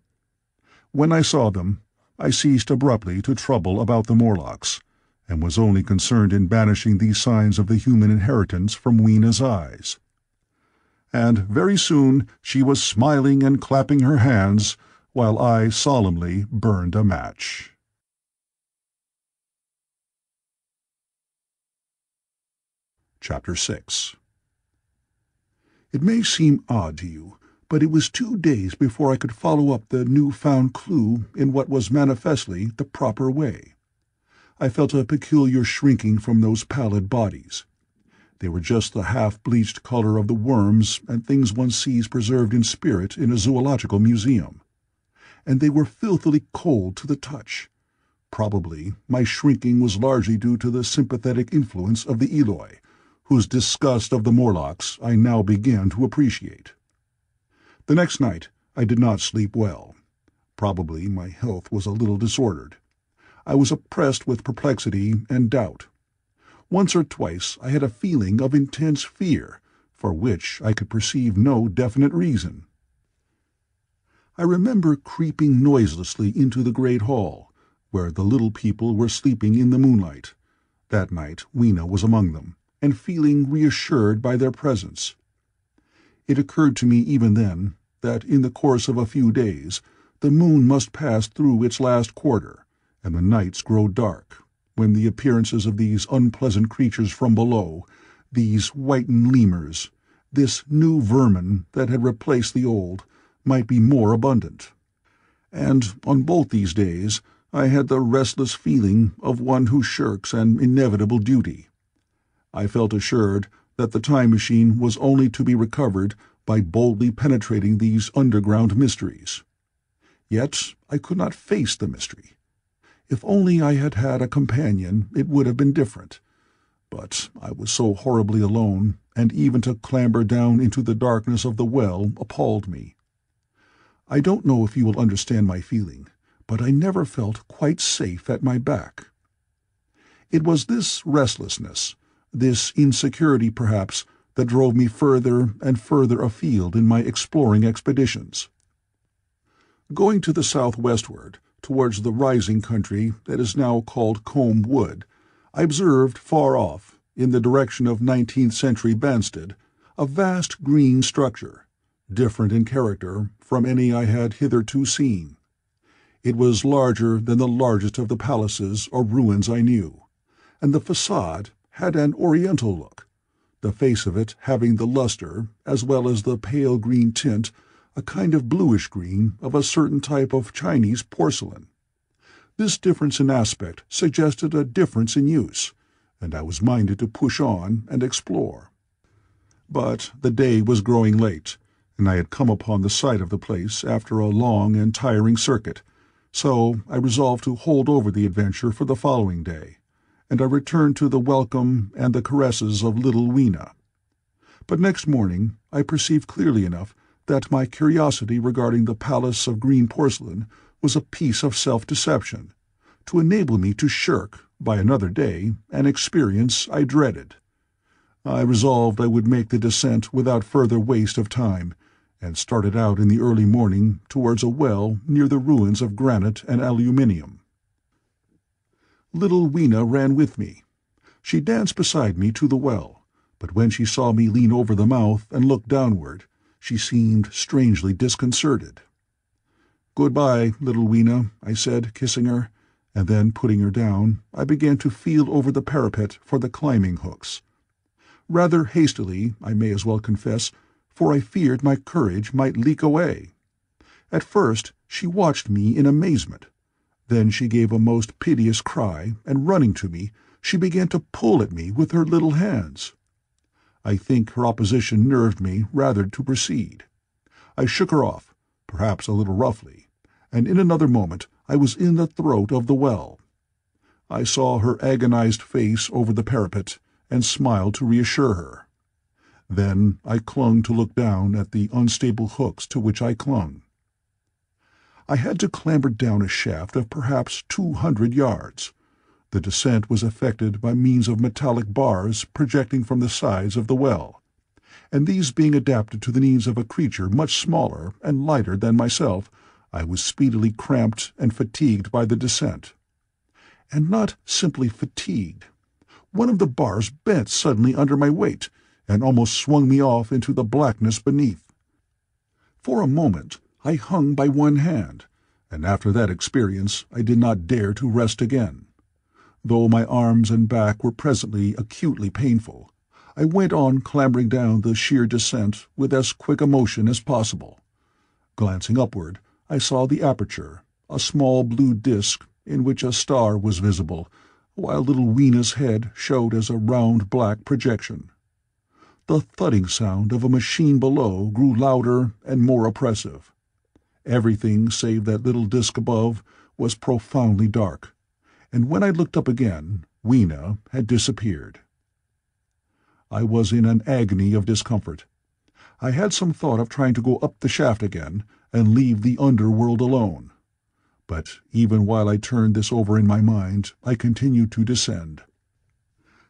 When I saw them, I ceased abruptly to trouble about the Morlocks, and was only concerned in banishing these signs of the human inheritance from Weena's eyes. And very soon she was smiling and clapping her hands, while I solemnly burned a match. Chapter 6. It may seem odd to you, but it was 2 days before I could follow up the new-found clue in what was manifestly the proper way. I felt a peculiar shrinking from those pallid bodies. They were just the half-bleached color of the worms and things one sees preserved in spirit in a zoological museum. And they were filthily cold to the touch. Probably my shrinking was largely due to the sympathetic influence of the Eloi, whose disgust of the Morlocks I now began to appreciate. The next night I did not sleep well. Probably my health was a little disordered. I was oppressed with perplexity and doubt. Once or twice I had a feeling of intense fear, for which I could perceive no definite reason. I remember creeping noiselessly into the great hall, where the little people were sleeping in the moonlight. That night Weena was among them, and feeling reassured by their presence. It occurred to me even then that in the course of a few days the moon must pass through its last quarter, and the nights grow dark, when the appearances of these unpleasant creatures from below, these whitened lemurs, this new vermin that had replaced the old, might be more abundant. And on both these days I had the restless feeling of one who shirks an inevitable duty. I felt assured that the time machine was only to be recovered by boldly penetrating these underground mysteries. Yet I could not face the mystery. If only I had had a companion, it would have been different. But I was so horribly alone, and even to clamber down into the darkness of the well appalled me. I don't know if you will understand my feeling, but I never felt quite safe at my back. It was this restlessness, this insecurity, perhaps, that drove me further and further afield in my exploring expeditions. Going to the southwestward, towards the rising country that is now called Combe Wood, I observed far off, in the direction of 19th-century Banstead, a vast green structure, different in character from any I had hitherto seen. It was larger than the largest of the palaces or ruins I knew, and the facade had an oriental look, the face of it having the luster, as well as the pale green tint, a kind of bluish-green of a certain type of Chinese porcelain. This difference in aspect suggested a difference in use, and I was minded to push on and explore. But the day was growing late, and I had come upon the site of the place after a long and tiring circuit, so I resolved to hold over the adventure for the following day, and I returned to the welcome and the caresses of little Weena. But next morning I perceived clearly enough that my curiosity regarding the Palace of Green Porcelain was a piece of self-deception, to enable me to shirk, by another day, an experience I dreaded. I resolved I would make the descent without further waste of time, and started out in the early morning towards a well near the ruins of granite and aluminium. Little Weena ran with me. She danced beside me to the well, but when she saw me lean over the mouth and look downward, she seemed strangely disconcerted. "Good-bye, little Weena," I said, kissing her, and then, putting her down, I began to feel over the parapet for the climbing hooks. Rather hastily, I may as well confess, for I feared my courage might leak away. At first she watched me in amazement. Then she gave a most piteous cry, and running to me, she began to pull at me with her little hands. I think her opposition nerved me rather to proceed. I shook her off, perhaps a little roughly, and in another moment I was in the throat of the well. I saw her agonized face over the parapet, and smiled to reassure her. Then I clung to look down at the unstable hooks to which I clung. I had to clamber down a shaft of perhaps 200 yards. The descent was effected by means of metallic bars projecting from the sides of the well, and these being adapted to the needs of a creature much smaller and lighter than myself, I was speedily cramped and fatigued by the descent. And not simply fatigued. One of the bars bent suddenly under my weight, and almost swung me off into the blackness beneath. For a moment I hung by one hand, and after that experience I did not dare to rest again. Though my arms and back were presently acutely painful, I went on clambering down the sheer descent with as quick a motion as possible. Glancing upward, I saw the aperture, a small blue disk in which a star was visible, while little Weena's head showed as a round black projection. The thudding sound of a machine below grew louder and more oppressive. Everything save that little disk above was profoundly dark, and when I looked up again, Weena had disappeared. I was in an agony of discomfort. I had some thought of trying to go up the shaft again and leave the underworld alone. But even while I turned this over in my mind, I continued to descend.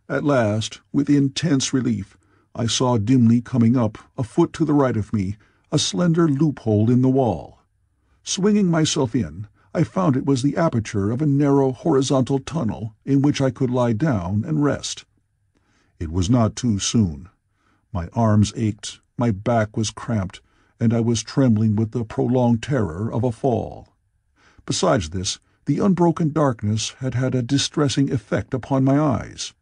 At last, with intense relief, I saw dimly coming up, a foot to the right of me, a slender loophole in the wall. Swinging myself in, I found it was the aperture of a narrow horizontal tunnel in which I could lie down and rest. It was not too soon. My arms ached, my back was cramped, and I was trembling with the prolonged terror of a fall. Besides this, the unbroken darkness had had a distressing effect upon my eyes.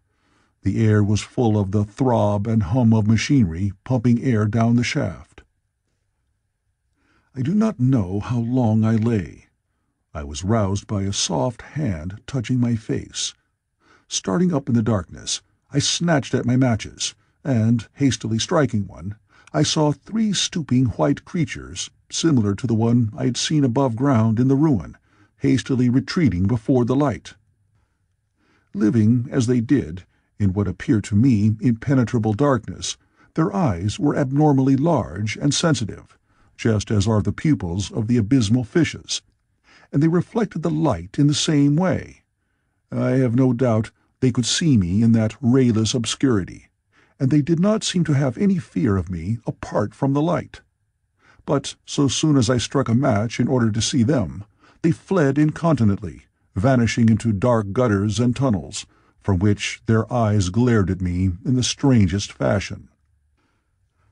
The air was full of the throb and hum of machinery pumping air down the shaft. I do not know how long I lay. I was roused by a soft hand touching my face. Starting up in the darkness, I snatched at my matches, and, hastily striking one, I saw three stooping white creatures, similar to the one I had seen above ground in the ruin, hastily retreating before the light. Living, as they did, in what appeared to me impenetrable darkness, their eyes were abnormally large and sensitive, just as are the pupils of the abysmal fishes, and they reflected the light in the same way. I have no doubt they could see me in that rayless obscurity, and they did not seem to have any fear of me apart from the light. But so soon as I struck a match in order to see them, they fled incontinently, vanishing into dark gutters and tunnels, from which their eyes glared at me in the strangest fashion.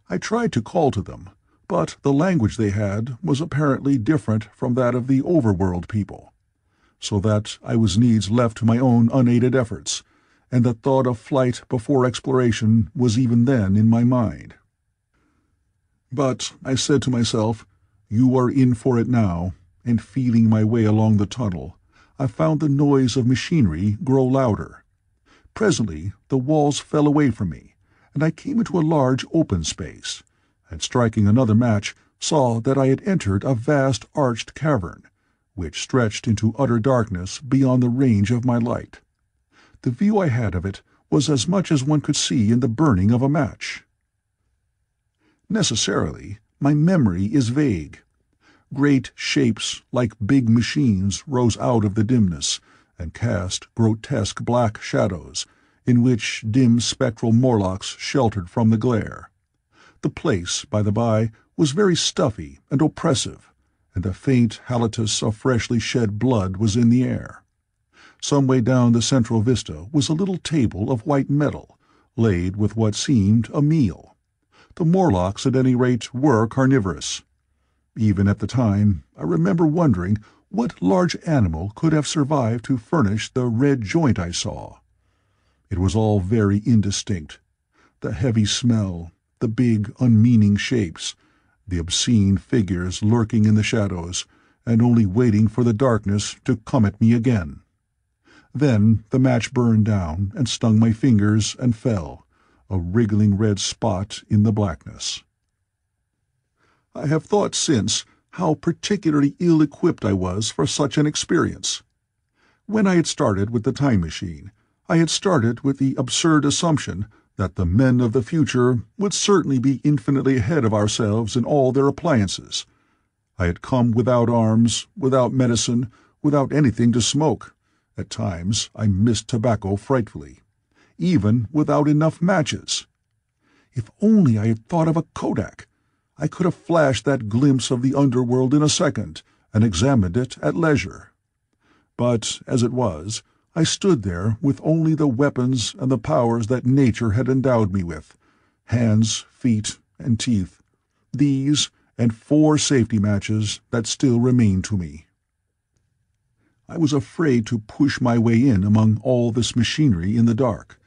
I tried to call to them, but the language they had was apparently different from that of the overworld people, so that I was needs left to my own unaided efforts, and the thought of flight before exploration was even then in my mind. But I said to myself, "You are in for it now," and feeling my way along the tunnel, I found the noise of machinery grow louder. Presently the walls fell away from me, and I came into a large open space, and striking another match, saw that I had entered a vast arched cavern, which stretched into utter darkness beyond the range of my light. The view I had of it was as much as one could see in the burning of a match. Necessarily, my memory is vague. Great shapes, like big machines, rose out of the dimness, and cast grotesque black shadows, in which dim spectral Morlocks sheltered from the glare. The place, by the by, was very stuffy and oppressive, and the faint halitus of freshly shed blood was in the air. Some way down the central vista was a little table of white metal, laid with what seemed a meal. The Morlocks, at any rate, were carnivorous. Even at the time, I remember wondering what large animal could have survived to furnish the red joint I saw. It was all very indistinct. The heavy smell, the big, unmeaning shapes, the obscene figures lurking in the shadows, and only waiting for the darkness to come at me again. Then the match burned down and stung my fingers and fell, a wriggling red spot in the blackness. I have thought since how particularly ill-equipped I was for such an experience. When I had started with the time machine, I had started with the absurd assumption that the men of the future would certainly be infinitely ahead of ourselves in all their appliances. I had come without arms, without medicine, without anything to smoke. At times I missed tobacco frightfully, even without enough matches. If only I had thought of a Kodak, I could have flashed that glimpse of the underworld in a second, and examined it at leisure. But, as it was, I stood there with only the weapons and the powers that nature had endowed me with, hands, feet, and teeth, these and 4 safety matches that still remained to me. I was afraid to push my way in among all this machinery in the dark,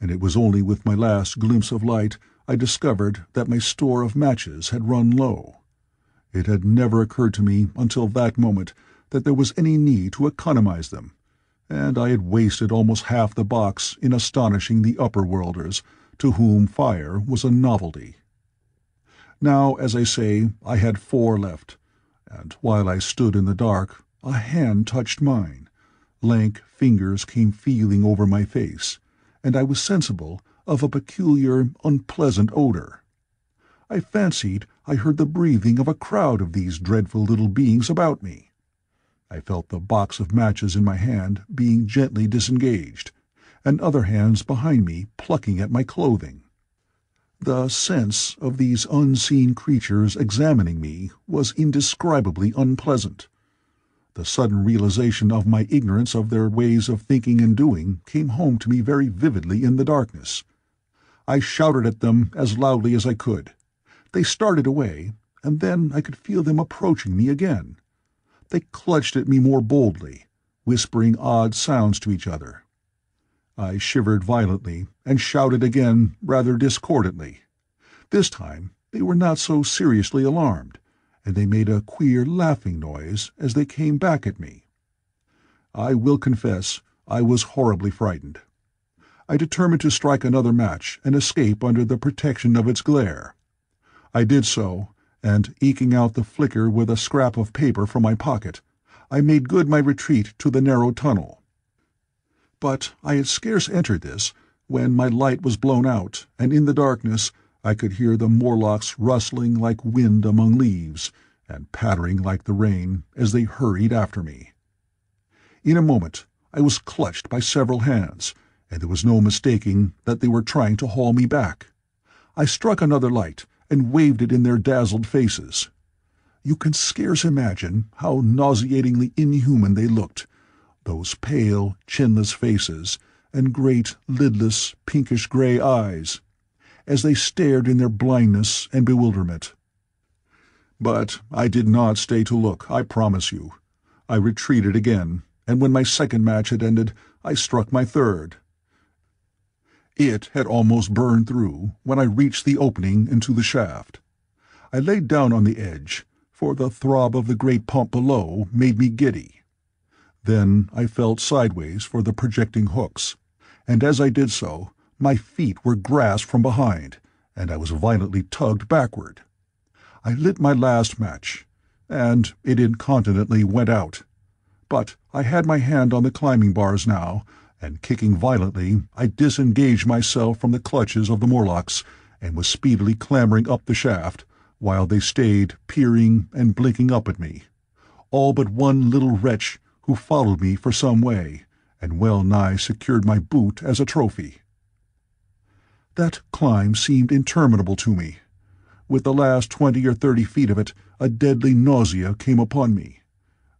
and it was only with my last glimpse of light I discovered that my store of matches had run low. It had never occurred to me until that moment that there was any need to economize them, and I had wasted almost half the box in astonishing the upper-worlders, to whom fire was a novelty. Now, as I say, I had 4 left, and while I stood in the dark, a hand touched mine, lank fingers came feeling over my face, and I was sensible of a peculiar, unpleasant odor. I fancied I heard the breathing of a crowd of these dreadful little beings about me. I felt the box of matches in my hand being gently disengaged, and other hands behind me plucking at my clothing. The sense of these unseen creatures examining me was indescribably unpleasant. The sudden realization of my ignorance of their ways of thinking and doing came home to me very vividly in the darkness. I shouted at them as loudly as I could. They started away, and then I could feel them approaching me again. They clutched at me more boldly, whispering odd sounds to each other. I shivered violently, and shouted again rather discordantly. This time they were not so seriously alarmed, and they made a queer laughing noise as they came back at me. I will confess I was horribly frightened. I determined to strike another match and escape under the protection of its glare. I did so, and, eking out the flicker with a scrap of paper from my pocket, I made good my retreat to the narrow tunnel. But I had scarce entered this when my light was blown out, and in the darkness I could hear the Morlocks rustling like wind among leaves, and pattering like the rain, as they hurried after me. In a moment I was clutched by several hands, and there was no mistaking that they were trying to haul me back. I struck another light, and waved it in their dazzled faces. You can scarce imagine how nauseatingly inhuman they looked, those pale, chinless faces, and great, lidless, pinkish-gray eyes, as they stared in their blindness and bewilderment. But I did not stay to look, I promise you. I retreated again, and when my second match had ended, I struck my third. It had almost burned through when I reached the opening into the shaft. I laid down on the edge, for the throb of the great pump below made me giddy. Then I felt sideways for the projecting hooks, and as I did so, my feet were grasped from behind, and I was violently tugged backward. I lit my last match, and it incontinently went out. But I had my hand on the climbing bars now, and kicking violently, I disengaged myself from the clutches of the Morlocks, and was speedily clambering up the shaft, while they stayed peering and blinking up at me, all but one little wretch who followed me for some way, and well-nigh secured my boot as a trophy. That climb seemed interminable to me. With the last 20 or 30 feet of it, a deadly nausea came upon me.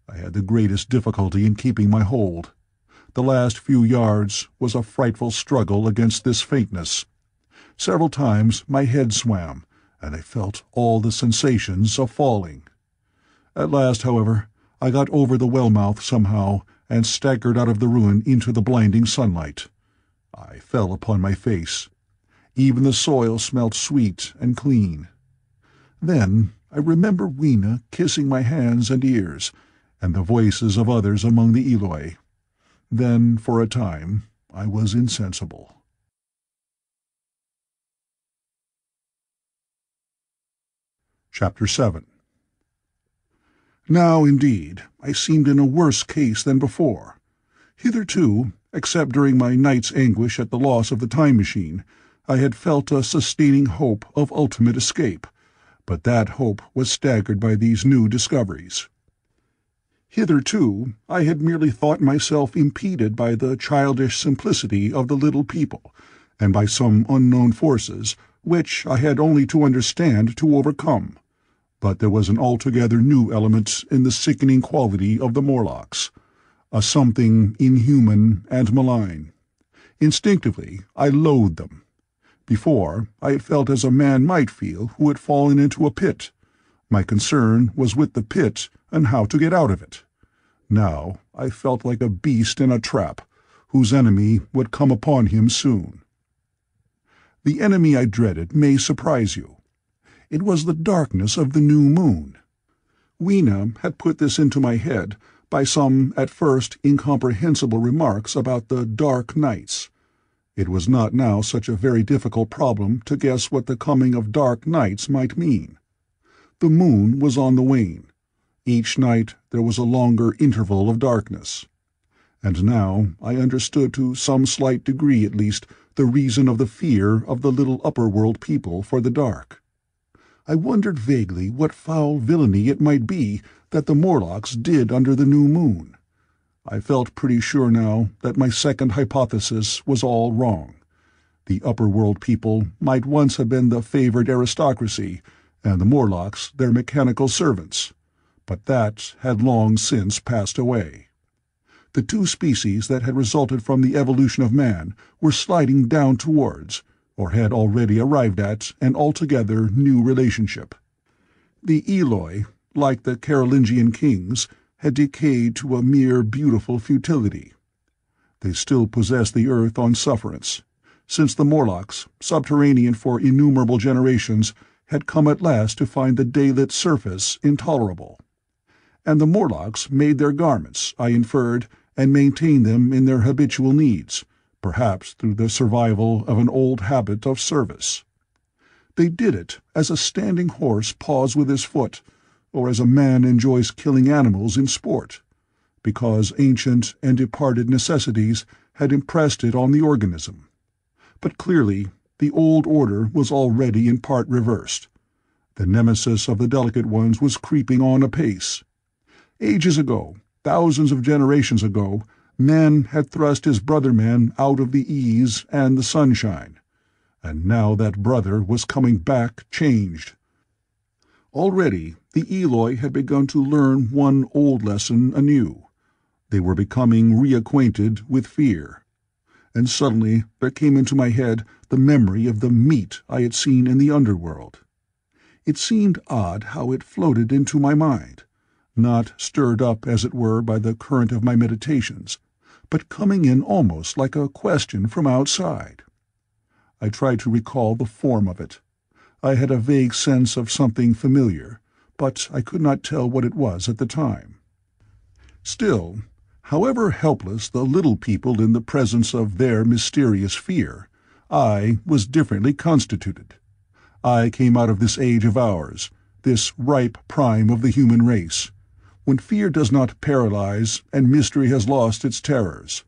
I had the greatest difficulty in keeping my hold. The last few yards was a frightful struggle against this faintness. Several times my head swam, and I felt all the sensations of falling. At last, however, I got over the well-mouth somehow, and staggered out of the ruin into the blinding sunlight. I fell upon my face. Even the soil smelt sweet and clean. Then I remember Weena kissing my hands and ears, and the voices of others among the Eloi. Then, for a time, I was insensible. Chapter 7. Now, indeed, I seemed in a worse case than before. Hitherto, except during my night's anguish at the loss of the time machine, I had felt a sustaining hope of ultimate escape, but that hope was staggered by these new discoveries. Hitherto, I had merely thought myself impeded by the childish simplicity of the little people, and by some unknown forces, which I had only to understand to overcome. But there was an altogether new element in the sickening quality of the Morlocks, a something inhuman and malign. Instinctively, I loathed them. Before, I had felt as a man might feel who had fallen into a pit. My concern was with the pit and how to get out of it. Now, I felt like a beast in a trap, whose enemy would come upon him soon. The enemy I dreaded may surprise you. It was the darkness of the new moon. Weena had put this into my head by some at first incomprehensible remarks about the dark nights. It was not now such a very difficult problem to guess what the coming of dark nights might mean. The moon was on the wane. Each night there was a longer interval of darkness. And now I understood to some slight degree at least the reason of the fear of the little upper-world people for the dark. I wondered vaguely what foul villainy it might be that the Morlocks did under the new moon. I felt pretty sure now that my second hypothesis was all wrong. The upper-world people might once have been the favored aristocracy, and the Morlocks their mechanical servants, but that had long since passed away. The two species that had resulted from the evolution of man were sliding down towards, or had already arrived at, an altogether new relationship. The Eloi, like the Carolingian kings, had decayed to a mere beautiful futility. They still possessed the earth on sufferance, since the Morlocks, subterranean for innumerable generations, had come at last to find the daylit surface intolerable. And the Morlocks made their garments, I inferred, and maintained them in their habitual needs, perhaps through the survival of an old habit of service. They did it as a standing horse paws with his foot, or as a man enjoys killing animals in sport, because ancient and departed necessities had impressed it on the organism. But clearly, the old order was already in part reversed. The nemesis of the delicate ones was creeping on apace. Ages ago, thousands of generations ago, man had thrust his brother-man out of the ease and the sunshine, and now that brother was coming back changed. Already the Eloi had begun to learn one old lesson anew. They were becoming reacquainted with fear. And suddenly there came into my head the memory of the meat I had seen in the underworld. It seemed odd how it floated into my mind, not stirred up, as it were, by the current of my meditations, but coming in almost like a question from outside. I tried to recall the form of it. I had a vague sense of something familiar, but I could not tell what it was at the time. Still, however helpless the little people in the presence of their mysterious fear, I was differently constituted. I came out of this age of ours, this ripe prime of the human race, when fear does not paralyze and mystery has lost its terrors.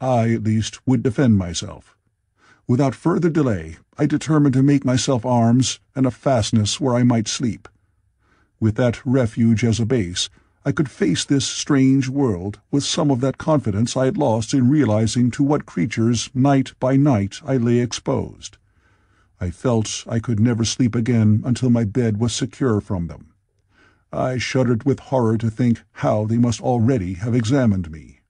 I, at least, would defend myself. Without further delay, I determined to make myself arms and a fastness where I might sleep. With that refuge as a base, I could face this strange world with some of that confidence I had lost in realizing to what creatures night by night I lay exposed. I felt I could never sleep again until my bed was secure from them. I shuddered with horror to think how they must already have examined me.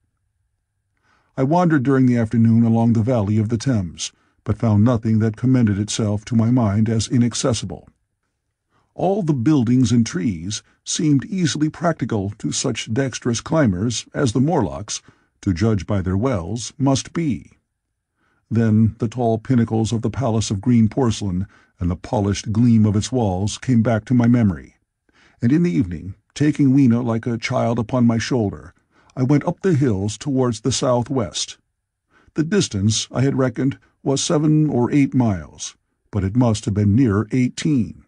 I wandered during the afternoon along the valley of the Thames, but found nothing that commended itself to my mind as inaccessible. All the buildings and trees seemed easily practical to such dexterous climbers as the Morlocks, to judge by their wells, must be. Then the tall pinnacles of the Palace of Green Porcelain and the polished gleam of its walls came back to my memory, and in the evening, taking Weena like a child upon my shoulder, I went up the hills towards the southwest. The distance, I had reckoned, was 7 or 8 miles, but it must have been nearer 18.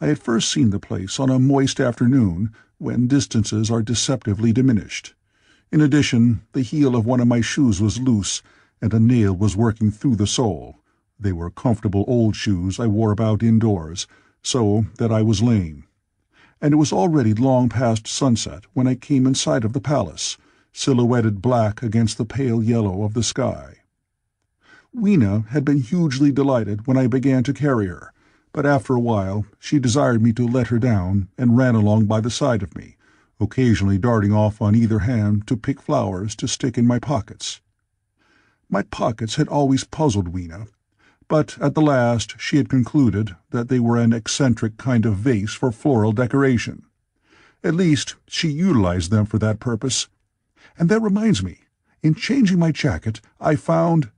I had first seen the place on a moist afternoon, when distances are deceptively diminished. In addition, the heel of one of my shoes was loose, and a nail was working through the sole. They were comfortable old shoes I wore about indoors, so that I was lame. And it was already long past sunset when I came in sight of the palace, silhouetted black against the pale yellow of the sky. Weena had been hugely delighted when I began to carry her, but after a while she desired me to let her down and ran along by the side of me, occasionally darting off on either hand to pick flowers to stick in my pockets. My pockets had always puzzled Weena, but at the last she had concluded that they were an eccentric kind of vase for floral decoration. At least she utilized them for that purpose. And that reminds me, in changing my jacket, I found—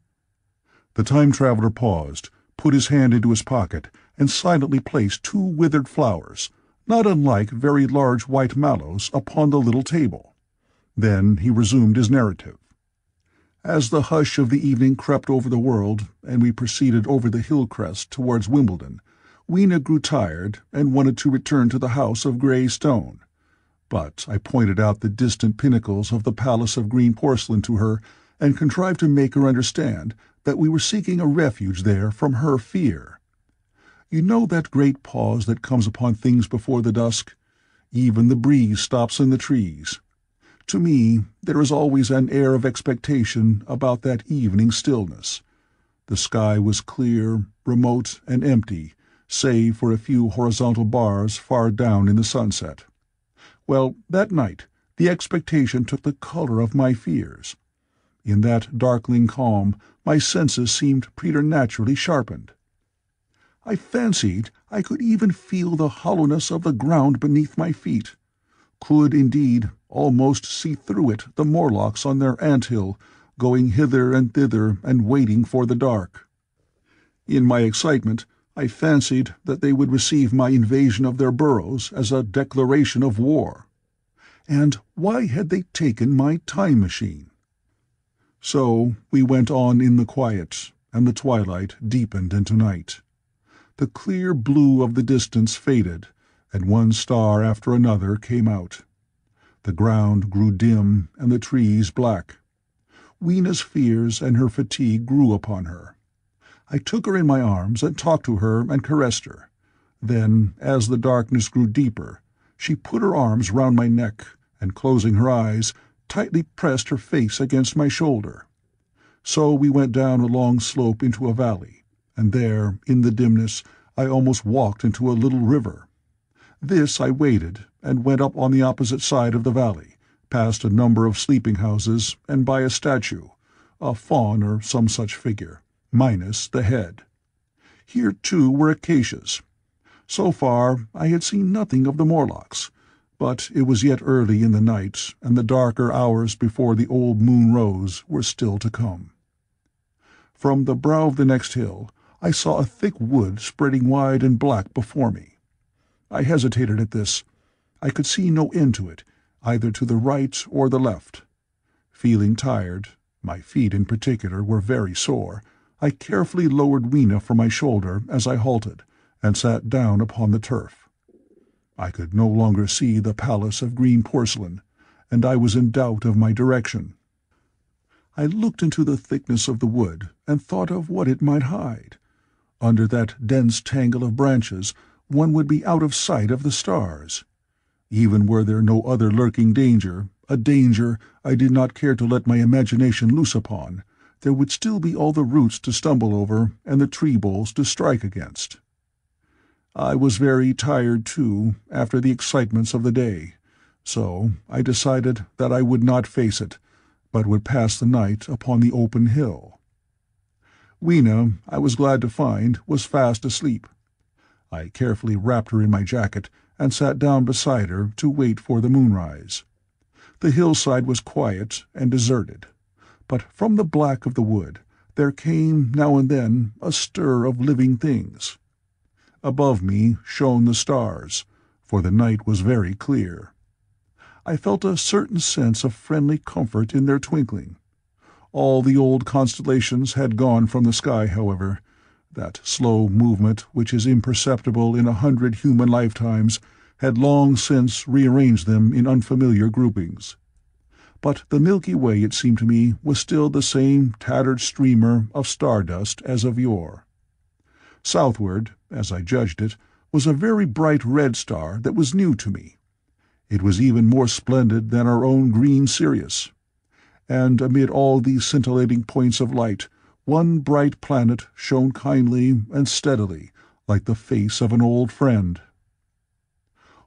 The time traveler paused, put his hand into his pocket, and silently placed 2 withered flowers, not unlike very large white mallows, upon the little table. Then he resumed his narrative. As the hush of the evening crept over the world, and we proceeded over the hill crest towards Wimbledon, Weena grew tired and wanted to return to the house of grey stone. But I pointed out the distant pinnacles of the Palace of Green Porcelain to her, and contrived to make her understand that we were seeking a refuge there from her fear. You know that great pause that comes upon things before the dusk? Even the breeze stops in the trees. To me, there is always an air of expectation about that evening stillness. The sky was clear, remote, and empty, save for a few horizontal bars far down in the sunset. Well, that night, the expectation took the color of my fears. In that darkling calm, my senses seemed preternaturally sharpened. I fancied I could even feel the hollowness of the ground beneath my feet, could, indeed, almost see through it the Morlocks on their anthill, going hither and thither and waiting for the dark. In my excitement, I fancied that they would receive my invasion of their burrows as a declaration of war. And why had they taken my time machine? So we went on in the quiet, and the twilight deepened into night. The clear blue of the distance faded, and one star after another came out. The ground grew dim, and the trees black. Weena's fears and her fatigue grew upon her. I took her in my arms and talked to her and caressed her. Then, as the darkness grew deeper, she put her arms round my neck, and closing her eyes, tightly pressed her face against my shoulder. So we went down a long slope into a valley, and there, in the dimness, I almost walked into a little river. This I waded, and went up on the opposite side of the valley, past a number of sleeping-houses, and by a statue, a faun or some such figure, minus the head. Here, too, were acacias. So far I had seen nothing of the Morlocks, but it was yet early in the night, and the darker hours before the old moon rose were still to come. From the brow of the next hill I saw a thick wood spreading wide and black before me. I hesitated at this. I could see no end to it, either to the right or the left. Feeling tired, my feet in particular were very sore, I carefully lowered Weena from my shoulder as I halted, and sat down upon the turf. I could no longer see the Palace of Green Porcelain, and I was in doubt of my direction. I looked into the thickness of the wood, and thought of what it might hide. Under that dense tangle of branches one would be out of sight of the stars. Even were there no other lurking danger, a danger I did not care to let my imagination loose upon, there would still be all the roots to stumble over and the tree boles to strike against. I was very tired, too, after the excitements of the day, so I decided that I would not face it, but would pass the night upon the open hill. Weena, I was glad to find, was fast asleep. I carefully wrapped her in my jacket and sat down beside her to wait for the moonrise. The hillside was quiet and deserted, but from the black of the wood there came now and then a stir of living things. Above me shone the stars, for the night was very clear. I felt a certain sense of friendly comfort in their twinkling. All the old constellations had gone from the sky, however. That slow movement which is imperceptible in 100 human lifetimes had long since rearranged them in unfamiliar groupings. But the Milky Way, it seemed to me, was still the same tattered streamer of stardust as of yore. Southward, as I judged it, was a very bright red star that was new to me. It was even more splendid than our own green Sirius. And amid all these scintillating points of light, one bright planet shone kindly and steadily, like the face of an old friend.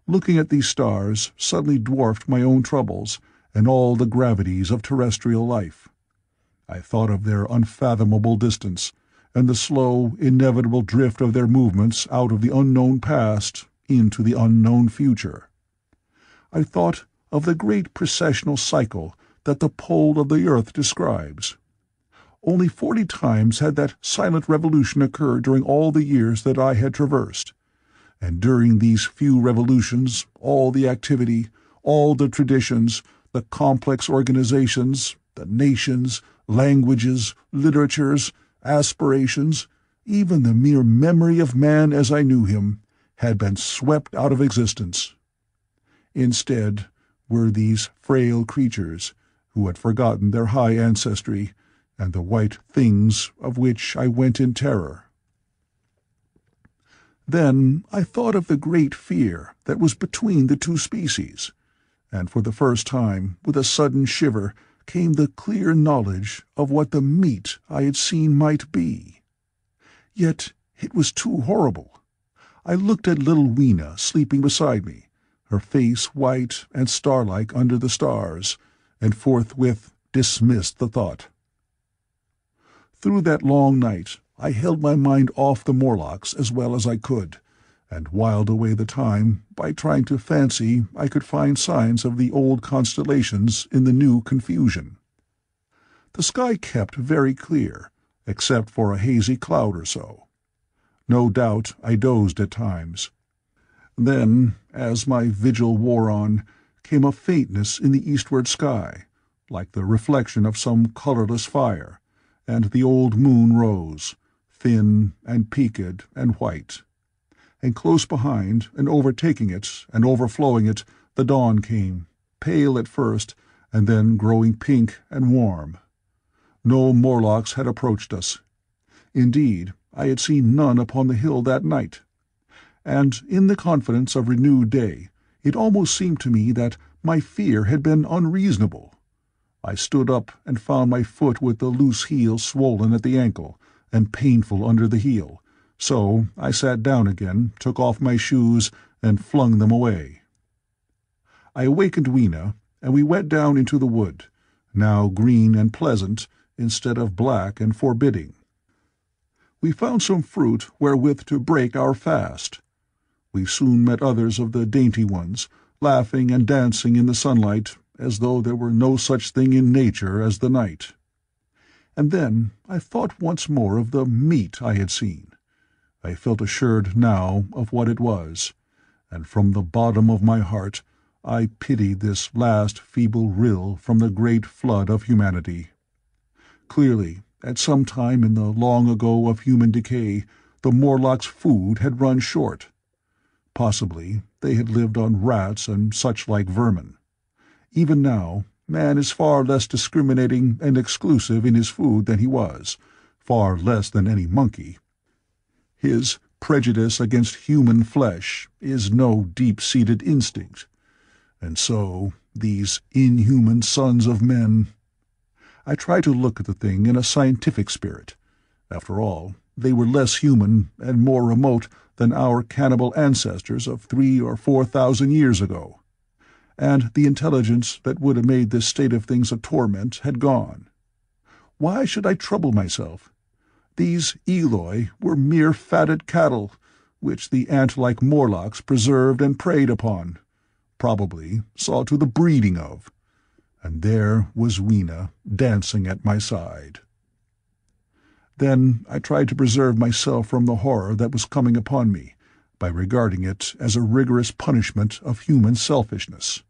Looking at these stars suddenly dwarfed my own troubles and all the gravities of terrestrial life. I thought of their unfathomable distance, and the slow, inevitable drift of their movements out of the unknown past into the unknown future. I thought of the great precessional cycle that the pole of the earth describes. Only 40 times had that silent revolution occurred during all the years that I had traversed, and during these few revolutions all the activity, all the traditions, the complex organizations, the nations, languages, literatures, aspirations, even the mere memory of man as I knew him, had been swept out of existence. Instead were these frail creatures, who had forgotten their high ancestry, and the white things of which I went in terror. Then I thought of the great fear that was between the two species, and for the first time, with a sudden shiver, came the clear knowledge of what the meat I had seen might be. Yet it was too horrible. I looked at little Weena sleeping beside me, her face white and star-like under the stars, and forthwith dismissed the thought. Through that long night I held my mind off the Morlocks as well as I could, and whiled away the time by trying to fancy I could find signs of the old constellations in the new confusion. The sky kept very clear, except for a hazy cloud or so. No doubt I dozed at times. Then, as my vigil wore on, came a faintness in the eastward sky, like the reflection of some colourless fire, and the old moon rose, thin and peaked and white, and close behind and overtaking it and overflowing it the dawn came, pale at first and then growing pink and warm. No Morlocks had approached us. Indeed, I had seen none upon the hill that night, and in the confidence of renewed day it almost seemed to me that my fear had been unreasonable. I stood up and found my foot with the loose heel swollen at the ankle, and painful under the heel, so I sat down again, took off my shoes, and flung them away. I awakened Weena, and we went down into the wood, now green and pleasant, instead of black and forbidding. We found some fruit wherewith to break our fast. We soon met others of the dainty ones, laughing and dancing in the sunlight, as though there were no such thing in nature as the night. and then I thought once more of the meat I had seen. I felt assured now of what it was, and from the bottom of my heart I pitied this last feeble rill from the great flood of humanity. Clearly, at some time in the long ago of human decay, the Morlocks' food had run short. Possibly they had lived on rats and such-like vermin. Even now, man is far less discriminating and exclusive in his food than he was, far less than any monkey. His prejudice against human flesh is no deep-seated instinct. And so, these inhuman sons of men— I tried to look at the thing in a scientific spirit. After all, they were less human and more remote than our cannibal ancestors of 3,000 or 4,000 years ago, and the intelligence that would have made this state of things a torment had gone. Why should I trouble myself? These Eloi were mere fatted cattle, which the ant-like Morlocks preserved and preyed upon, probably saw to the breeding of. And there was Weena dancing at my side. Then I tried to preserve myself from the horror that was coming upon me, by regarding it as a rigorous punishment of human selfishness.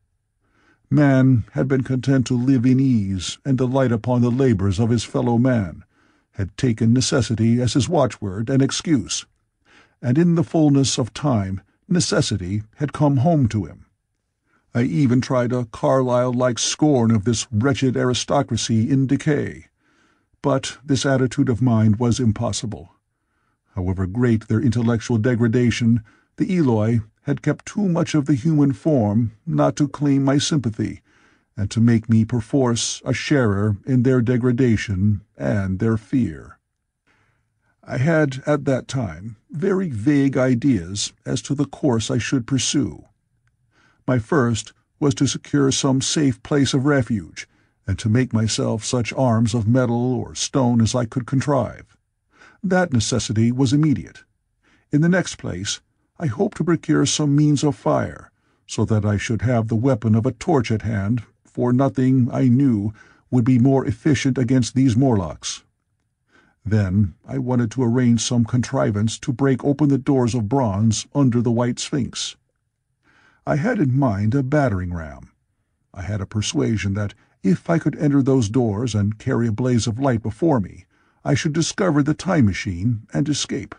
Man had been content to live in ease and delight upon the labors of his fellow man, had taken necessity as his watchword and excuse, and in the fullness of time necessity had come home to him. I even tried a Carlyle-like scorn of this wretched aristocracy in decay. But this attitude of mind was impossible. However great their intellectual degradation, the Eloi had kept too much of the human form not to claim my sympathy, and to make me perforce a sharer in their degradation and their fear. I had, at that time, very vague ideas as to the course I should pursue. My first was to secure some safe place of refuge, and to make myself such arms of metal or stone as I could contrive. That necessity was immediate. In the next place, I hoped to procure some means of fire, so that I should have the weapon of a torch at hand, for nothing, I knew, would be more efficient against these Morlocks. Then I wanted to arrange some contrivance to break open the doors of bronze under the White Sphinx. I had in mind a battering-ram. I had a persuasion that, if I could enter those doors and carry a blaze of light before me, I should discover the time-machine and escape.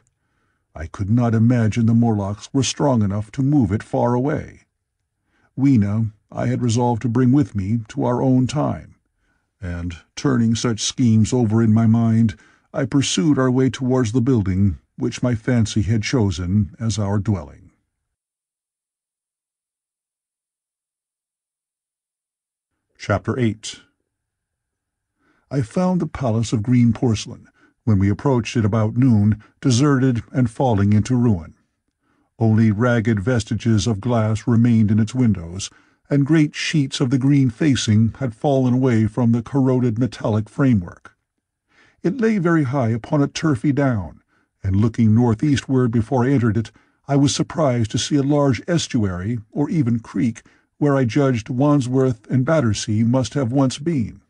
I could not imagine the Morlocks were strong enough to move it far away. Weena I had resolved to bring with me to our own time, and, turning such schemes over in my mind, I pursued our way towards the building which my fancy had chosen as our dwelling. Chapter 8. I found the Palace of Green Porcelain, when we approached it about noon, deserted and falling into ruin. Only ragged vestiges of glass remained in its windows, and great sheets of the green facing had fallen away from the corroded metallic framework. It lay very high upon a turfy down, and looking northeastward before I entered it, I was surprised to see a large estuary, or even creek, where I judged Wandsworth and Battersea must have once been.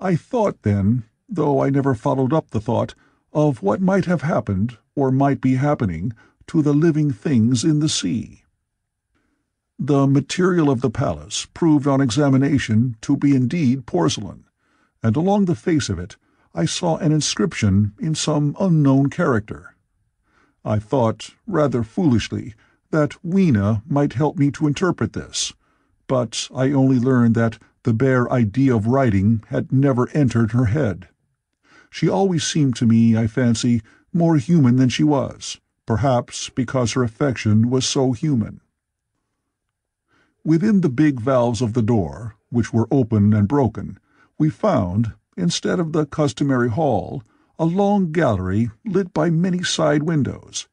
I thought then, though I never followed up the thought, of what might have happened, or might be happening, to the living things in the sea. The material of the palace proved on examination to be indeed porcelain, and along the face of it I saw an inscription in some unknown character. I thought, rather foolishly, that Weena might help me to interpret this, but I only learned that the bare idea of writing had never entered her head. She always seemed to me, I fancy, more human than she was, perhaps because her affection was so human. Within the big valves of the door, which were open and broken, we found, instead of the customary hall, a long gallery lit by many side windows.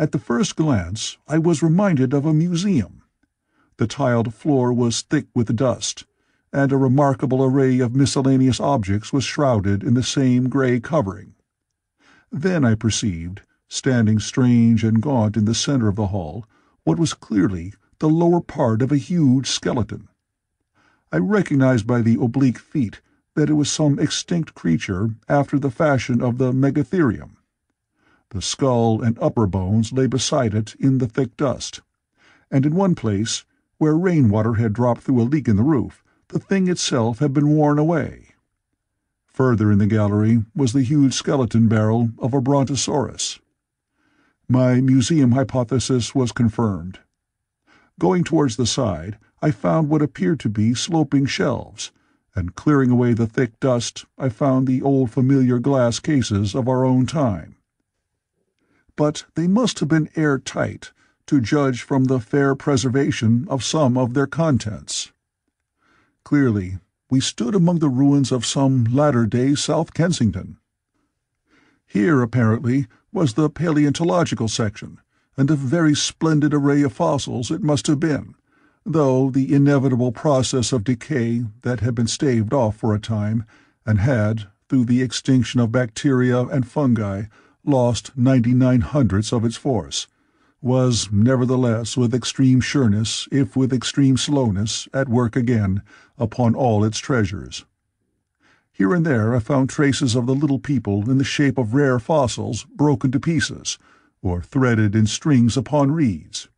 At the first glance I was reminded of a museum. The tiled floor was thick with dust, and a remarkable array of miscellaneous objects was shrouded in the same grey covering. Then I perceived, standing strange and gaunt in the centre of the hall, what was clearly the lower part of a huge skeleton. I recognized by the oblique feet that it was some extinct creature after the fashion of the megatherium. The skull and upper bones lay beside it in the thick dust, and in one place, where rainwater had dropped through a leak in the roof, the thing itself had been worn away. Further in the gallery was the huge skeleton barrel of a brontosaurus. My museum hypothesis was confirmed. Going towards the side, I found what appeared to be sloping shelves, and clearing away the thick dust, I found the old familiar glass cases of our own time. But they must have been airtight, to judge from the fair preservation of some of their contents. Clearly, we stood among the ruins of some latter-day South Kensington. Here, apparently, was the paleontological section, and a very splendid array of fossils it must have been, though the inevitable process of decay that had been staved off for a time, and had, through the extinction of bacteria and fungi, lost 99 hundredths of its force, was nevertheless with extreme sureness, if with extreme slowness, at work again upon all its treasures. Here and there I found traces of the little people in the shape of rare fossils broken to pieces, or threaded in strings upon reeds,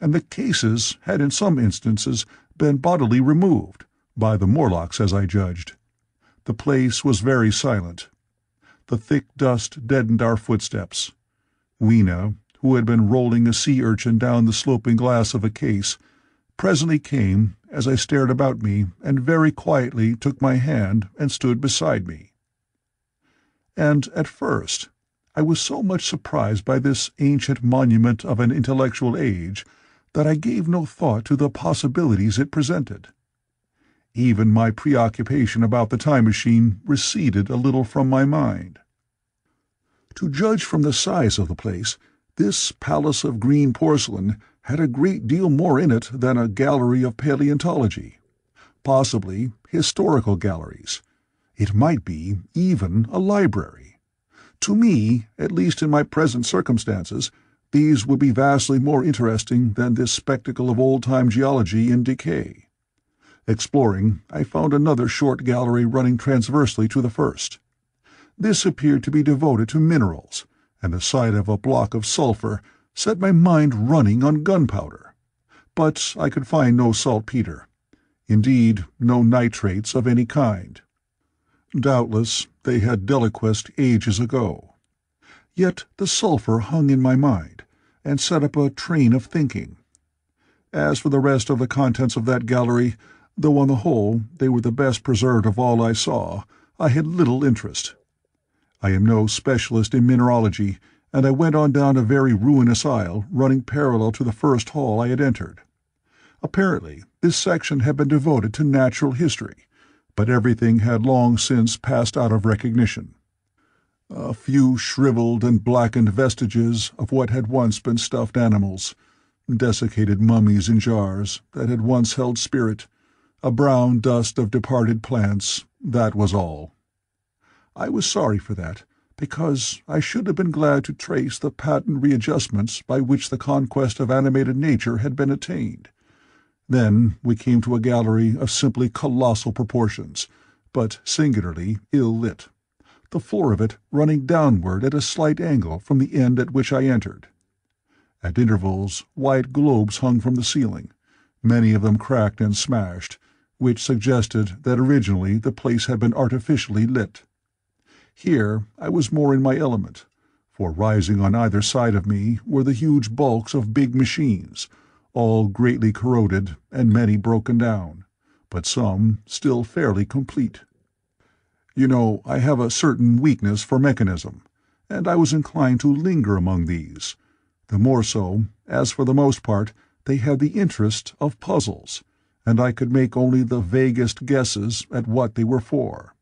and the cases had in some instances been bodily removed, by the Morlocks as I judged. The place was very silent. The thick dust deadened our footsteps. Weena, who had been rolling a sea urchin down the sloping glass of a case, presently came, as I stared about me, and very quietly took my hand and stood beside me. And at first I was so much surprised by this ancient monument of an intellectual age that I gave no thought to the possibilities it presented. Even my preoccupation about the time machine receded a little from my mind. To judge from the size of the place, this Palace of Green Porcelain had a great deal more in it than a gallery of paleontology, possibly historical galleries. It might be even a library. To me, at least in my present circumstances, these would be vastly more interesting than this spectacle of old-time geology in decay. Exploring, I found another short gallery running transversely to the first. This appeared to be devoted to minerals, and the sight of a block of sulphur set my mind running on gunpowder. But I could find no saltpeter, indeed no nitrates of any kind. Doubtless they had deliquesced ages ago. Yet the sulphur hung in my mind, and set up a train of thinking. As for the rest of the contents of that gallery, though on the whole they were the best preserved of all I saw, I had little interest. I am no specialist in mineralogy, and I went on down a very ruinous aisle running parallel to the first hall I had entered. Apparently, this section had been devoted to natural history, but everything had long since passed out of recognition. A few shriveled and blackened vestiges of what had once been stuffed animals, desiccated mummies in jars that had once held spirit, a brown dust of departed plants, that was all. I was sorry for that, because I should have been glad to trace the patent readjustments by which the conquest of animated nature had been attained. Then we came to a gallery of simply colossal proportions, but singularly ill-lit, the floor of it running downward at a slight angle from the end at which I entered. At intervals, white globes hung from the ceiling, many of them cracked and smashed, which suggested that originally the place had been artificially lit. Here I was more in my element, for rising on either side of me were the huge bulks of big machines, all greatly corroded and many broken down, but some still fairly complete. You know, I have a certain weakness for mechanism, and I was inclined to linger among these, the more so, as for the most part they had the interest of puzzles, and I could make only the vaguest guesses at what they were for.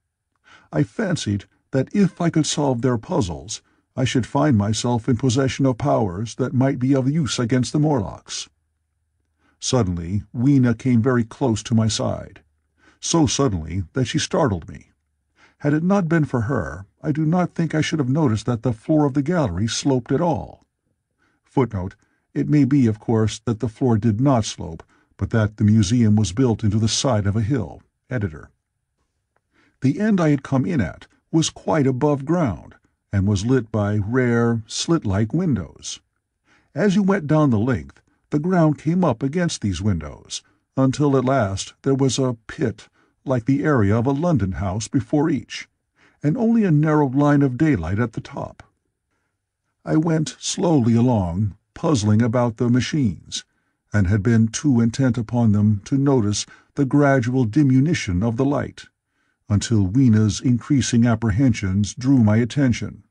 I fancied that if I could solve their puzzles, I should find myself in possession of powers that might be of use against the Morlocks. Suddenly, Weena came very close to my side, so suddenly that she startled me. Had it not been for her, I do not think I should have noticed that the floor of the gallery sloped at all. Footnote, it may be, of course, that the floor did not slope, but that the museum was built into the side of a hill. Editor. The end I had come in at was quite above ground, and was lit by rare, slit-like windows. As you went down the length, the ground came up against these windows, until at last there was a pit, like the area of a London house before each, and only a narrow line of daylight at the top. I went slowly along, puzzling about the machines, and had been too intent upon them to notice the gradual diminution of the light, until Weena's increasing apprehensions drew my attention.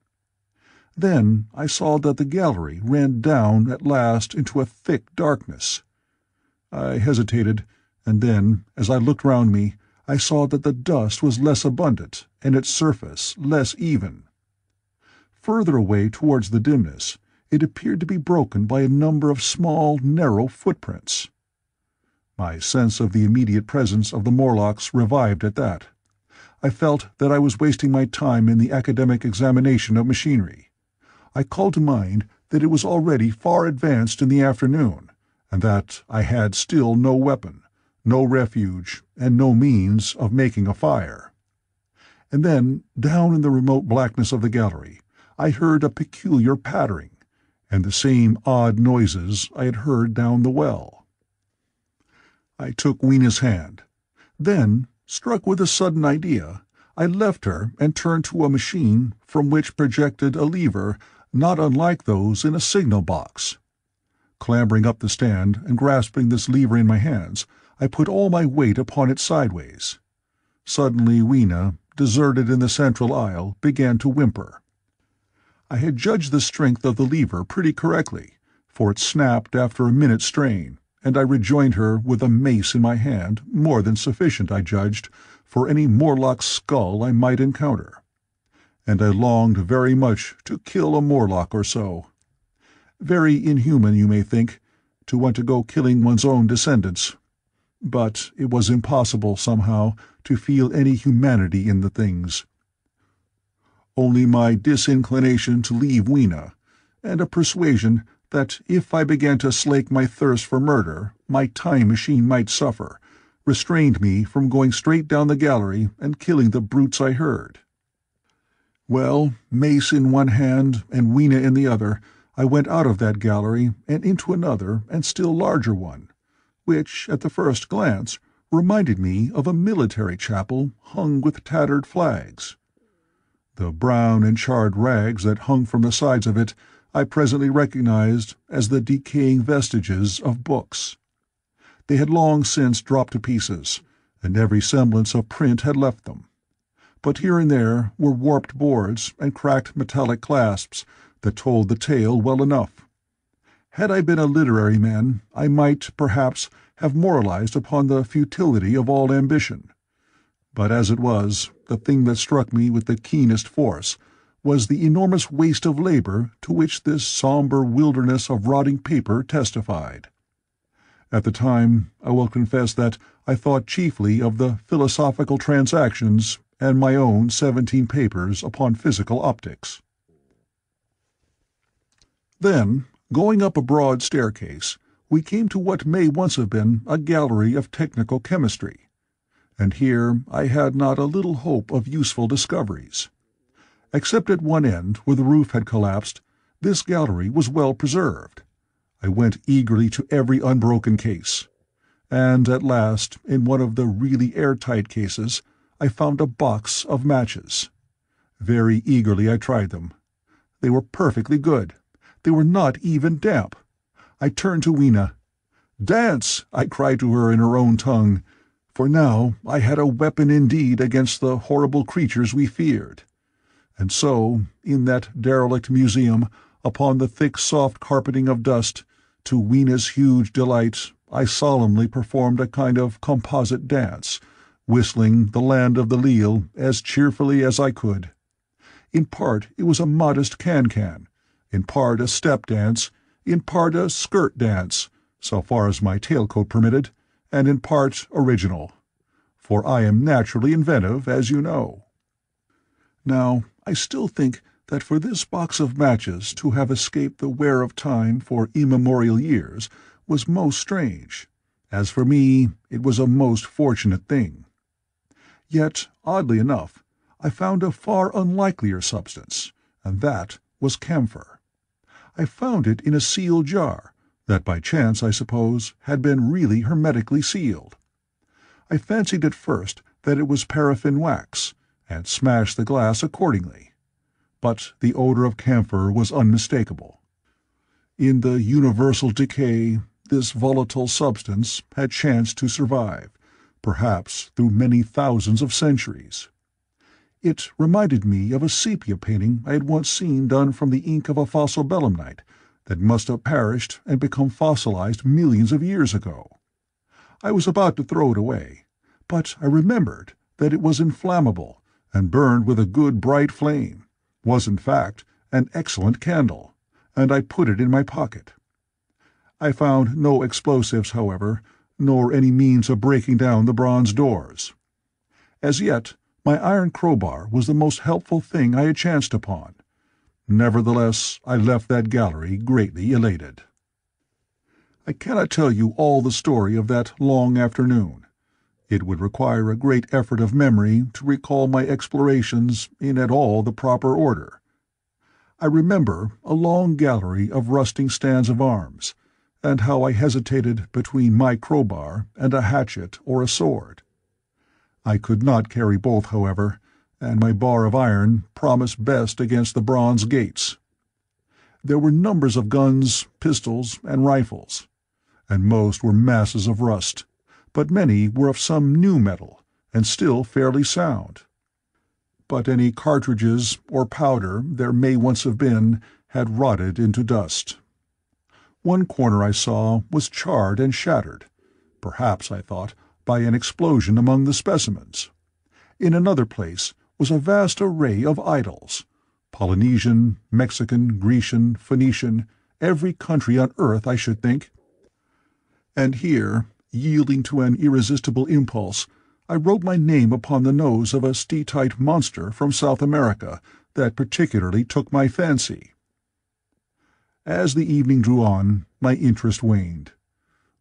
Then I saw that the gallery ran down at last into a thick darkness. I hesitated, and then, as I looked round me, I saw that the dust was less abundant, and its surface less even. Further away towards the dimness, it appeared to be broken by a number of small, narrow footprints. My sense of the immediate presence of the Morlocks revived at that. I felt that I was wasting my time in the academic examination of machinery. I called to mind that it was already far advanced in the afternoon, and that I had still no weapon, no refuge, and no means of making a fire. And then, down in the remote blackness of the gallery, I heard a peculiar pattering, and the same odd noises I had heard down the well. I took Weena's hand. Then, struck with a sudden idea, I left her and turned to a machine from which projected a lever not unlike those in a signal box. Clambering up the stand and grasping this lever in my hands, I put all my weight upon it sideways. Suddenly Weena, deserted in the central aisle, began to whimper. I had judged the strength of the lever pretty correctly, for it snapped after a minute's strain, and I rejoined her with a mace in my hand, more than sufficient, I judged, for any Morlock's skull I might encounter. And I longed very much to kill a Morlock or so. Very inhuman, you may think, to want to go killing one's own descendants. But it was impossible, somehow, to feel any humanity in the things. Only my disinclination to leave Weena, and a persuasion that if I began to slake my thirst for murder, my time machine might suffer, restrained me from going straight down the gallery and killing the brutes I heard. Well, mace in one hand and Weena in the other, I went out of that gallery and into another and still larger one, which, at the first glance, reminded me of a military chapel hung with tattered flags. The brown and charred rags that hung from the sides of it I presently recognized as the decaying vestiges of books. They had long since dropped to pieces, and every semblance of print had left them. But here and there were warped boards and cracked metallic clasps that told the tale well enough. Had I been a literary man, I might, perhaps, have moralized upon the futility of all ambition. But as it was, the thing that struck me with the keenest force was the enormous waste of labor to which this somber wilderness of rotting paper testified. At the time, I will confess that I thought chiefly of the Philosophical Transactions and my own 17 papers upon physical optics. Then, going up a broad staircase, we came to what may once have been a gallery of technical chemistry, and here I had not a little hope of useful discoveries. Except at one end, where the roof had collapsed, this gallery was well preserved. I went eagerly to every unbroken case, and at last, in one of the really airtight cases, I found a box of matches. Very eagerly I tried them. They were perfectly good. They were not even damp. I turned to Weena. "Dance!" I cried to her in her own tongue, for now I had a weapon indeed against the horrible creatures we feared. And so, in that derelict museum, upon the thick soft carpeting of dust, to Weena's huge delight, I solemnly performed a kind of composite dance, whistling the Land of the Leal as cheerfully as I could. In part it was a modest can-can, in part a step dance, in part a skirt dance, so far as my tailcoat permitted, and in part original, for I am naturally inventive, as you know. Now, I still think that for this box of matches to have escaped the wear of time for immemorial years was most strange. As for me, it was a most fortunate thing. Yet, oddly enough, I found a far unlikelier substance, and that was camphor. I found it in a sealed jar, that by chance, I suppose, had been really hermetically sealed. I fancied at first that it was paraffin wax, and smashed the glass accordingly. But the odor of camphor was unmistakable. In the universal decay, this volatile substance had chanced to survive, perhaps through many thousands of centuries. It reminded me of a sepia painting I had once seen done from the ink of a fossil belemnite that must have perished and become fossilized millions of years ago. I was about to throw it away, but I remembered that it was inflammable and burned with a good bright flame, was in fact an excellent candle, and I put it in my pocket. I found no explosives, however, nor any means of breaking down the bronze doors. As yet, my iron crowbar was the most helpful thing I had chanced upon. Nevertheless, I left that gallery greatly elated. I cannot tell you all the story of that long afternoon. It would require a great effort of memory to recall my explorations in at all the proper order. I remember a long gallery of rusting stands of arms, and how I hesitated between my crowbar and a hatchet or a sword. I could not carry both, however, and my bar of iron promised best against the bronze gates. There were numbers of guns, pistols, and rifles, and most were masses of rust, but many were of some new metal, and still fairly sound. But any cartridges or powder there may once have been had rotted into dust. One corner I saw was charred and shattered, perhaps, I thought, by an explosion among the specimens. In another place was a vast array of idols, Polynesian, Mexican, Grecian, Phoenician, every country on earth, I should think. And here, yielding to an irresistible impulse, I wrote my name upon the nose of a steatite monster from South America that particularly took my fancy. As the evening drew on, my interest waned.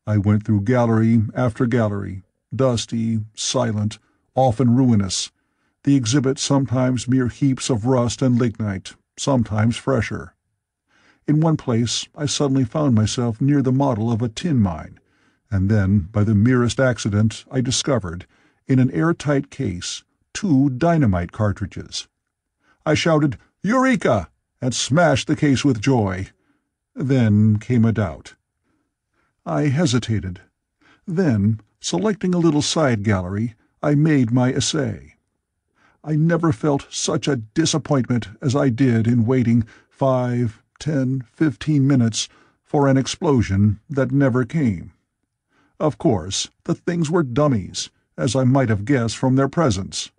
I went through gallery after gallery, dusty, silent, often ruinous, the exhibits sometimes mere heaps of rust and lignite, sometimes fresher. In one place I suddenly found myself near the model of a tin mine, and then, by the merest accident, I discovered, in an airtight case, 2 dynamite cartridges. I shouted, "Eureka!" and smashed the case with joy. Then came a doubt. I hesitated. Then, selecting a little side gallery, I made my essay. I never felt such a disappointment as I did in waiting 5, 10, 15 minutes for an explosion that never came. Of course, the things were dummies, as I might have guessed from their presence.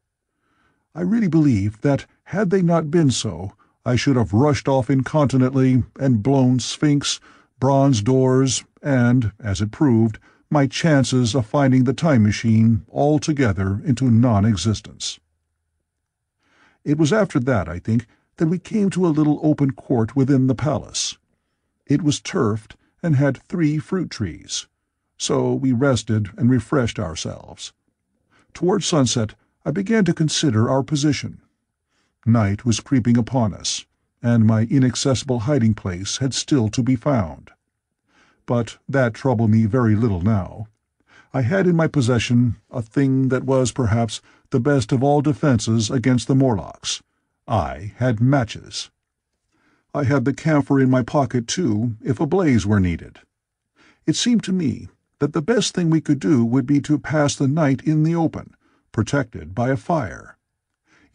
I really believe that, had they not been so, I should have rushed off incontinently and blown Sphinx, bronze doors, and, as it proved, my chances of finding the time machine altogether into non-existence. It was after that, I think, that we came to a little open court within the palace. It was turfed and had 3 fruit trees, so we rested and refreshed ourselves. Toward sunset I began to consider our position. Night was creeping upon us, and my inaccessible hiding-place had still to be found. But that troubled me very little now. I had in my possession a thing that was, perhaps, the best of all defenses against the Morlocks. I had matches. I had the camphor in my pocket, too, if a blaze were needed. It seemed to me that the best thing we could do would be to pass the night in the open, protected by a fire.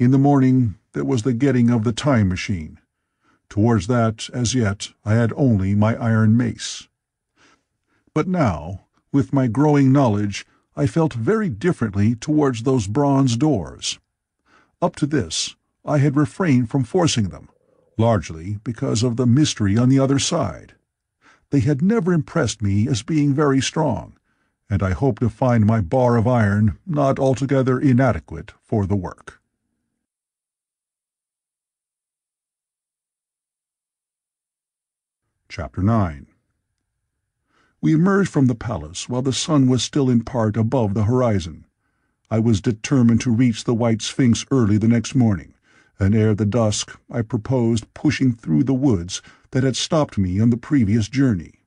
In the morning there was the getting of the time machine. Towards that, as yet, I had only my iron mace. But now, with my growing knowledge, I felt very differently towards those bronze doors. Up to this, I had refrained from forcing them, largely because of the mystery on the other side. They had never impressed me as being very strong, and I hoped to find my bar of iron not altogether inadequate for the work. Chapter 9. We emerged from the palace while the sun was still in part above the horizon. I was determined to reach the White Sphinx early the next morning, and ere the dusk I proposed pushing through the woods that had stopped me on the previous journey.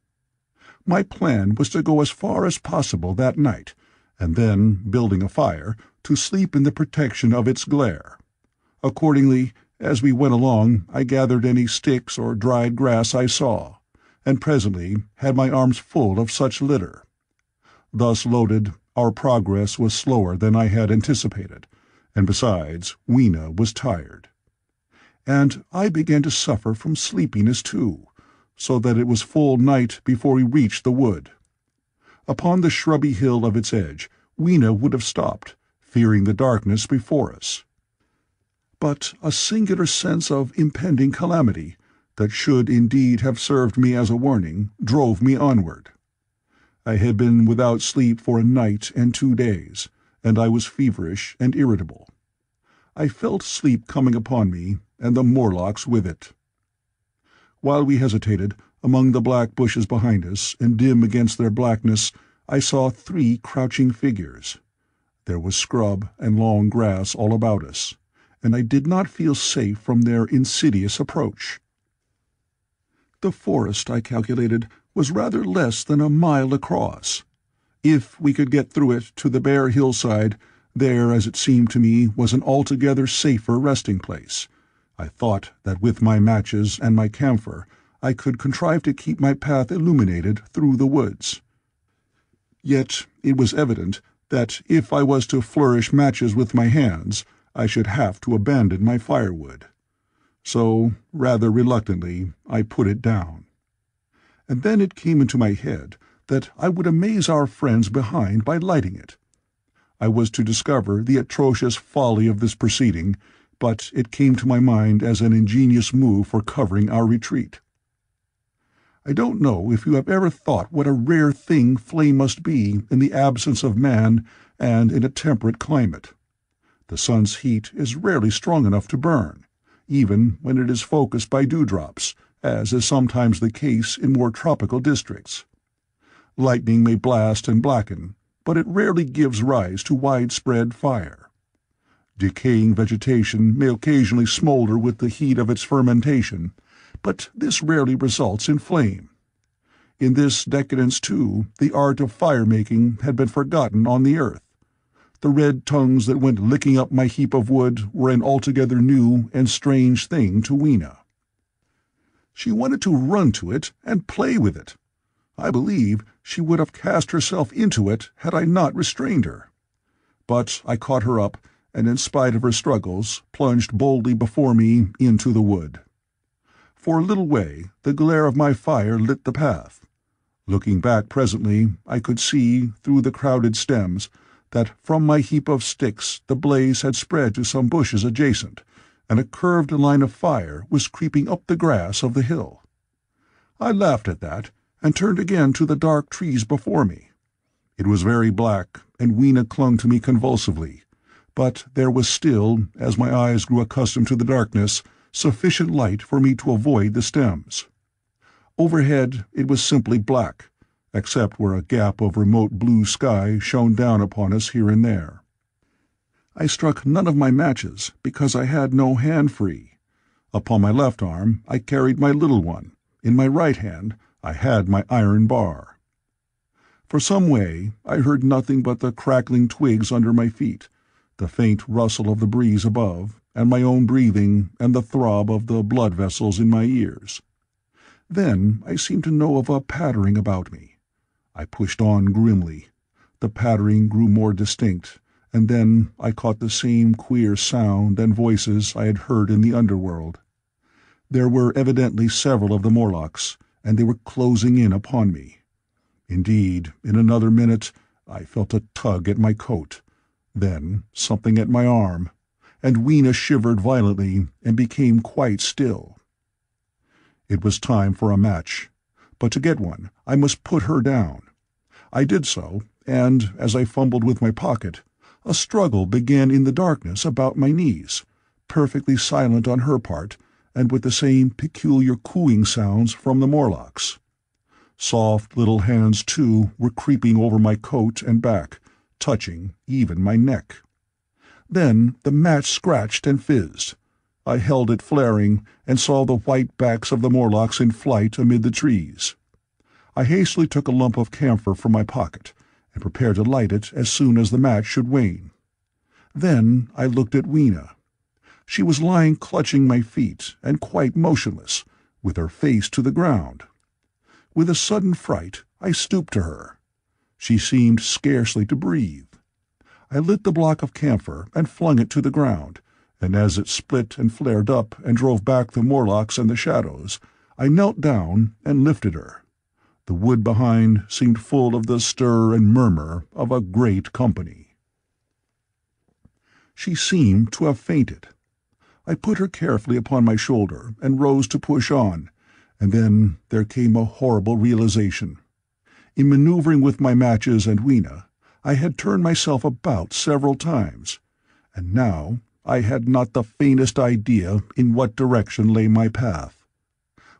My plan was to go as far as possible that night, and then, building a fire, to sleep in the protection of its glare. Accordingly, as we went along, I gathered any sticks or dried grass I saw, and presently had my arms full of such litter. Thus loaded, our progress was slower than I had anticipated, and besides, Weena was tired. And I began to suffer from sleepiness too, so that it was full night before we reached the wood. Upon the shrubby hill of its edge, Weena would have stopped, fearing the darkness before us. But a singular sense of impending calamity, that should indeed have served me as a warning, drove me onward. I had been without sleep for a night and 2 days, and I was feverish and irritable. I felt sleep coming upon me, and the Morlocks with it. While we hesitated, among the black bushes behind us, and dim against their blackness, I saw 3 crouching figures. There was scrub and long grass all about us, and I did not feel safe from their insidious approach. The forest, I calculated, was rather less than a mile across. If we could get through it to the bare hillside, there, as it seemed to me, was an altogether safer resting place. I thought that with my matches and my camphor I could contrive to keep my path illuminated through the woods. Yet it was evident that if I was to flourish matches with my hands, I should have to abandon my firewood. So, rather reluctantly, I put it down. And then it came into my head that I would amaze our friends behind by lighting it. I was to discover the atrocious folly of this proceeding, but it came to my mind as an ingenious move for covering our retreat. I don't know if you have ever thought what a rare thing flame must be in the absence of man and in a temperate climate. The sun's heat is rarely strong enough to burn, even when it is focused by dewdrops, as is sometimes the case in more tropical districts. Lightning may blast and blacken, but it rarely gives rise to widespread fire. Decaying vegetation may occasionally smolder with the heat of its fermentation, but this rarely results in flame. In this decadence, too, the art of fire-making had been forgotten on the earth. The red tongues that went licking up my heap of wood were an altogether new and strange thing to Weena. She wanted to run to it and play with it. I believe she would have cast herself into it had I not restrained her. But I caught her up, and in spite of her struggles, plunged boldly before me into the wood. For a little way the glare of my fire lit the path. Looking back presently, I could see, through the crowded stems, that from my heap of sticks the blaze had spread to some bushes adjacent, and a curved line of fire was creeping up the grass of the hill. I laughed at that, and turned again to the dark trees before me. It was very black, and Weena clung to me convulsively, but there was still, as my eyes grew accustomed to the darkness, sufficient light for me to avoid the stems. Overhead it was simply black, except where a gap of remote blue sky shone down upon us here and there. I struck none of my matches, because I had no hand free. Upon my left arm I carried my little one, in my right hand I had my iron bar. For some way I heard nothing but the crackling twigs under my feet, the faint rustle of the breeze above, and my own breathing, and the throb of the blood vessels in my ears. Then I seemed to know of a pattering about me. I pushed on grimly. The pattering grew more distinct, and then I caught the same queer sound and voices I had heard in the underworld. There were evidently several of the Morlocks, and they were closing in upon me. Indeed, in another minute I felt a tug at my coat, then something at my arm, and Weena shivered violently and became quite still. It was time for a match, but to get one I must put her down. I did so, and, as I fumbled with my pocket, a struggle began in the darkness about my knees, perfectly silent on her part, and with the same peculiar cooing sounds from the Morlocks. Soft little hands, too, were creeping over my coat and back, touching even my neck. Then the match scratched and fizzed. I held it flaring and saw the white backs of the Morlocks in flight amid the trees. I hastily took a lump of camphor from my pocket and prepared to light it as soon as the match should wane. Then I looked at Weena. She was lying clutching my feet and quite motionless, with her face to the ground. With a sudden fright, I stooped to her. She seemed scarcely to breathe. I lit the block of camphor and flung it to the ground, and as it split and flared up and drove back the Morlocks and the shadows, I knelt down and lifted her. The wood behind seemed full of the stir and murmur of a great company. She seemed to have fainted. I put her carefully upon my shoulder and rose to push on, and then there came a horrible realization. In maneuvering with my matches and Weena, I had turned myself about several times, and now I had not the faintest idea in what direction lay my path.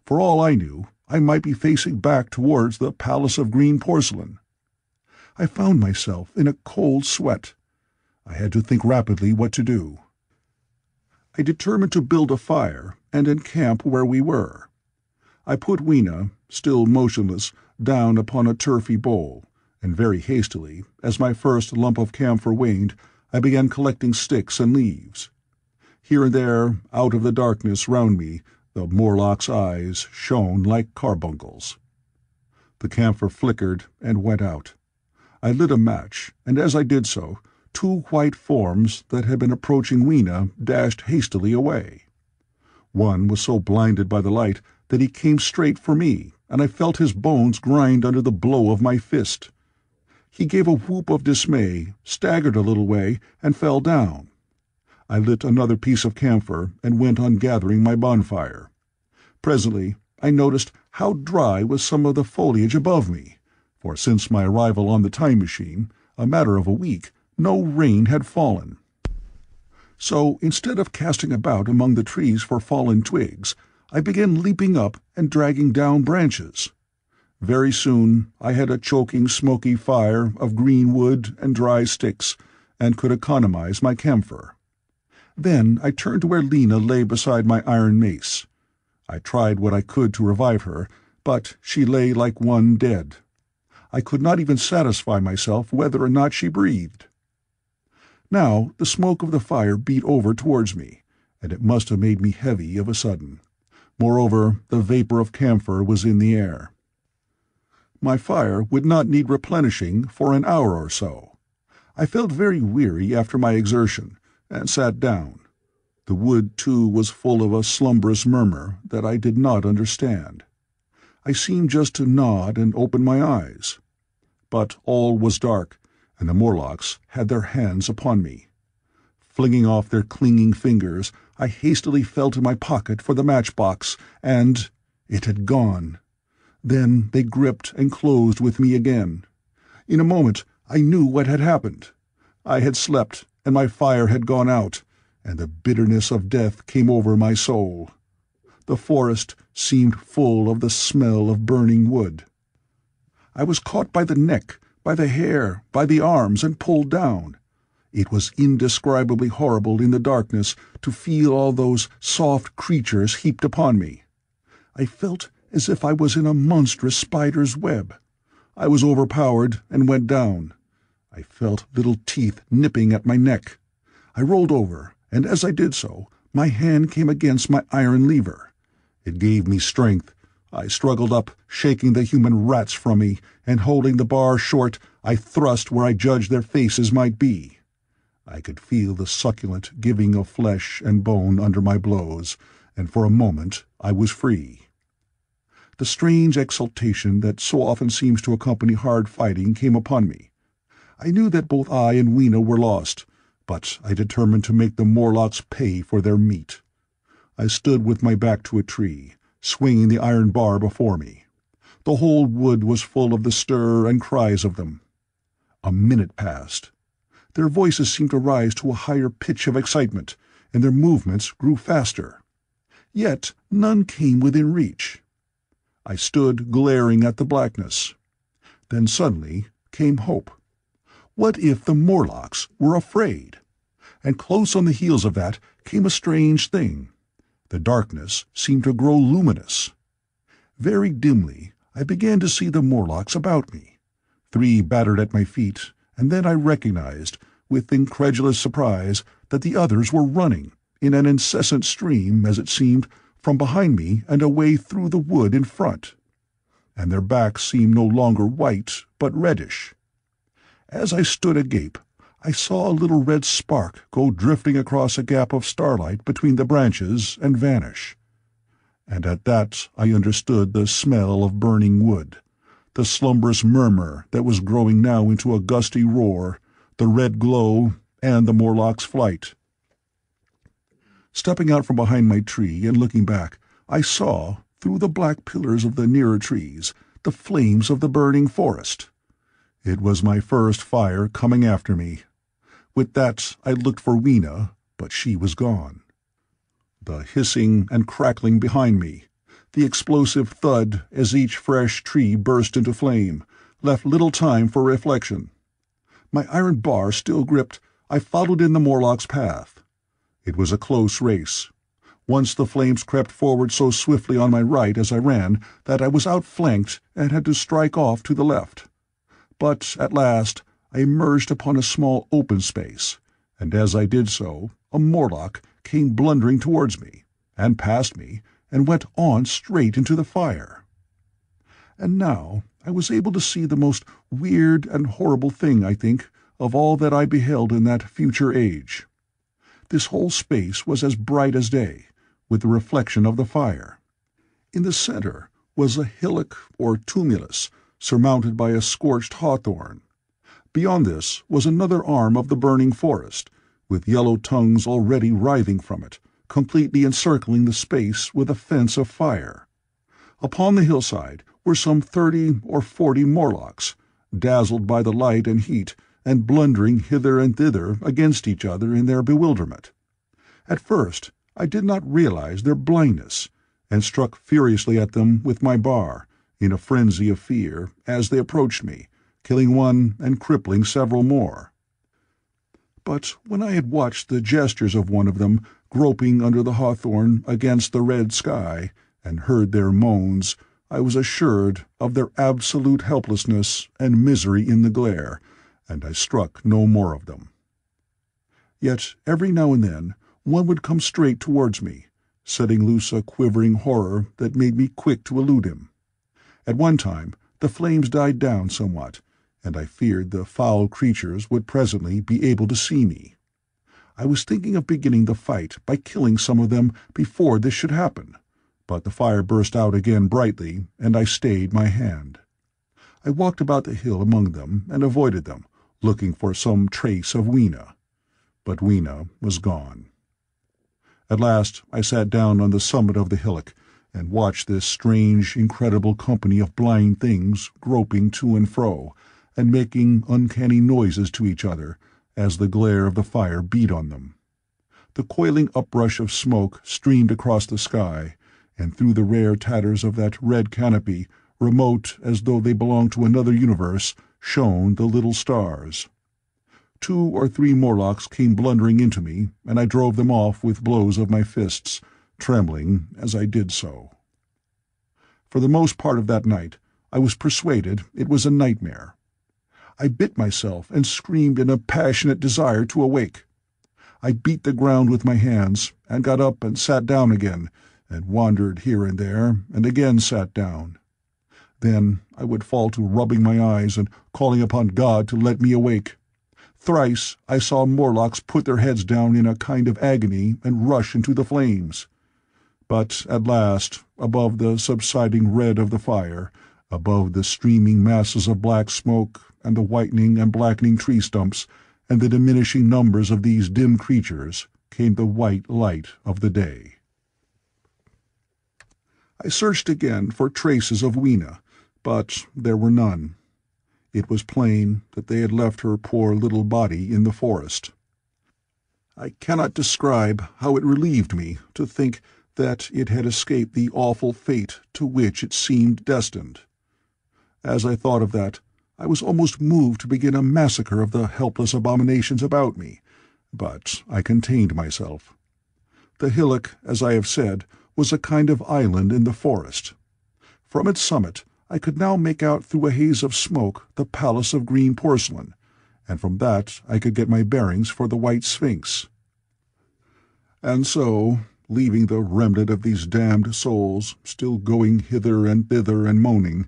For all I knew, I might be facing back towards the Palace of Green Porcelain. I found myself in a cold sweat. I had to think rapidly what to do. I determined to build a fire and encamp where we were. I put Weena, still motionless, down upon a turfy bowl, and very hastily, as my first lump of camphor waned, I began collecting sticks and leaves. Here and there, out of the darkness round me, the Morlock's eyes shone like carbuncles. The camphor flickered and went out. I lit a match, and as I did so, two white forms that had been approaching Weena dashed hastily away. One was so blinded by the light that he came straight for me, and I felt his bones grind under the blow of my fist. He gave a whoop of dismay, staggered a little way, and fell down. I lit another piece of camphor and went on gathering my bonfire. Presently I noticed how dry was some of the foliage above me, for since my arrival on the time machine, a matter of a week, no rain had fallen. So instead of casting about among the trees for fallen twigs, I began leaping up and dragging down branches. Very soon I had a choking, smoky fire of green wood and dry sticks, and could economize my camphor. Then I turned to where Weena lay beside my iron mace. I tried what I could to revive her, but she lay like one dead. I could not even satisfy myself whether or not she breathed. Now the smoke of the fire beat over towards me, and it must have made me heavy of a sudden. Moreover, the vapor of camphor was in the air. My fire would not need replenishing for an hour or so. I felt very weary after my exertion, and sat down. The wood, too, was full of a slumberous murmur that I did not understand. I seemed just to nod and open my eyes. But all was dark, and the Morlocks had their hands upon me. Flinging off their clinging fingers, I hastily felt in my pocket for the matchbox, and it had gone. Then they gripped and closed with me again. In a moment I knew what had happened. I had slept, and my fire had gone out, and the bitterness of death came over my soul. The forest seemed full of the smell of burning wood. I was caught by the neck, by the hair, by the arms, and pulled down. It was indescribably horrible in the darkness to feel all those soft creatures heaped upon me. I felt as if I was in a monstrous spider's web. I was overpowered and went down. I felt little teeth nipping at my neck. I rolled over, and as I did so, my hand came against my iron lever. It gave me strength. I struggled up, shaking the human rats from me, and holding the bar short, I thrust where I judged their faces might be. I could feel the succulent giving of flesh and bone under my blows, and for a moment I was free. The strange exultation that so often seems to accompany hard fighting came upon me. I knew that both I and Weena were lost, but I determined to make the Morlocks pay for their meat. I stood with my back to a tree, swinging the iron bar before me. The whole wood was full of the stir and cries of them. A minute passed. Their voices seemed to rise to a higher pitch of excitement, and their movements grew faster. Yet none came within reach. I stood glaring at the blackness. Then suddenly came hope. What if the Morlocks were afraid? And close on the heels of that came a strange thing. The darkness seemed to grow luminous. Very dimly I began to see the Morlocks about me. Three battered at my feet, and then I recognized, with incredulous surprise, that the others were running, in an incessant stream, as it seemed, from behind me and away through the wood in front. And their backs seemed no longer white, but reddish. As I stood agape, I saw a little red spark go drifting across a gap of starlight between the branches and vanish. And at that I understood the smell of burning wood, the slumberous murmur that was growing now into a gusty roar, the red glow, and the Morlock's flight. Stepping out from behind my tree and looking back, I saw, through the black pillars of the nearer trees, the flames of the burning forest. It was my first fire coming after me. With that I looked for Weena, but she was gone. The hissing and crackling behind me, the explosive thud as each fresh tree burst into flame, left little time for reflection. My iron bar still gripped, I followed in the Morlock's path. It was a close race. Once the flames crept forward so swiftly on my right as I ran that I was outflanked and had to strike off to the left. But at last I emerged upon a small open space, and as I did so, a Morlock came blundering towards me, and past me, and went on straight into the fire. And now I was able to see the most weird and horrible thing, I think, of all that I beheld in that future age. This whole space was as bright as day, with the reflection of the fire. In the center was a hillock or tumulus, surmounted by a scorched hawthorn. Beyond this was another arm of the burning forest, with yellow tongues already writhing from it, completely encircling the space with a fence of fire. Upon the hillside were some 30 or 40 Morlocks, dazzled by the light and heat, and blundering hither and thither against each other in their bewilderment. At first I did not realize their blindness, and struck furiously at them with my bar, in a frenzy of fear, as they approached me, killing one and crippling several more. But when I had watched the gestures of one of them, groping under the hawthorn against the red sky, and heard their moans, I was assured of their absolute helplessness and misery in the glare, and I struck no more of them. Yet every now and then one would come straight towards me, setting loose a quivering horror that made me quick to elude him. At one time the flames died down somewhat, and I feared the foul creatures would presently be able to see me. I was thinking of beginning the fight by killing some of them before this should happen, but the fire burst out again brightly, and I stayed my hand. I walked about the hill among them and avoided them, looking for some trace of Weena. But Weena was gone. At last I sat down on the summit of the hillock, and watched this strange, incredible company of blind things groping to and fro, and making uncanny noises to each other, as the glare of the fire beat on them. The coiling uprush of smoke streamed across the sky, and through the rare tatters of that red canopy, remote as though they belonged to another universe, shone the little stars. 2 or 3 Morlocks came blundering into me, and I drove them off with blows of my fists, trembling as I did so. For the most part of that night I was persuaded it was a nightmare. I bit myself and screamed in a passionate desire to awake. I beat the ground with my hands, and got up and sat down again, and wandered here and there, and again sat down. Then I would fall to rubbing my eyes and calling upon God to let me awake. Thrice I saw Morlocks put their heads down in a kind of agony and rush into the flames. But at last, above the subsiding red of the fire, above the streaming masses of black smoke, and the whitening and blackening tree stumps, and the diminishing numbers of these dim creatures, came the white light of the day. I searched again for traces of Weena, but there were none. It was plain that they had left her poor little body in the forest. I cannot describe how it relieved me to think that it had escaped the awful fate to which it seemed destined. As I thought of that, I was almost moved to begin a massacre of the helpless abominations about me, but I contained myself. The hillock, as I have said, was a kind of island in the forest. From its summit I could now make out through a haze of smoke the Palace of Green Porcelain, and from that I could get my bearings for the White Sphinx. And so, leaving the remnant of these damned souls still going hither and thither and moaning,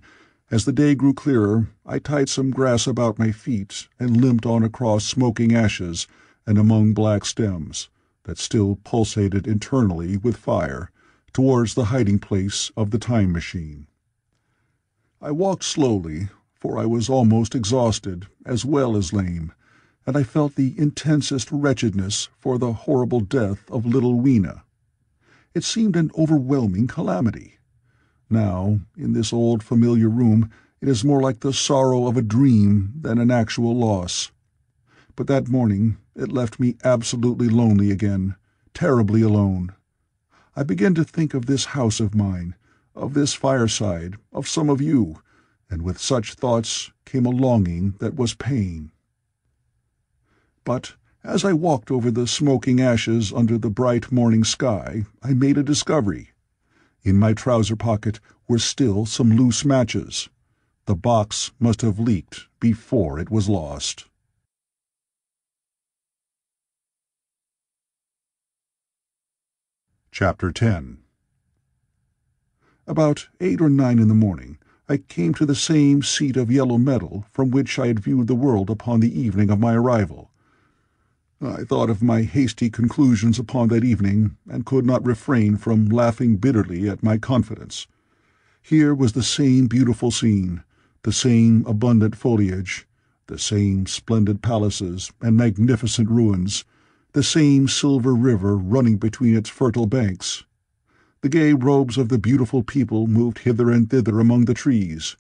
as the day grew clearer, I tied some grass about my feet and limped on across smoking ashes and among black stems that still pulsated internally with fire towards the hiding-place of the time-machine. I walked slowly, for I was almost exhausted as well as lame, and I felt the intensest wretchedness for the horrible death of little Weena. It seemed an overwhelming calamity. Now, in this old familiar room, it is more like the sorrow of a dream than an actual loss. But that morning it left me absolutely lonely again, terribly alone. I began to think of this house of mine, of this fireside, of some of you, and with such thoughts came a longing that was pain. But as I walked over the smoking ashes under the bright morning sky, I made a discovery. In my trouser pocket were still some loose matches. The box must have leaked before it was lost. Chapter 10. About 8 or 9 in the morning, I came to the same seat of yellow metal from which I had viewed the world upon the evening of my arrival. I thought of my hasty conclusions upon that evening, and could not refrain from laughing bitterly at my confidence. Here was the same beautiful scene, the same abundant foliage, the same splendid palaces and magnificent ruins, the same silver river running between its fertile banks. The gay robes of the beautiful people moved hither and thither among the trees.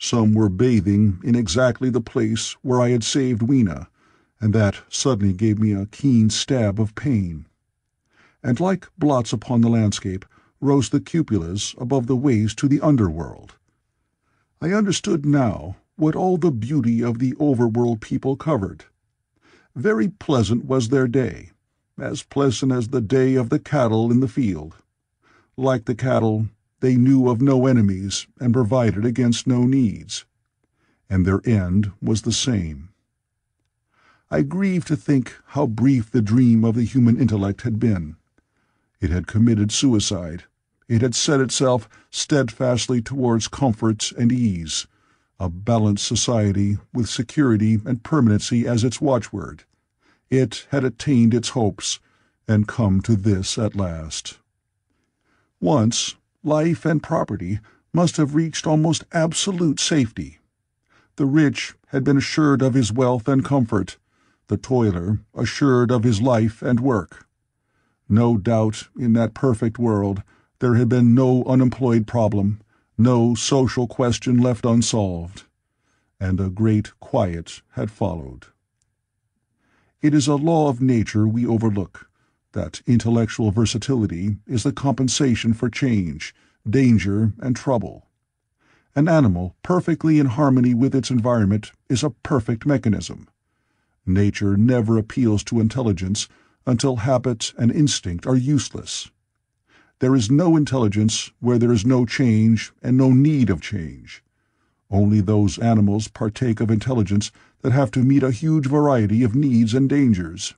Some were bathing in exactly the place where I had saved Weena, and that suddenly gave me a keen stab of pain. And like blots upon the landscape rose the cupolas above the ways to the underworld. I understood now what all the beauty of the overworld people covered. Very pleasant was their day, as pleasant as the day of the cattle in the field. Like the cattle, they knew of no enemies and provided against no needs, and their end was the same. I grieve to think how brief the dream of the human intellect had been. It had committed suicide. It had set itself steadfastly towards comforts and ease, a balanced society with security and permanency as its watchword. It had attained its hopes, and come to this at last. Once, life and property must have reached almost absolute safety. The rich had been assured of his wealth and comfort, the toiler assured of his life and work. No doubt, in that perfect world, there had been no unemployed problem, no social question left unsolved, and a great quiet had followed. It is a law of nature we overlook, that intellectual versatility is the compensation for change, danger, and trouble. An animal perfectly in harmony with its environment is a perfect mechanism. Nature never appeals to intelligence until habit and instinct are useless. There is no intelligence where there is no change and no need of change. Only those animals partake of intelligence that have to meet a huge variety of needs and dangers.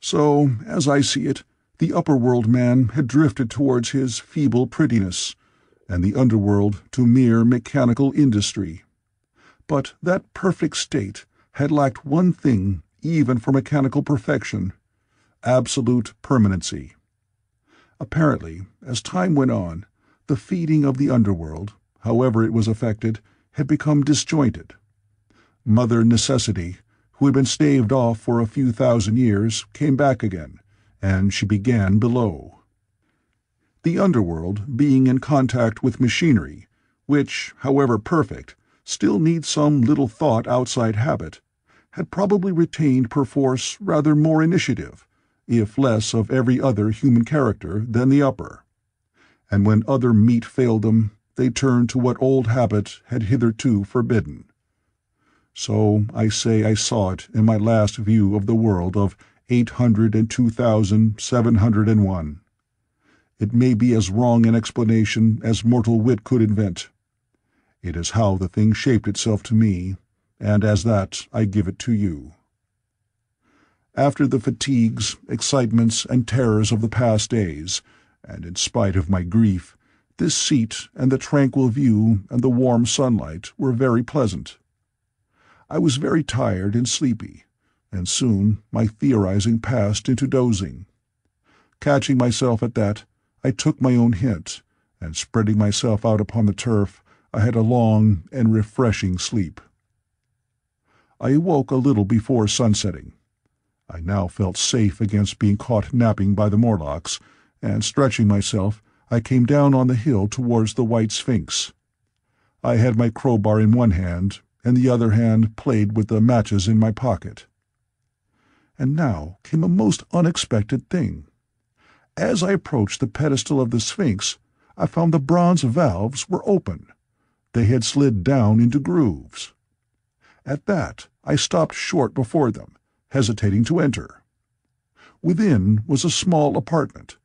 So, as I see it, the upper-world man had drifted towards his feeble prettiness, and the underworld to mere mechanical industry. But that perfect state had lacked one thing even for mechanical perfection: absolute permanency. Apparently, as time went on, the feeding of the underworld, however it was affected, had become disjointed. Mother Necessity, who had been staved off for a few thousand years, came back again, and she began below. The underworld, being in contact with machinery, which, however perfect, still needs some little thought outside habit, had probably retained perforce rather more initiative, if less of every other human character than the upper. And when other meat failed them, they turned to what old habit had hitherto forbidden. So I say I saw it in my last view of the world of 802,701. It may be as wrong an explanation as mortal wit could invent. It is how the thing shaped itself to me, and as that I give it to you. After the fatigues, excitements, and terrors of the past days, and in spite of my grief, this seat and the tranquil view and the warm sunlight were very pleasant. I was very tired and sleepy, and soon my theorizing passed into dozing. Catching myself at that, I took my own hint, and spreading myself out upon the turf, I had a long and refreshing sleep. I awoke a little before sunsetting. I now felt safe against being caught napping by the Morlocks, and stretching myself, I came down on the hill towards the White Sphinx. I had my crowbar in one hand, and the other hand played with the matches in my pocket. And now came a most unexpected thing. As I approached the pedestal of the Sphinx, I found the bronze valves were open. They had slid down into grooves. At that, I stopped short before them, hesitating to enter. Within was a small apartment,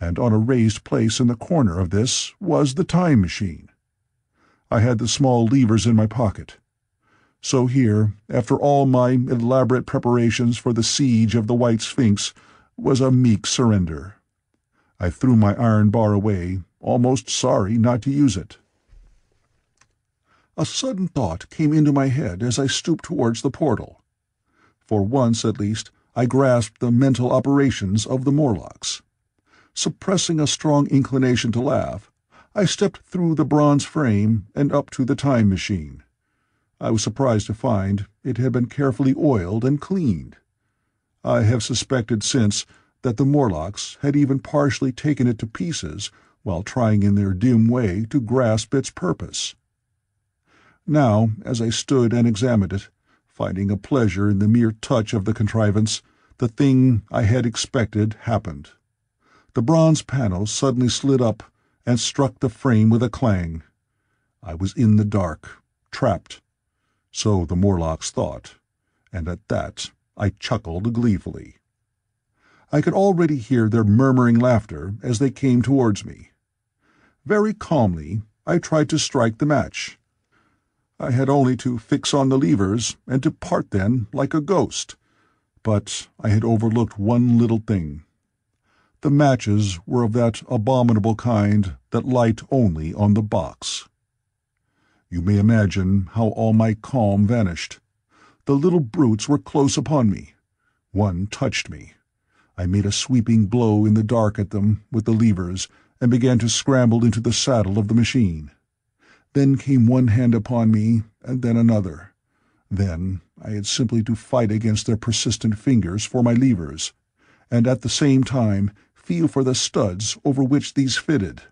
and on a raised place in the corner of this was the time machine. I had the small levers in my pocket. So here, after all my elaborate preparations for the siege of the White Sphinx, was a meek surrender. I threw my iron bar away, almost sorry not to use it. A sudden thought came into my head as I stooped towards the portal. For once, at least, I grasped the mental operations of the Morlocks. Suppressing a strong inclination to laugh, I stepped through the bronze frame and up to the time machine. I was surprised to find it had been carefully oiled and cleaned. I have suspected since that the Morlocks had even partially taken it to pieces while trying in their dim way to grasp its purpose. Now, as I stood and examined it, finding a pleasure in the mere touch of the contrivance, the thing I had expected happened. The bronze panel suddenly slid up and struck the frame with a clang. I was in the dark, trapped. So the Morlocks thought, and at that I chuckled gleefully. I could already hear their murmuring laughter as they came towards me. Very calmly I tried to strike the match. I had only to fix on the levers and to part then like a ghost, but I had overlooked one little thing. The matches were of that abominable kind that light only on the box. You may imagine how all my calm vanished. The little brutes were close upon me. One touched me. I made a sweeping blow in the dark at them with the levers and began to scramble into the saddle of the machine. Then came one hand upon me, and then another. Then I had simply to fight against their persistent fingers for my levers, and at the same time feel for the studs over which these fitted.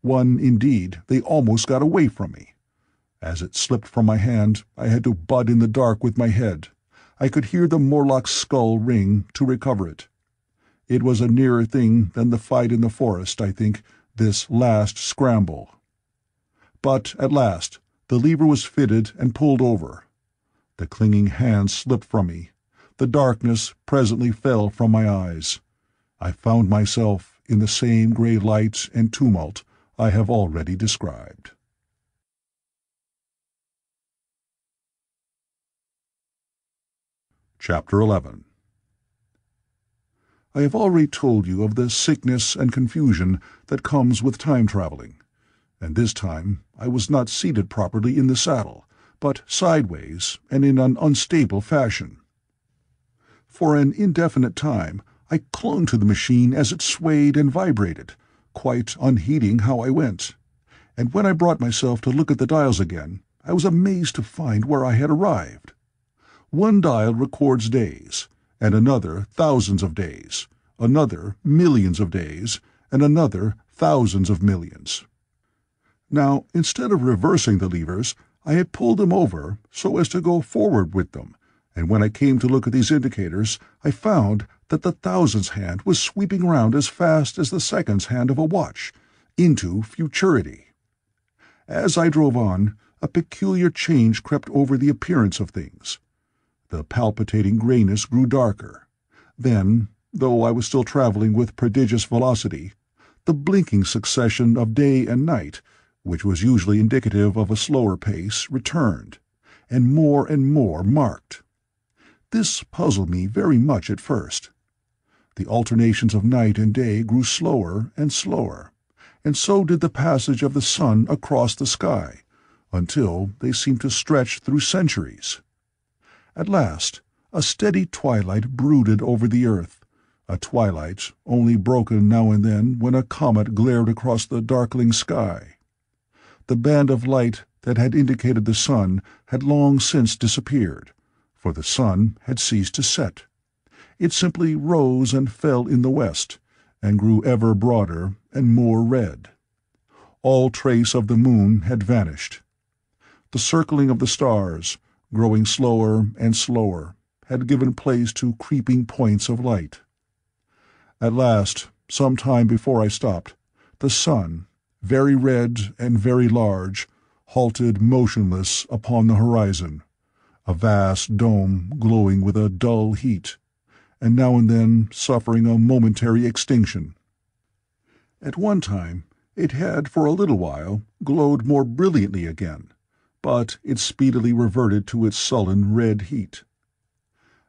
One, indeed, they almost got away from me. As it slipped from my hand, I had to butt in the dark with my head. I could hear the Morlock's skull ring to recover it. It was a nearer thing than the fight in the forest, I think, this last scramble. But, at last, the lever was fitted and pulled over. The clinging hand slipped from me. The darkness presently fell from my eyes. I found myself in the same grey light and tumult I have already described. Chapter 11. I have already told you of the sickness and confusion that comes with time-traveling. And this time I was not seated properly in the saddle, but sideways and in an unstable fashion. For an indefinite time I clung to the machine as it swayed and vibrated, quite unheeding how I went, and when I brought myself to look at the dials again, I was amazed to find where I had arrived. One dial records days, and another thousands of days, another millions of days, and another thousands of millions. Now, instead of reversing the levers, I had pulled them over so as to go forward with them, and when I came to look at these indicators, I found that the thousandths hand was sweeping round as fast as the seconds hand of a watch, into futurity. As I drove on, a peculiar change crept over the appearance of things. The palpitating grayness grew darker. Then, though I was still traveling with prodigious velocity, the blinking succession of day and night, which was usually indicative of a slower pace, returned, and more marked. This puzzled me very much at first. The alternations of night and day grew slower and slower, and so did the passage of the sun across the sky, until they seemed to stretch through centuries. At last, a steady twilight brooded over the earth, a twilight only broken now and then when a comet glared across the darkling sky. The band of light that had indicated the sun had long since disappeared, for the sun had ceased to set. It simply rose and fell in the west, and grew ever broader and more red. All trace of the moon had vanished. The circling of the stars, growing slower and slower, had given place to creeping points of light. At last, some time before I stopped, the sun, very red and very large, halted motionless upon the horizon, a vast dome glowing with a dull heat, and now and then suffering a momentary extinction. At one time it had for a little while glowed more brilliantly again, but it speedily reverted to its sullen red heat.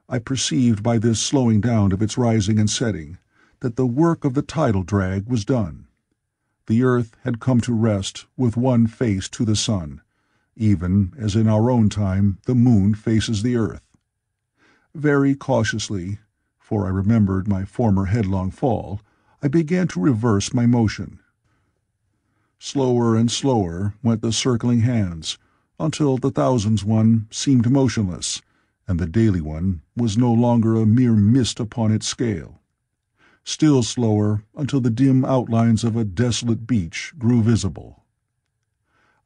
I perceived by this slowing down of its rising and setting that the work of the tidal drag was done. The earth had come to rest with one face to the sun, even as in our own time the moon faces the earth. Very cautiously, for I remembered my former headlong fall, I began to reverse my motion. Slower and slower went the circling hands, until the thousands one seemed motionless, and the daily one was no longer a mere mist upon its scale. Still slower, until the dim outlines of a desolate beach grew visible.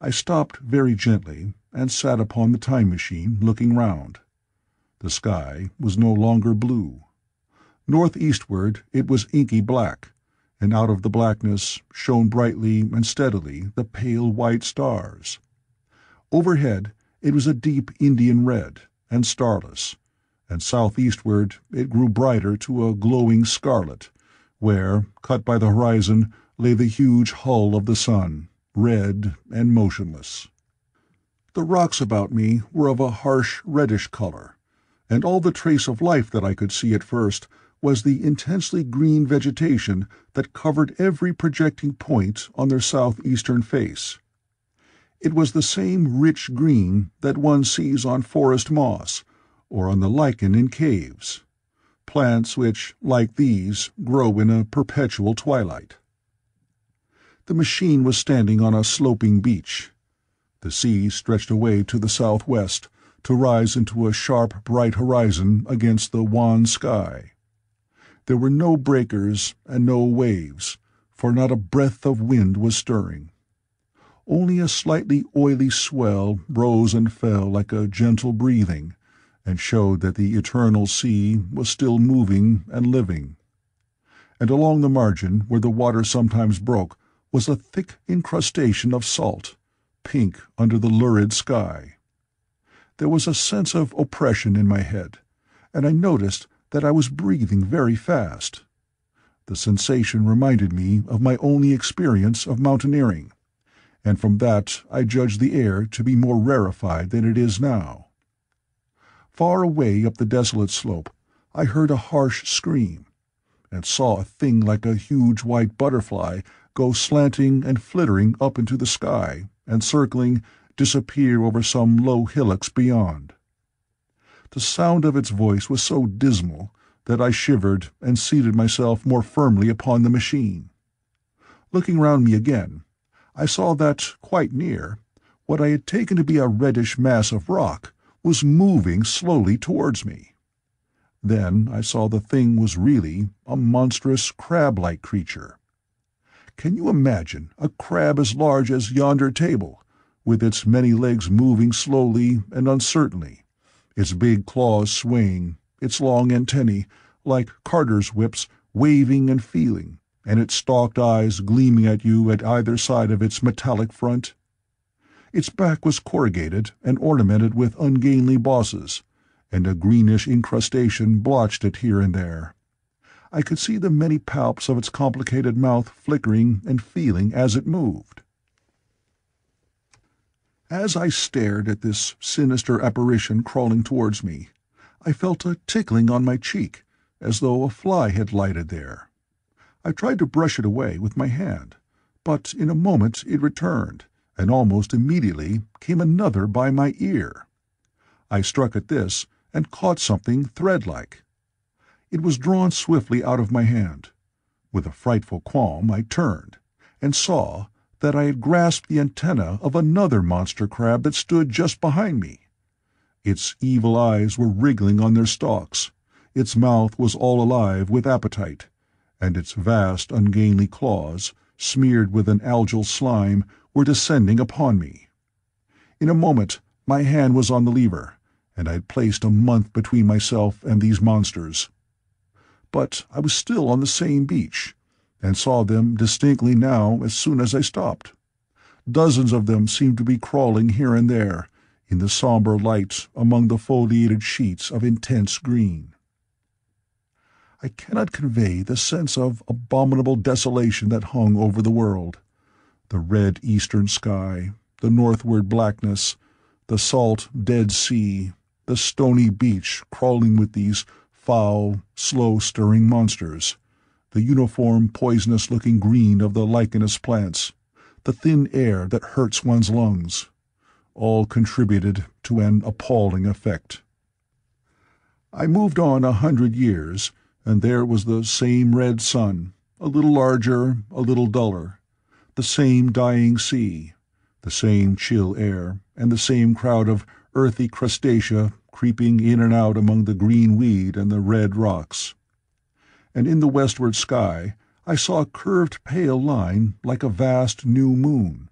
I stopped very gently, and sat upon the time machine, looking round. The sky was no longer blue. Northeastward it was inky black, and out of the blackness shone brightly and steadily the pale white stars. Overhead it was a deep Indian red, and starless, and southeastward it grew brighter to a glowing scarlet, where, cut by the horizon, lay the huge hull of the sun, red and motionless. The rocks about me were of a harsh reddish color, and all the trace of life that I could see at first was the intensely green vegetation that covered every projecting point on their southeastern face. It was the same rich green that one sees on forest moss, or on the lichen in caves, plants which, like these, grow in a perpetual twilight. The machine was standing on a sloping beach. The sea stretched away to the southwest, to rise into a sharp, bright horizon against the wan sky. There were no breakers and no waves, for not a breath of wind was stirring. Only a slightly oily swell rose and fell like a gentle breathing, and showed that the eternal sea was still moving and living. And along the margin, where the water sometimes broke, was a thick incrustation of salt, pink under the lurid sky. There was a sense of oppression in my head, and I noticed that I was breathing very fast. The sensation reminded me of my only experience of mountaineering, and from that I judged the air to be more rarefied than it is now. Far away up the desolate slope I heard a harsh scream, and saw a thing like a huge white butterfly go slanting and flittering up into the sky, and circling, disappear over some low hillocks beyond. The sound of its voice was so dismal that I shivered and seated myself more firmly upon the machine. Looking round me again, I saw that, quite near, what I had taken to be a reddish mass of rock was moving slowly towards me. Then I saw the thing was really a monstrous crab-like creature. Can you imagine a crab as large as yonder table, with its many legs moving slowly and uncertainly, its big claws swaying, its long antennae, like carters' whips, waving and feeling, and its stalked eyes gleaming at you at either side of its metallic front? Its back was corrugated and ornamented with ungainly bosses, and a greenish incrustation blotched it here and there. I could see the many palps of its complicated mouth flickering and feeling as it moved. As I stared at this sinister apparition crawling towards me, I felt a tickling on my cheek, as though a fly had lighted there. I tried to brush it away with my hand, but in a moment it returned, and almost immediately came another by my ear. I struck at this, and caught something thread-like. It was drawn swiftly out of my hand. With a frightful qualm I turned, and saw that I had grasped the antenna of another monster crab that stood just behind me. Its evil eyes were wriggling on their stalks, its mouth was all alive with appetite, and its vast ungainly claws, smeared with an algal slime, were descending upon me. In a moment my hand was on the lever, and I had placed a month between myself and these monsters. But I was still on the same beach, and saw them distinctly now as soon as I stopped. Dozens of them seemed to be crawling here and there, in the sombre light among the foliated sheets of intense green. I cannot convey the sense of abominable desolation that hung over the world. The red eastern sky, the northward blackness, the salt, dead sea, the stony beach crawling with these foul, slow-stirring monsters, the uniform, poisonous-looking green of the lichenous plants, the thin air that hurts one's lungs, all contributed to an appalling effect. I moved on 100 years, and there was the same red sun, a little larger, a little duller, the same dying sea, the same chill air, and the same crowd of earthy crustacea creeping in and out among the green weed and the red rocks. And in the westward sky I saw a curved pale line like a vast new moon.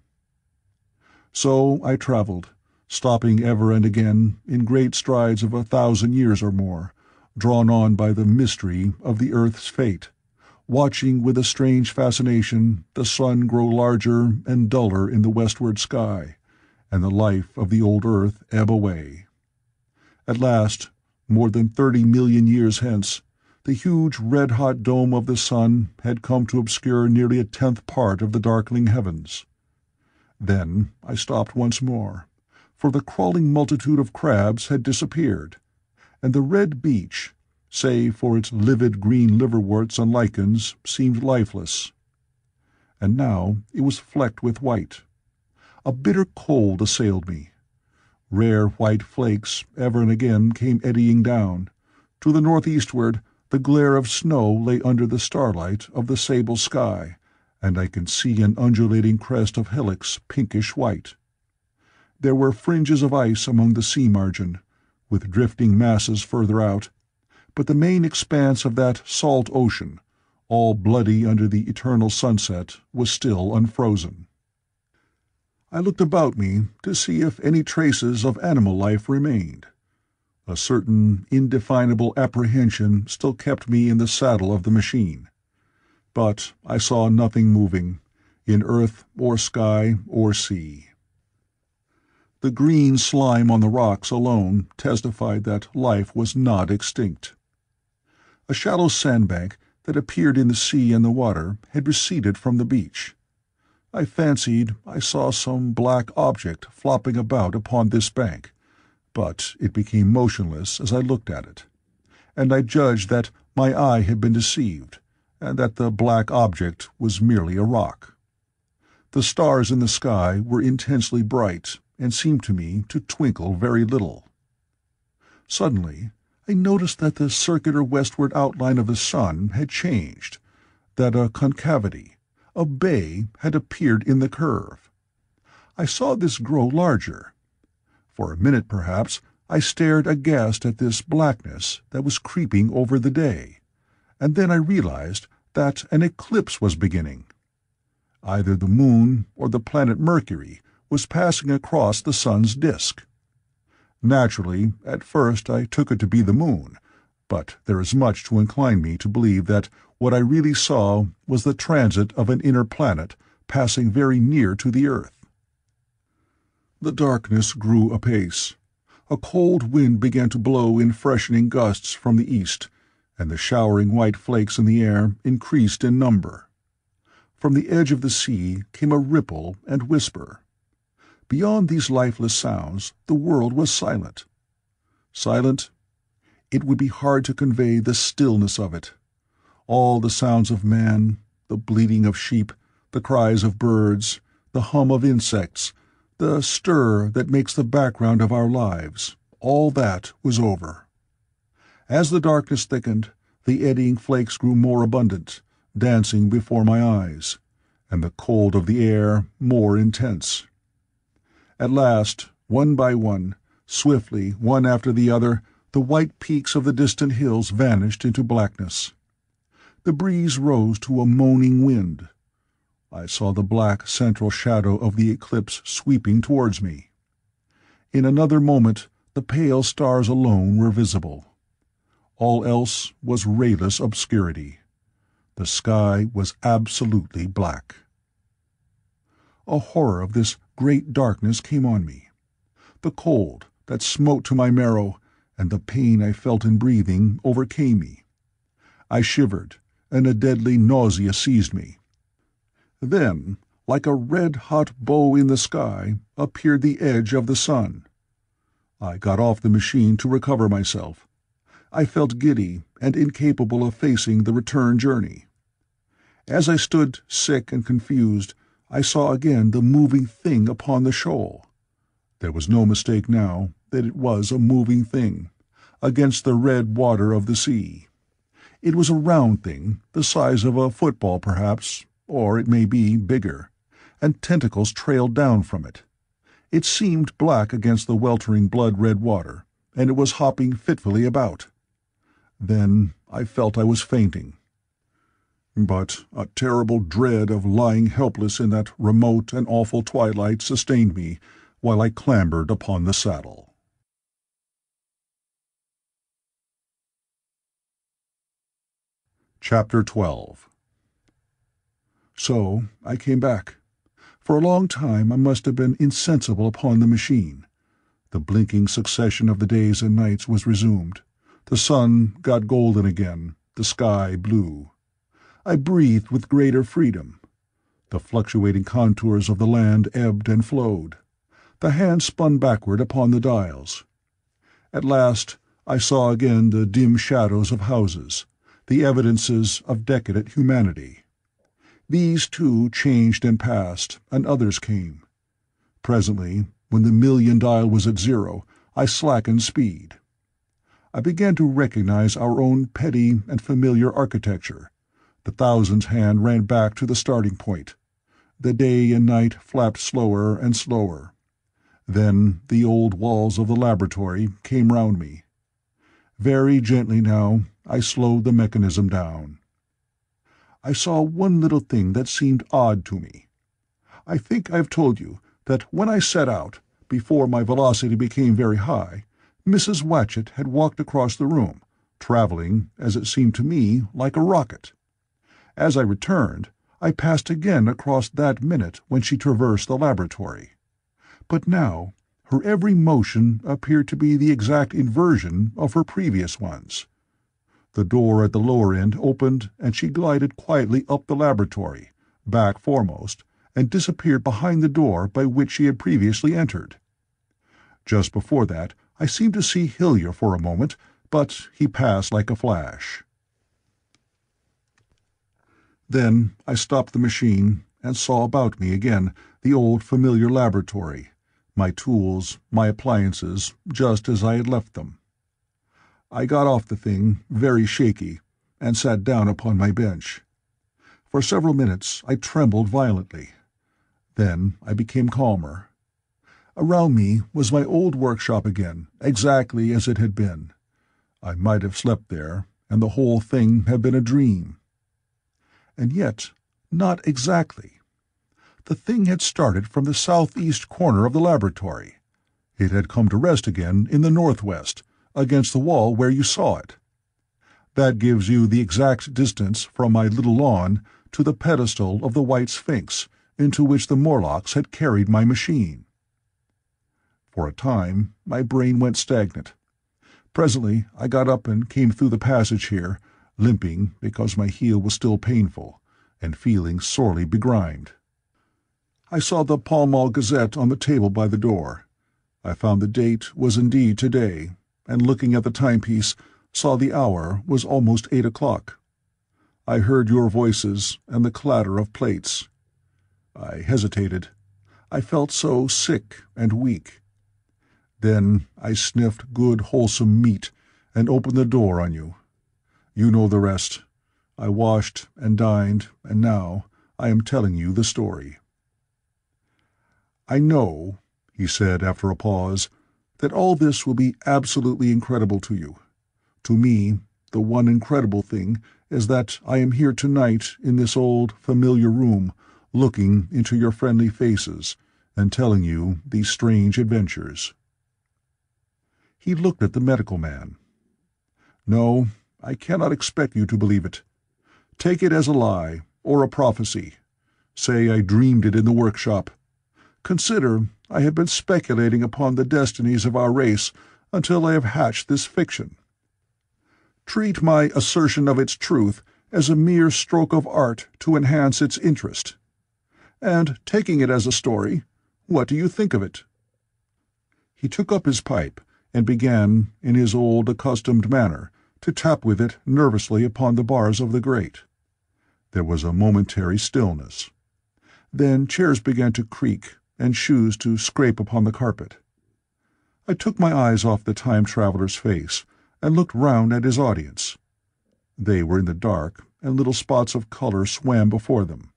So I travelled, stopping ever and again in great strides of 1,000 years or more, drawn on by the mystery of the earth's fate, watching with a strange fascination the sun grow larger and duller in the westward sky, and the life of the old earth ebb away. At last, more than 30 million years hence, the huge red-hot dome of the sun had come to obscure nearly a tenth part of the darkening heavens. Then I stopped once more, for the crawling multitude of crabs had disappeared, and the red beach, save for its livid green liverworts and lichens, seemed lifeless. And now it was flecked with white. A bitter cold assailed me. Rare white flakes ever and again came eddying down. To the northeastward the glare of snow lay under the starlight of the sable sky, and I could see an undulating crest of hillocks pinkish-white. There were fringes of ice among the sea margin, with drifting masses further out, but the main expanse of that salt ocean, all bloody under the eternal sunset, was still unfrozen. I looked about me to see if any traces of animal life remained. A certain indefinable apprehension still kept me in the saddle of the machine. But I saw nothing moving, in earth or sky or sea. The green slime on the rocks alone testified that life was not extinct. A shallow sandbank that appeared in the sea and the water had receded from the beach. I fancied I saw some black object flopping about upon this bank, but it became motionless as I looked at it, and I judged that my eye had been deceived, and that the black object was merely a rock. The stars in the sky were intensely bright, and seemed to me to twinkle very little. Suddenly I noticed that the circular westward outline of the sun had changed, that a concavity, a bay, had appeared in the curve. I saw this grow larger. For a minute, perhaps, I stared aghast at this blackness that was creeping over the day, and then I realized that an eclipse was beginning. Either the moon or the planet Mercury was passing across the sun's disk. Naturally, at first I took it to be the moon, but there is much to incline me to believe that what I really saw was the transit of an inner planet passing very near to the earth. The darkness grew apace. A cold wind began to blow in freshening gusts from the east, and the showering white flakes in the air increased in number. From the edge of the sea came a ripple and whisper. Beyond these lifeless sounds, the world was silent. Silent? It would be hard to convey the stillness of it. All the sounds of man, the bleating of sheep, the cries of birds, the hum of insects, the stir that makes the background of our lives, all that was over. As the darkness thickened, the eddying flakes grew more abundant, dancing before my eyes, and the cold of the air more intense. At last, one by one, swiftly, one after the other, the white peaks of the distant hills vanished into blackness. The breeze rose to a moaning wind. I saw the black central shadow of the eclipse sweeping towards me. In another moment the pale stars alone were visible. All else was rayless obscurity. The sky was absolutely black. A horror of this great darkness came on me. The cold that smote to my marrow and the pain I felt in breathing overcame me. I shivered, and a deadly nausea seized me. Then, like a red-hot bow in the sky, appeared the edge of the sun. I got off the machine to recover myself. I felt giddy and incapable of facing the return journey. As I stood sick and confused, I saw again the moving thing upon the shoal. There was no mistake now that it was a moving thing, against the red water of the sea. It was a round thing, the size of a football perhaps, or it may be bigger, and tentacles trailed down from it. It seemed black against the weltering blood-red water, and it was hopping fitfully about. Then I felt I was fainting. But a terrible dread of lying helpless in that remote and awful twilight sustained me while I clambered upon the saddle. Chapter 12. So I came back. For a long time I must have been insensible upon the machine. The blinking succession of the days and nights was resumed. The sun got golden again, the sky blue. I breathed with greater freedom. The fluctuating contours of the land ebbed and flowed. The hand spun backward upon the dials. At last I saw again the dim shadows of houses, the evidences of decadent humanity. These, too, changed and passed, and others came. Presently, when the million dial was at zero, I slackened speed. I began to recognize our own petty and familiar architecture. The thousand's hand ran back to the starting point. The day and night flapped slower and slower. Then the old walls of the laboratory came round me. Very gently now, I slowed the mechanism down. I saw one little thing that seemed odd to me. I think I've told you that when I set out, before my velocity became very high, Mrs. Watchett had walked across the room, traveling, as it seemed to me, like a rocket. As I returned, I passed again across that minute when she traversed the laboratory. But now, her every motion appeared to be the exact inversion of her previous ones. The door at the lower end opened, and she glided quietly up the laboratory, back foremost, and disappeared behind the door by which she had previously entered. Just before that, I seemed to see Hillier for a moment, but he passed like a flash. Then I stopped the machine and saw about me again the old familiar laboratory, my tools, my appliances, just as I had left them. I got off the thing, very shaky, and sat down upon my bench. For several minutes I trembled violently. Then I became calmer. Around me was my old workshop again, exactly as it had been. I might have slept there, and the whole thing had been a dream. And yet, not exactly. The thing had started from the southeast corner of the laboratory. It had come to rest again in the northwest, against the wall where you saw it. That gives you the exact distance from my little lawn to the pedestal of the White Sphinx into which the Morlocks had carried my machine. For a time, my brain went stagnant. Presently, I got up and came through the passage here, limping because my heel was still painful, and feeling sorely begrimed. I saw the Pall Mall Gazette on the table by the door. I found the date was indeed today, and looking at the timepiece, saw the hour was almost 8 o'clock. I heard your voices and the clatter of plates. I hesitated. I felt so sick and weak. Then I sniffed good, wholesome meat and opened the door on you. You know the rest. I washed and dined, and now I am telling you the story. I know, he said after a pause, that all this will be absolutely incredible to you. To me, the one incredible thing is that I am here tonight in this old, familiar room, looking into your friendly faces and telling you these strange adventures. He looked at the medical man. No, I cannot expect you to believe it. Take it as a lie, or a prophecy. Say I dreamed it in the workshop. Consider I have been speculating upon the destinies of our race until I have hatched this fiction. Treat my assertion of its truth as a mere stroke of art to enhance its interest. And, taking it as a story, what do you think of it? He took up his pipe and began, in his old accustomed manner, to tap with it nervously upon the bars of the grate. There was a momentary stillness. Then chairs began to creak and shoes to scrape upon the carpet. I took my eyes off the time-traveler's face and looked round at his audience. They were in the dark, and little spots of color swam before them.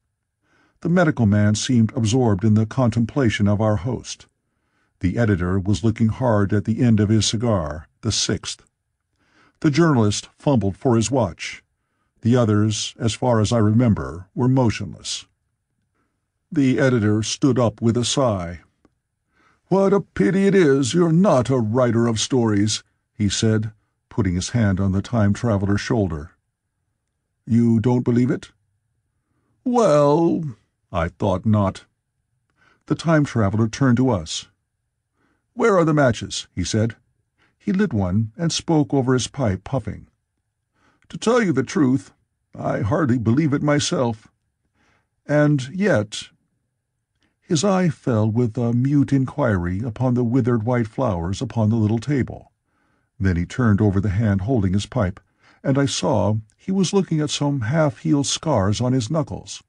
The medical man seemed absorbed in the contemplation of our host. The editor was looking hard at the end of his cigar, the sixth. The journalist fumbled for his watch. The others, as far as I remember, were motionless. The editor stood up with a sigh. "What a pity it is you're not a writer of stories," he said, putting his hand on the time-traveler's shoulder. "You don't believe it?" "Well, I thought not." The time-traveler turned to us. "Where are the matches?" he said. He lit one and spoke over his pipe, puffing. "To tell you the truth, I hardly believe it myself. And yet—" His eye fell with a mute inquiry upon the withered white flowers upon the little table. Then he turned over the hand holding his pipe, and I saw he was looking at some half-healed scars on his knuckles.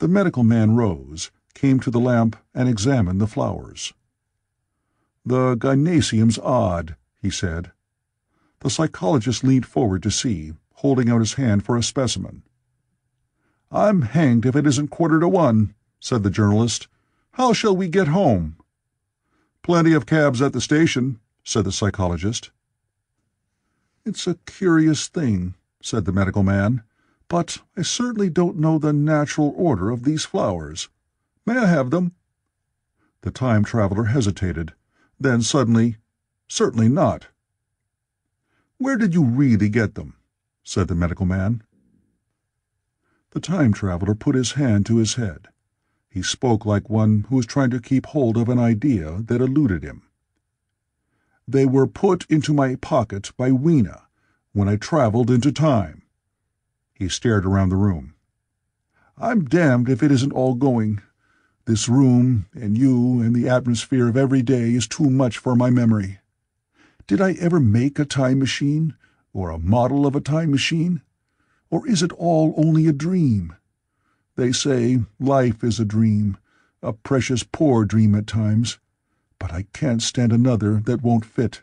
The medical man rose, came to the lamp, and examined the flowers. "The gynecium's odd," he said. The psychologist leaned forward to see, holding out his hand for a specimen. "I'm hanged if it isn't 1:45," said the journalist. "How shall we get home?" "Plenty of cabs at the station," said the psychologist. "It's a curious thing," said the medical man, "but I certainly don't know the natural order of these flowers. May I have them?" The time-traveler hesitated. Then suddenly, "Certainly not." "Where did you really get them?" said the medical man. The time-traveler put his hand to his head. He spoke like one who was trying to keep hold of an idea that eluded him. "They were put into my pocket by Weena when I traveled into time." He stared around the room. "I'm damned if it isn't all going. This room, and you, and the atmosphere of every day is too much for my memory. Did I ever make a time machine, or a model of a time machine? Or is it all only a dream? They say life is a dream, a precious poor dream at times, but I can't stand another that won't fit.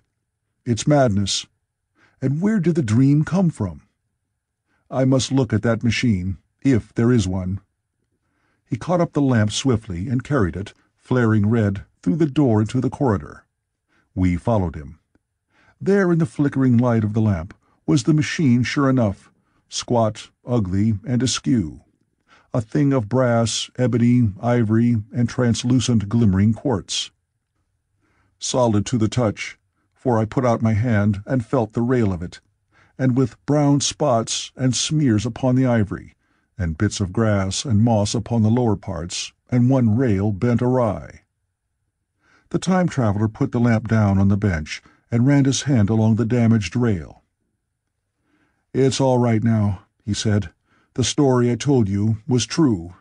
It's madness. And where did the dream come from? I must look at that machine, if there is one." He caught up the lamp swiftly and carried it, flaring red, through the door into the corridor. We followed him. There in the flickering light of the lamp was the machine sure enough, squat, ugly, and askew, a thing of brass, ebony, ivory, and translucent glimmering quartz. Solid to the touch, for I put out my hand and felt the rail of it, and with brown spots and smears upon the ivory, and bits of grass and moss upon the lower parts, and one rail bent awry. The time traveler put the lamp down on the bench and ran his hand along the damaged rail. "It's all right now," he said. "The story I told you was true.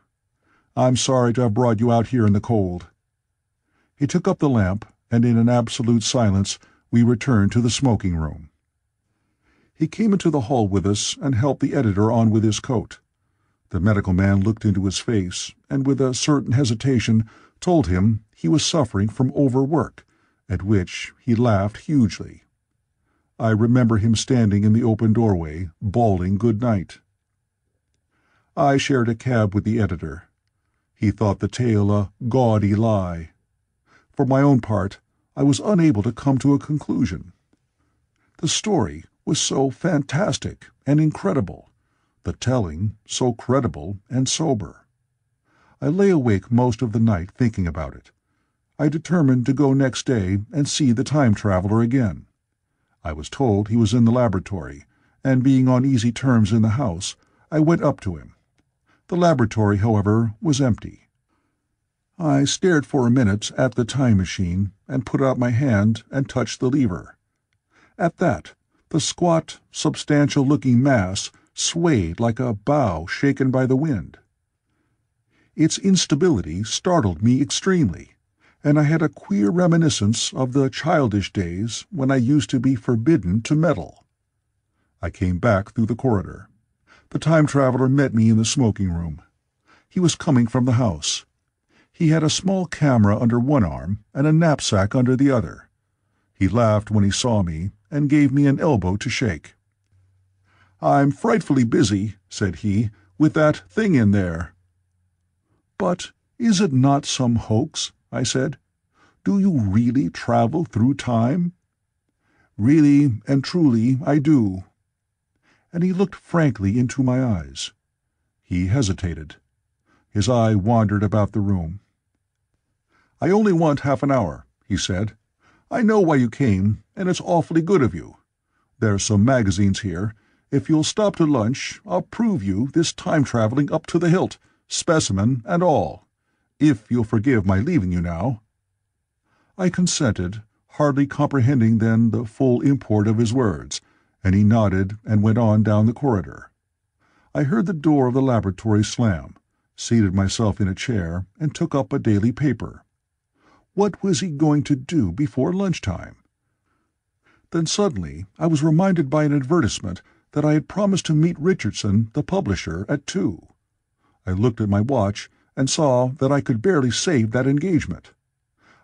I'm sorry to have brought you out here in the cold." He took up the lamp, and in an absolute silence we returned to the smoking room. He came into the hall with us and helped the editor on with his coat. The medical man looked into his face, and with a certain hesitation told him he was suffering from overwork, at which he laughed hugely. I remember him standing in the open doorway, bawling good night. I shared a cab with the editor. He thought the tale a gaudy lie. For my own part, I was unable to come to a conclusion. The story was so fantastic and incredible, the telling so credible and sober. I lay awake most of the night thinking about it. I determined to go next day and see the time traveler again. I was told he was in the laboratory, and being on easy terms in the house, I went up to him. The laboratory, however, was empty. I stared for a minute at the time machine and put out my hand and touched the lever. At that, the squat, substantial-looking mass swayed like a bough shaken by the wind. Its instability startled me extremely, and I had a queer reminiscence of the childish days when I used to be forbidden to meddle. I came back through the corridor. The time traveler met me in the smoking room. He was coming from the house. He had a small camera under one arm and a knapsack under the other. He laughed when he saw me and gave me an elbow to shake. "I'm frightfully busy," said he, "with that thing in there." "But is it not some hoax?" I said. "Do you really travel through time?" "Really and truly I do." And he looked frankly into my eyes. He hesitated. His eye wandered about the room. "I only want half an hour," he said. "I know why you came, and it's awfully good of you. There's some magazines here. If you'll stop to lunch, I'll prove you this time-traveling up to the hilt, specimen and all. If you'll forgive my leaving you now." I consented, hardly comprehending then the full import of his words, and he nodded and went on down the corridor. I heard the door of the laboratory slam, seated myself in a chair, and took up a daily paper. What was he going to do before lunchtime? Then suddenly I was reminded by an advertisement that I had promised to meet Richardson, the publisher, at 2. I looked at my watch and saw that I could barely save that engagement.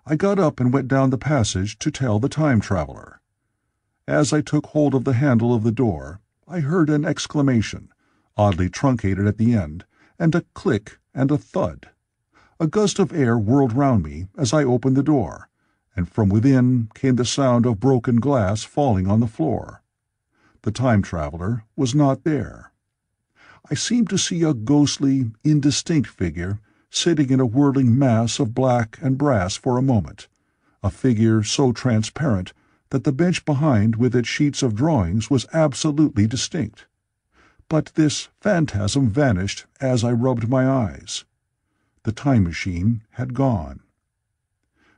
I got up and went down the passage to tell the time traveler. As I took hold of the handle of the door, I heard an exclamation, oddly truncated at the end, and a click and a thud. A gust of air whirled round me as I opened the door, and from within came the sound of broken glass falling on the floor. The time traveler was not there. I seemed to see a ghostly, indistinct figure sitting in a whirling mass of black and brass for a moment, a figure so transparent that the bench behind with its sheets of drawings was absolutely distinct. But this phantasm vanished as I rubbed my eyes. The time machine had gone.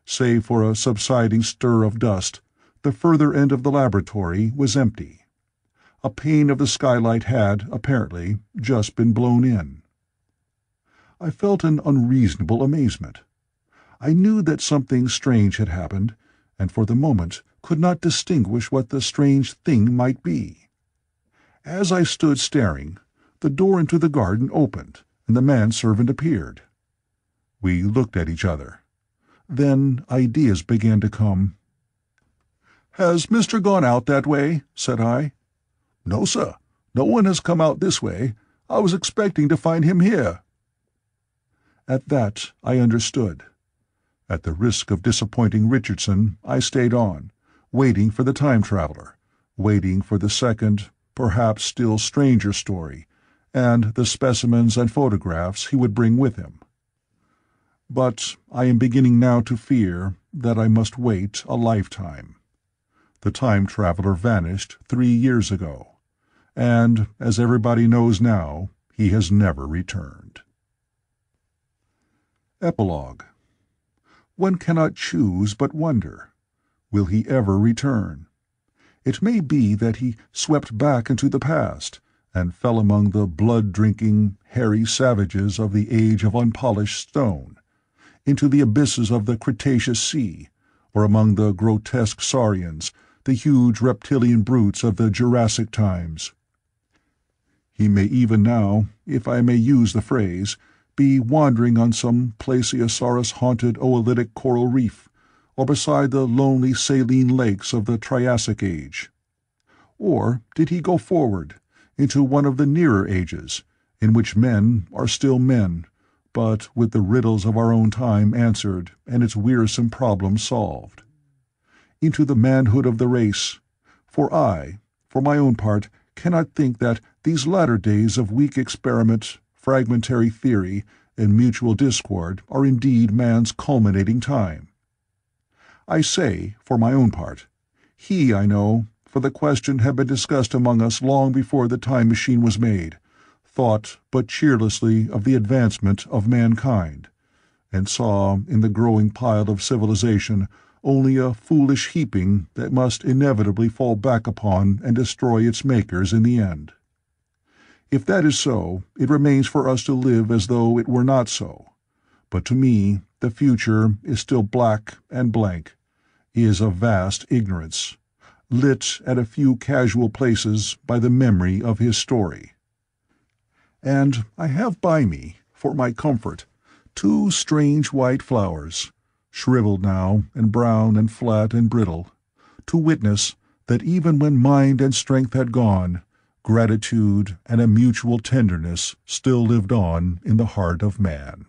Save for a subsiding stir of dust, the further end of the laboratory was empty. A pane of the skylight had, apparently, just been blown in. I felt an unreasonable amazement. I knew that something strange had happened, and for the moment could not distinguish what the strange thing might be. As I stood staring, the door into the garden opened, and the manservant appeared. We looked at each other. Then ideas began to come. "Has Mr. gone out that way?" said I. "No, sir. No one has come out this way. I was expecting to find him here." At that I understood. At the risk of disappointing Richardson, I stayed on, waiting for the time traveler, waiting for the second, perhaps still stranger story, and the specimens and photographs he would bring with him. But I am beginning now to fear that I must wait a lifetime. The time traveler vanished 3 years ago, and, as everybody knows now, he has never returned. Epilogue. One cannot choose but wonder. Will he ever return? It may be that he swept back into the past, and fell among the blood-drinking, hairy savages of the age of unpolished stone, into the abysses of the Cretaceous sea, or among the grotesque saurians, the huge reptilian brutes of the Jurassic times. He may even now, if I may use the phrase, be wandering on some plesiosaurus-haunted oolitic coral reef, or beside the lonely saline lakes of the Triassic age. Or did he go forward, into one of the nearer ages, in which men are still men, but with the riddles of our own time answered and its wearisome problems solved? Into the manhood of the race, for I, for my own part, cannot think that these latter days of weak experiment, fragmentary theory, and mutual discord are indeed man's culminating time. I say, for my own part, he, I know, for the question had been discussed among us long before the time machine was made, thought but cheerlessly of the advancement of mankind, and saw in the growing pile of civilization only a foolish heaping that must inevitably fall back upon and destroy its makers in the end. If that is so, it remains for us to live as though it were not so. But to me, the future is still black and blank, is a vast ignorance, lit at a few casual places by the memory of his story. And I have by me, for my comfort, two strange white flowers, shriveled now and brown and flat and brittle, to witness that even when mind and strength had gone, gratitude and a mutual tenderness still lived on in the heart of man.